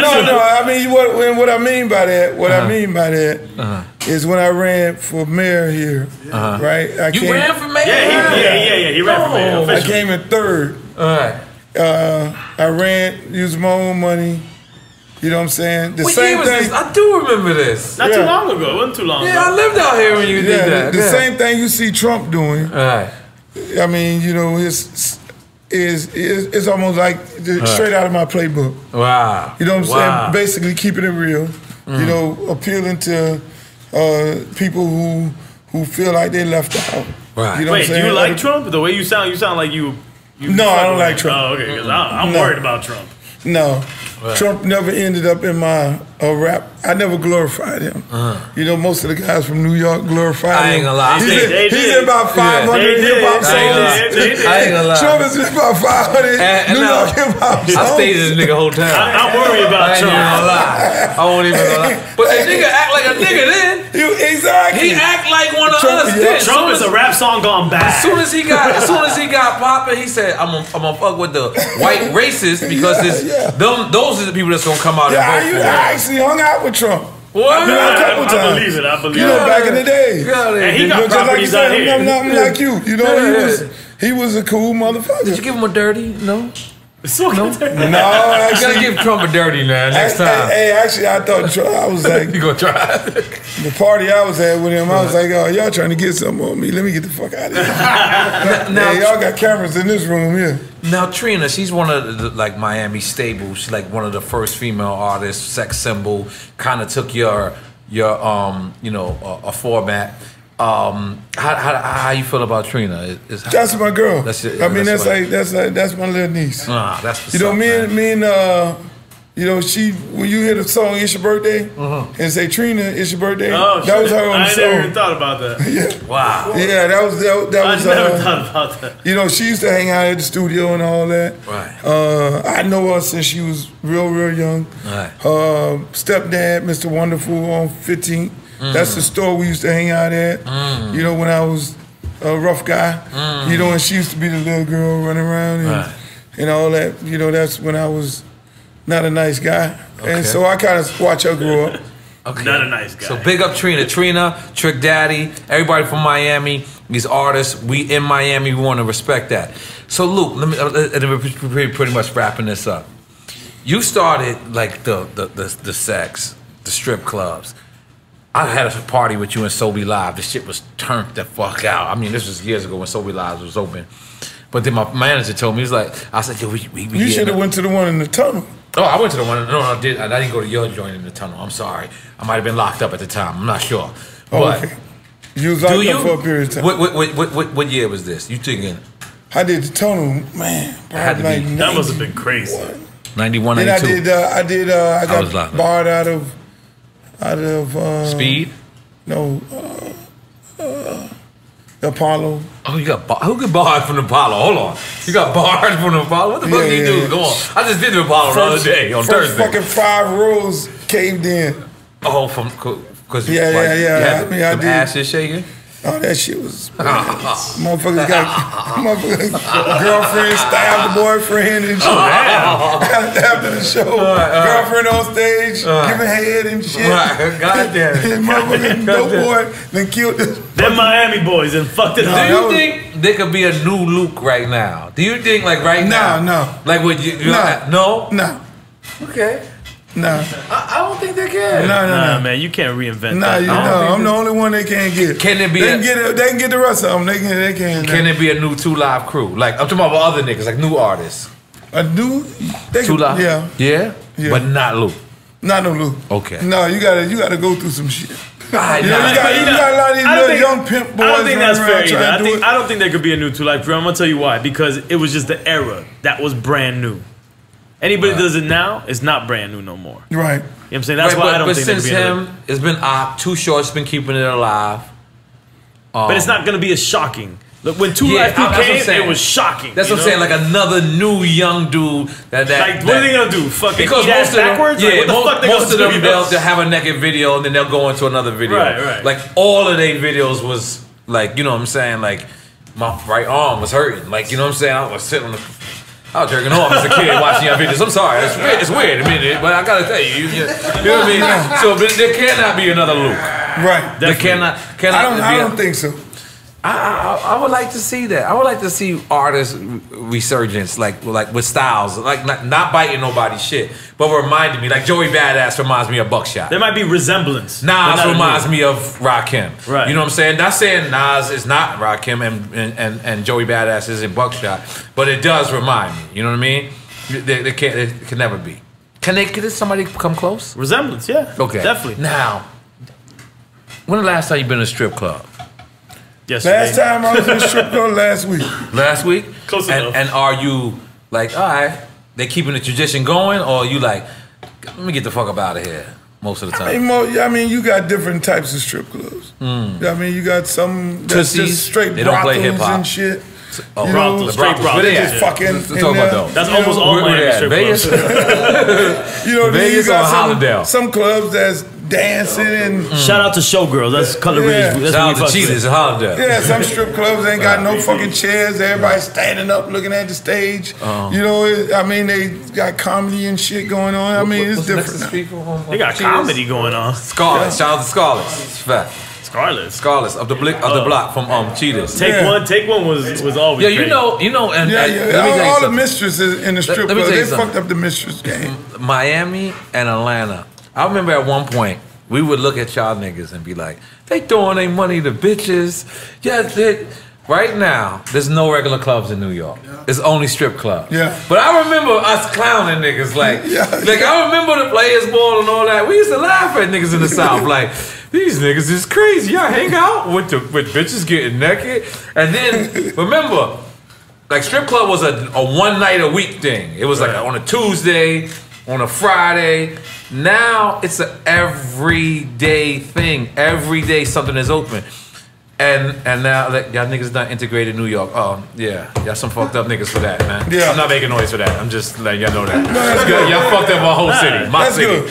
No. I mean, what I mean by that, is when I ran for mayor here, right? You ran for mayor? Yeah. He ran for mayor. Officially. I came in third. All right. I ran, used my own money. You know what I'm saying? The same thing. I do remember this. Not too long ago. It wasn't too long ago. Yeah, I lived out here when you did that. The same thing you see Trump doing. All right. I mean, you know, it's almost like straight out of my playbook. Wow. You know what I'm saying? Basically keeping it real. You know, appealing to people who feel like they left out. Right. You know what I'm saying? Do you like Trump? The way you sound like you No, I don't like Trump. Oh, okay. Because I'm worried about Trump. No. Right. Trump never ended up in my rap. I never glorified him. You know, most of the guys from New York glorified him. I ain't gonna lie. He's in about 500 hip-hop songs. I ain't gonna lie. Trump is in about 500 New York hip-hop songs. I stayed with this nigga the whole time. I'm worried about Trump. I ain't gonna lie. I won't even lie. But the nigga act like a nigga then. Exactly. He act like one of us. Trump is a rap song gone bad. As soon as he got popping, he said, "I'm gonna fuck with the white racists because those are the people that's gonna come out and vote for." I actually hung out with Trump. What? I believe it. I believe it. You know, back in the day, and he got properties out here. I'm not like you. You know, he was a cool motherfucker. Did you give him a dirty? No. So no, I gotta give Trump a dirty now. Next time. Hey, actually, I thought I was like, you gonna try? The party I was at with him, I was like, oh, y'all trying to get something on me? Let me get the fuck out of here. Now, hey, y'all got cameras in this room here. Now, Trina, she's one of the Miami stables. She's like one of the first female artists. Sex Symbol kind of took your you know, a format. How you feel about Trina? That's my girl. That's my little niece. That's you know you know, she when you hear the song "It's Your Birthday" and say "Trina, it's your birthday," that was her own song. I never even thought about that. Yeah. Wow. Yeah, that was. I never thought about that. You know, she used to hang out at the studio and all that. Right. I know her since she was real young. Right. Stepdad, Mr. Wonderful, on 15th. That's the store we used to hang out at. You know, when I was a rough guy. You know, and she used to be the little girl running around and all that. You know, that's when I was not a nice guy. And so I kind of watch her grow up. Not a nice guy. So big up Trina. Trina, Trick Daddy, everybody from Miami, these artists. We in Miami, we want to respect that. So Luke, we're pretty much wrapping this up. You started like the sex, the strip clubs. I had a party with you in Sobey Live. The shit was turned the fuck out. I mean, this was years ago when Sobey Live was open. But then my manager told me, he was like, I said, yo, we you should have went to the one in the tunnel. Oh, I went to the one. No, I did. I didn't go to your joint in the tunnel. I'm sorry. I might have been locked up at the time. I'm not sure. But you was locked up for a period of time. What year was this? You thinking? I did the tunnel, man. That must have been crazy. 91, 92. Then I got barred out of. Speed? No. Apollo. Oh, you got who got barred from the Apollo? Hold on. You got barred from the Apollo? What the fuck do you do? Go on. I just did the Apollo the other day on Thursday. Fucking 5 rules caved in. Oh, from because I mean, I did. Ashes shaking. Oh, that shit was motherfuckers got girlfriend stabbed the boyfriend and shit. After the show, girlfriend on stage giving head and shit. Goddamn it! Motherfucking dope boy then killed them Miami boys and fucked it up. Do you think there could be a new Luke right now? Do you think like right now? No. Like would you? No. Okay. No, I don't think they can. No, man, you can't reinvent that. No, I'm the only one they can't get. Can it be? They can get the rest of them. They can. Can it be a new 2 Live Crew? Like I'm talking about other niggas, like new artists. A new 2 Live. Yeah, but not Luke. Not no Luke. Okay. No, you gotta go through some shit. You got a lot of these little young pimp boys. I don't think that's fair either. I don't think there could be a new 2 Live Crew. I'm gonna tell you why. Because it was just the era that was brand new. Anybody that does it now, it's not brand new no more. Right. You know what I'm saying? That's why I don't think it's gonna be him, it's been Too Short's been keeping it alive. But it's not gonna be as shocking. Look, when 2 Live Crew came, it was shocking. That's what I'm saying, like another new young dude what are they gonna do? Fucking eat ass backwards? Yeah, like, what the fuck most of them, they'll have a naked video and then they'll go into another video. Right. Like all of their videos was like, you know what I'm saying, like my right arm was hurting. Like, you know what I'm saying? I was sitting on the, I was jerking off as a kid watching your videos. I'm sorry, it's weird, I mean, but I gotta tell you, you know what I mean? So but there cannot be another Luke. Right. There cannot I don't think so. I would like to see that. I would like to see artists resurgence, like with styles, like not biting nobody's shit, but reminding me, like Joey Badass reminds me of Buckshot. There might be resemblance. Nas reminds me of Rakim. Right. You know what I'm saying? Not saying Nas is not Rakim and Joey Badass isn't Buckshot, but it does remind me. You know what I mean? It can never be. Can somebody come close? Resemblance, yeah. Okay, definitely. Now, when the last time you been in a strip club? Yesterday. Last time I was in a strip club last week. Last week? Close enough. And are you like, all right, they keeping the tradition going, or are you like, let me get the fuck up out of here most of the time? I mean, you got different types of strip clubs. Mm. I mean, you got some that's just straight brothels and shit. Oh, brothels, straight brothels. Just fucking about that's almost all Miami strip clubs. Vegas? You know what I mean? You got some clubs that's dancing and shout out to showgirls. That's color reading. Shout out to cheaters in Hollandale. Yeah, some strip clubs ain't got no fucking chairs. Everybody's standing up looking at the stage. You know, I mean, they got comedy and shit going on. I mean, it's different. They got comedy going on. Scarlet, shout out to Scarlet. It's fact. Scarlet of the block from Cheetahs. Take one was always. Yeah, you know, and all the mistresses in the strip club, they fucked up the mistress game. Miami and Atlanta. I remember at one point, we would look at y'all niggas and be like, they throwing their money to bitches. Right now, there's no regular clubs in New York. Yeah. It's only strip clubs. Yeah. But I remember us clowning niggas. I remember the Players Ball and all that. We used to laugh at niggas in the South. Like, these niggas is crazy. Y'all hang out with bitches getting naked. And then, remember, like strip club was a one night a week thing. It was like on a Tuesday, on a Friday. Now it's an everyday thing. Every day something is open, and now y'all niggas not integrated New York. Oh yeah, y'all some fucked up niggas for that, man. Yeah. I'm not making noise for that. I'm just letting y'all know that. Y'all fucked up my whole city.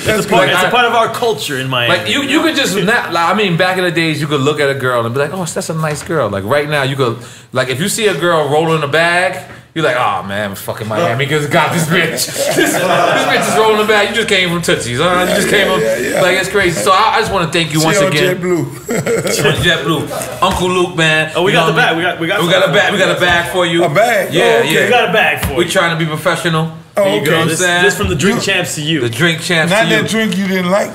That's a part of our culture in Miami. Like you could just not. Like, I mean, back in the days, you could look at a girl and be like, oh, that's a nice girl. Like right now, you could like if you see a girl rolling a bag. You're like, oh man, I'm fucking Miami because got this bitch. This bitch is rolling back. You just came from Tootsie's. You just came from, like, it's crazy. So I just want to thank you once again. JetBlue. Uncle Luke, man. Oh, we got the bag. We got a bag. We got a bag for you. A bag? Yeah, yeah. We got a bag for you. We're trying to be professional. Oh, okay. This from the drink champs to you. The drink champs to you. Not that drink you didn't like.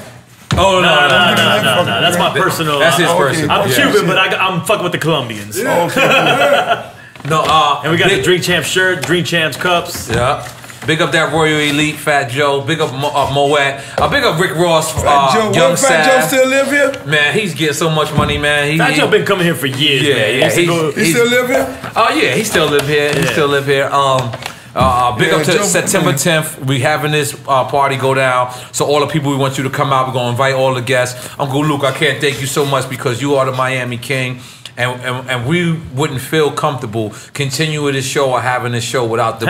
Oh, no. That's my personal. That's his personal. I'm Cuban, but I'm fucking with the Colombians. Okay. No, and we got the Drink Champs shirt, Drink Champs cups. Yeah, big up that Royal Elite, Fat Joe. Big up Moet. Big up Rick Ross. Young Fat Joe still live here? Man, he's getting so much money, man. Fat Joe been coming here for years. Yeah, man. He still live here? Oh yeah, he still live here. Yeah. He still live here. Big up to Joe, September 10th. We having this party go down. So all the people, we want you to come out. We're gonna invite all the guests. Uncle Luke, I can't thank you so much because you are the Miami King. And we wouldn't feel comfortable continuing this show or having this show without the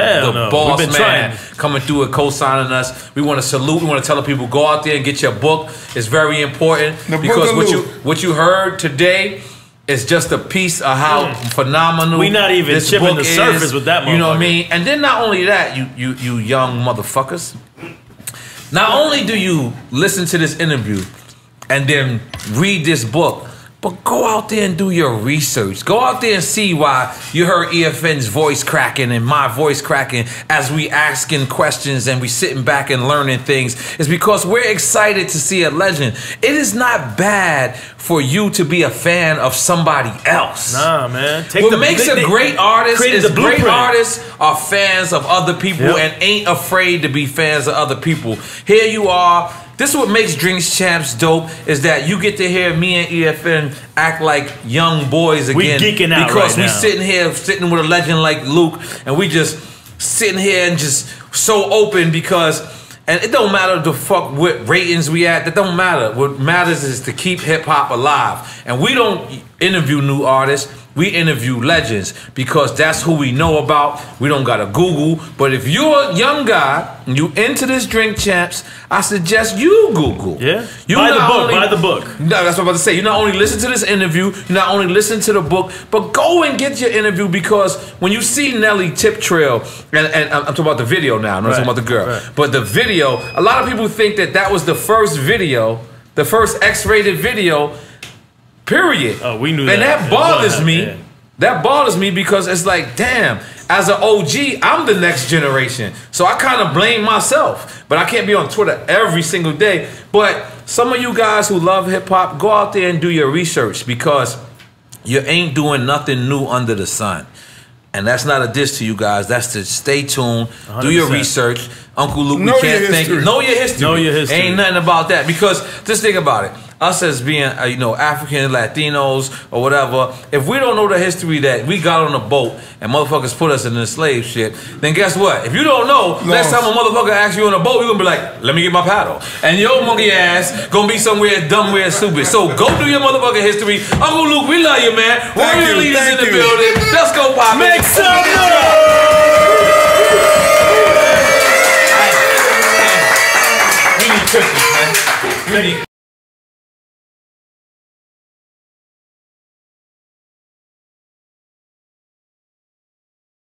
boss man coming through and co-signing us. We want to salute. We want to tell the people, go out there and get your book. It's very important because what you heard today is just a piece of how phenomenal we not even this chipping book the surface is, with that. You know what I mean? And then not only that, you young motherfuckers. Not only do you listen to this interview and then read this book. But go out there and do your research. Go out there and see why you heard E-F-N's voice cracking and my voice cracking as we asking questions and we sitting back and learning things. It's because we're excited to see a legend. It is not bad for you to be a fan of somebody else. Nah, man. What makes a great artist is great artists are fans of other people and ain't afraid to be fans of other people. Here you are. This is what makes Drinks Champs dope, is that you get to hear me and E-F-N act like young boys again. We geeking out because we sitting here, sitting with a legend like Luke, and we just sitting here and just so open because, and it don't matter the fuck what ratings we at, that don't matter. What matters is to keep hip hop alive. And we don't interview new artists. We interview legends because that's who we know about. We don't gotta Google. But if you're a young guy and you into this drink champs, I suggest you Google. Yeah. You buy the book. Buy the book. No, that's what I'm about to say. You not only listen to this interview, you not only listen to the book, but go and get your interview, because when you see Nelly Tip Trail, and I'm talking about the video now, I'm not talking about the girl, but the video, a lot of people think that that was the first video, the first X-rated video. Period. Oh, we knew that. And that bothers me. Yeah. That bothers me because it's like, damn, as an OG, I'm the next generation. So I kind of blame myself. But I can't be on Twitter every single day. But some of you guys who love hip-hop, go out there and do your research, because you ain't doing nothing new under the sun. And that's not a diss to you guys. That's to stay tuned, 100%. Do your research. Uncle Luke, we can't thank you. Know your history. Know your history. Ain't nothing about that, because just think about it. Us as being, you know, African, Latinos, or whatever, if we don't know the history that we got on a boat and motherfuckers put us in the slave shit, then guess what? If you don't know, next time a motherfucker asks you on a boat, you're going to be like, let me get my paddle. And your monkey ass going to be somewhere dumb, weird, stupid. So go do your motherfucking history. Uncle Luke, we love you, man. We're your leaders in the building. Let's go, pop. Make some noise! We need cookies, man.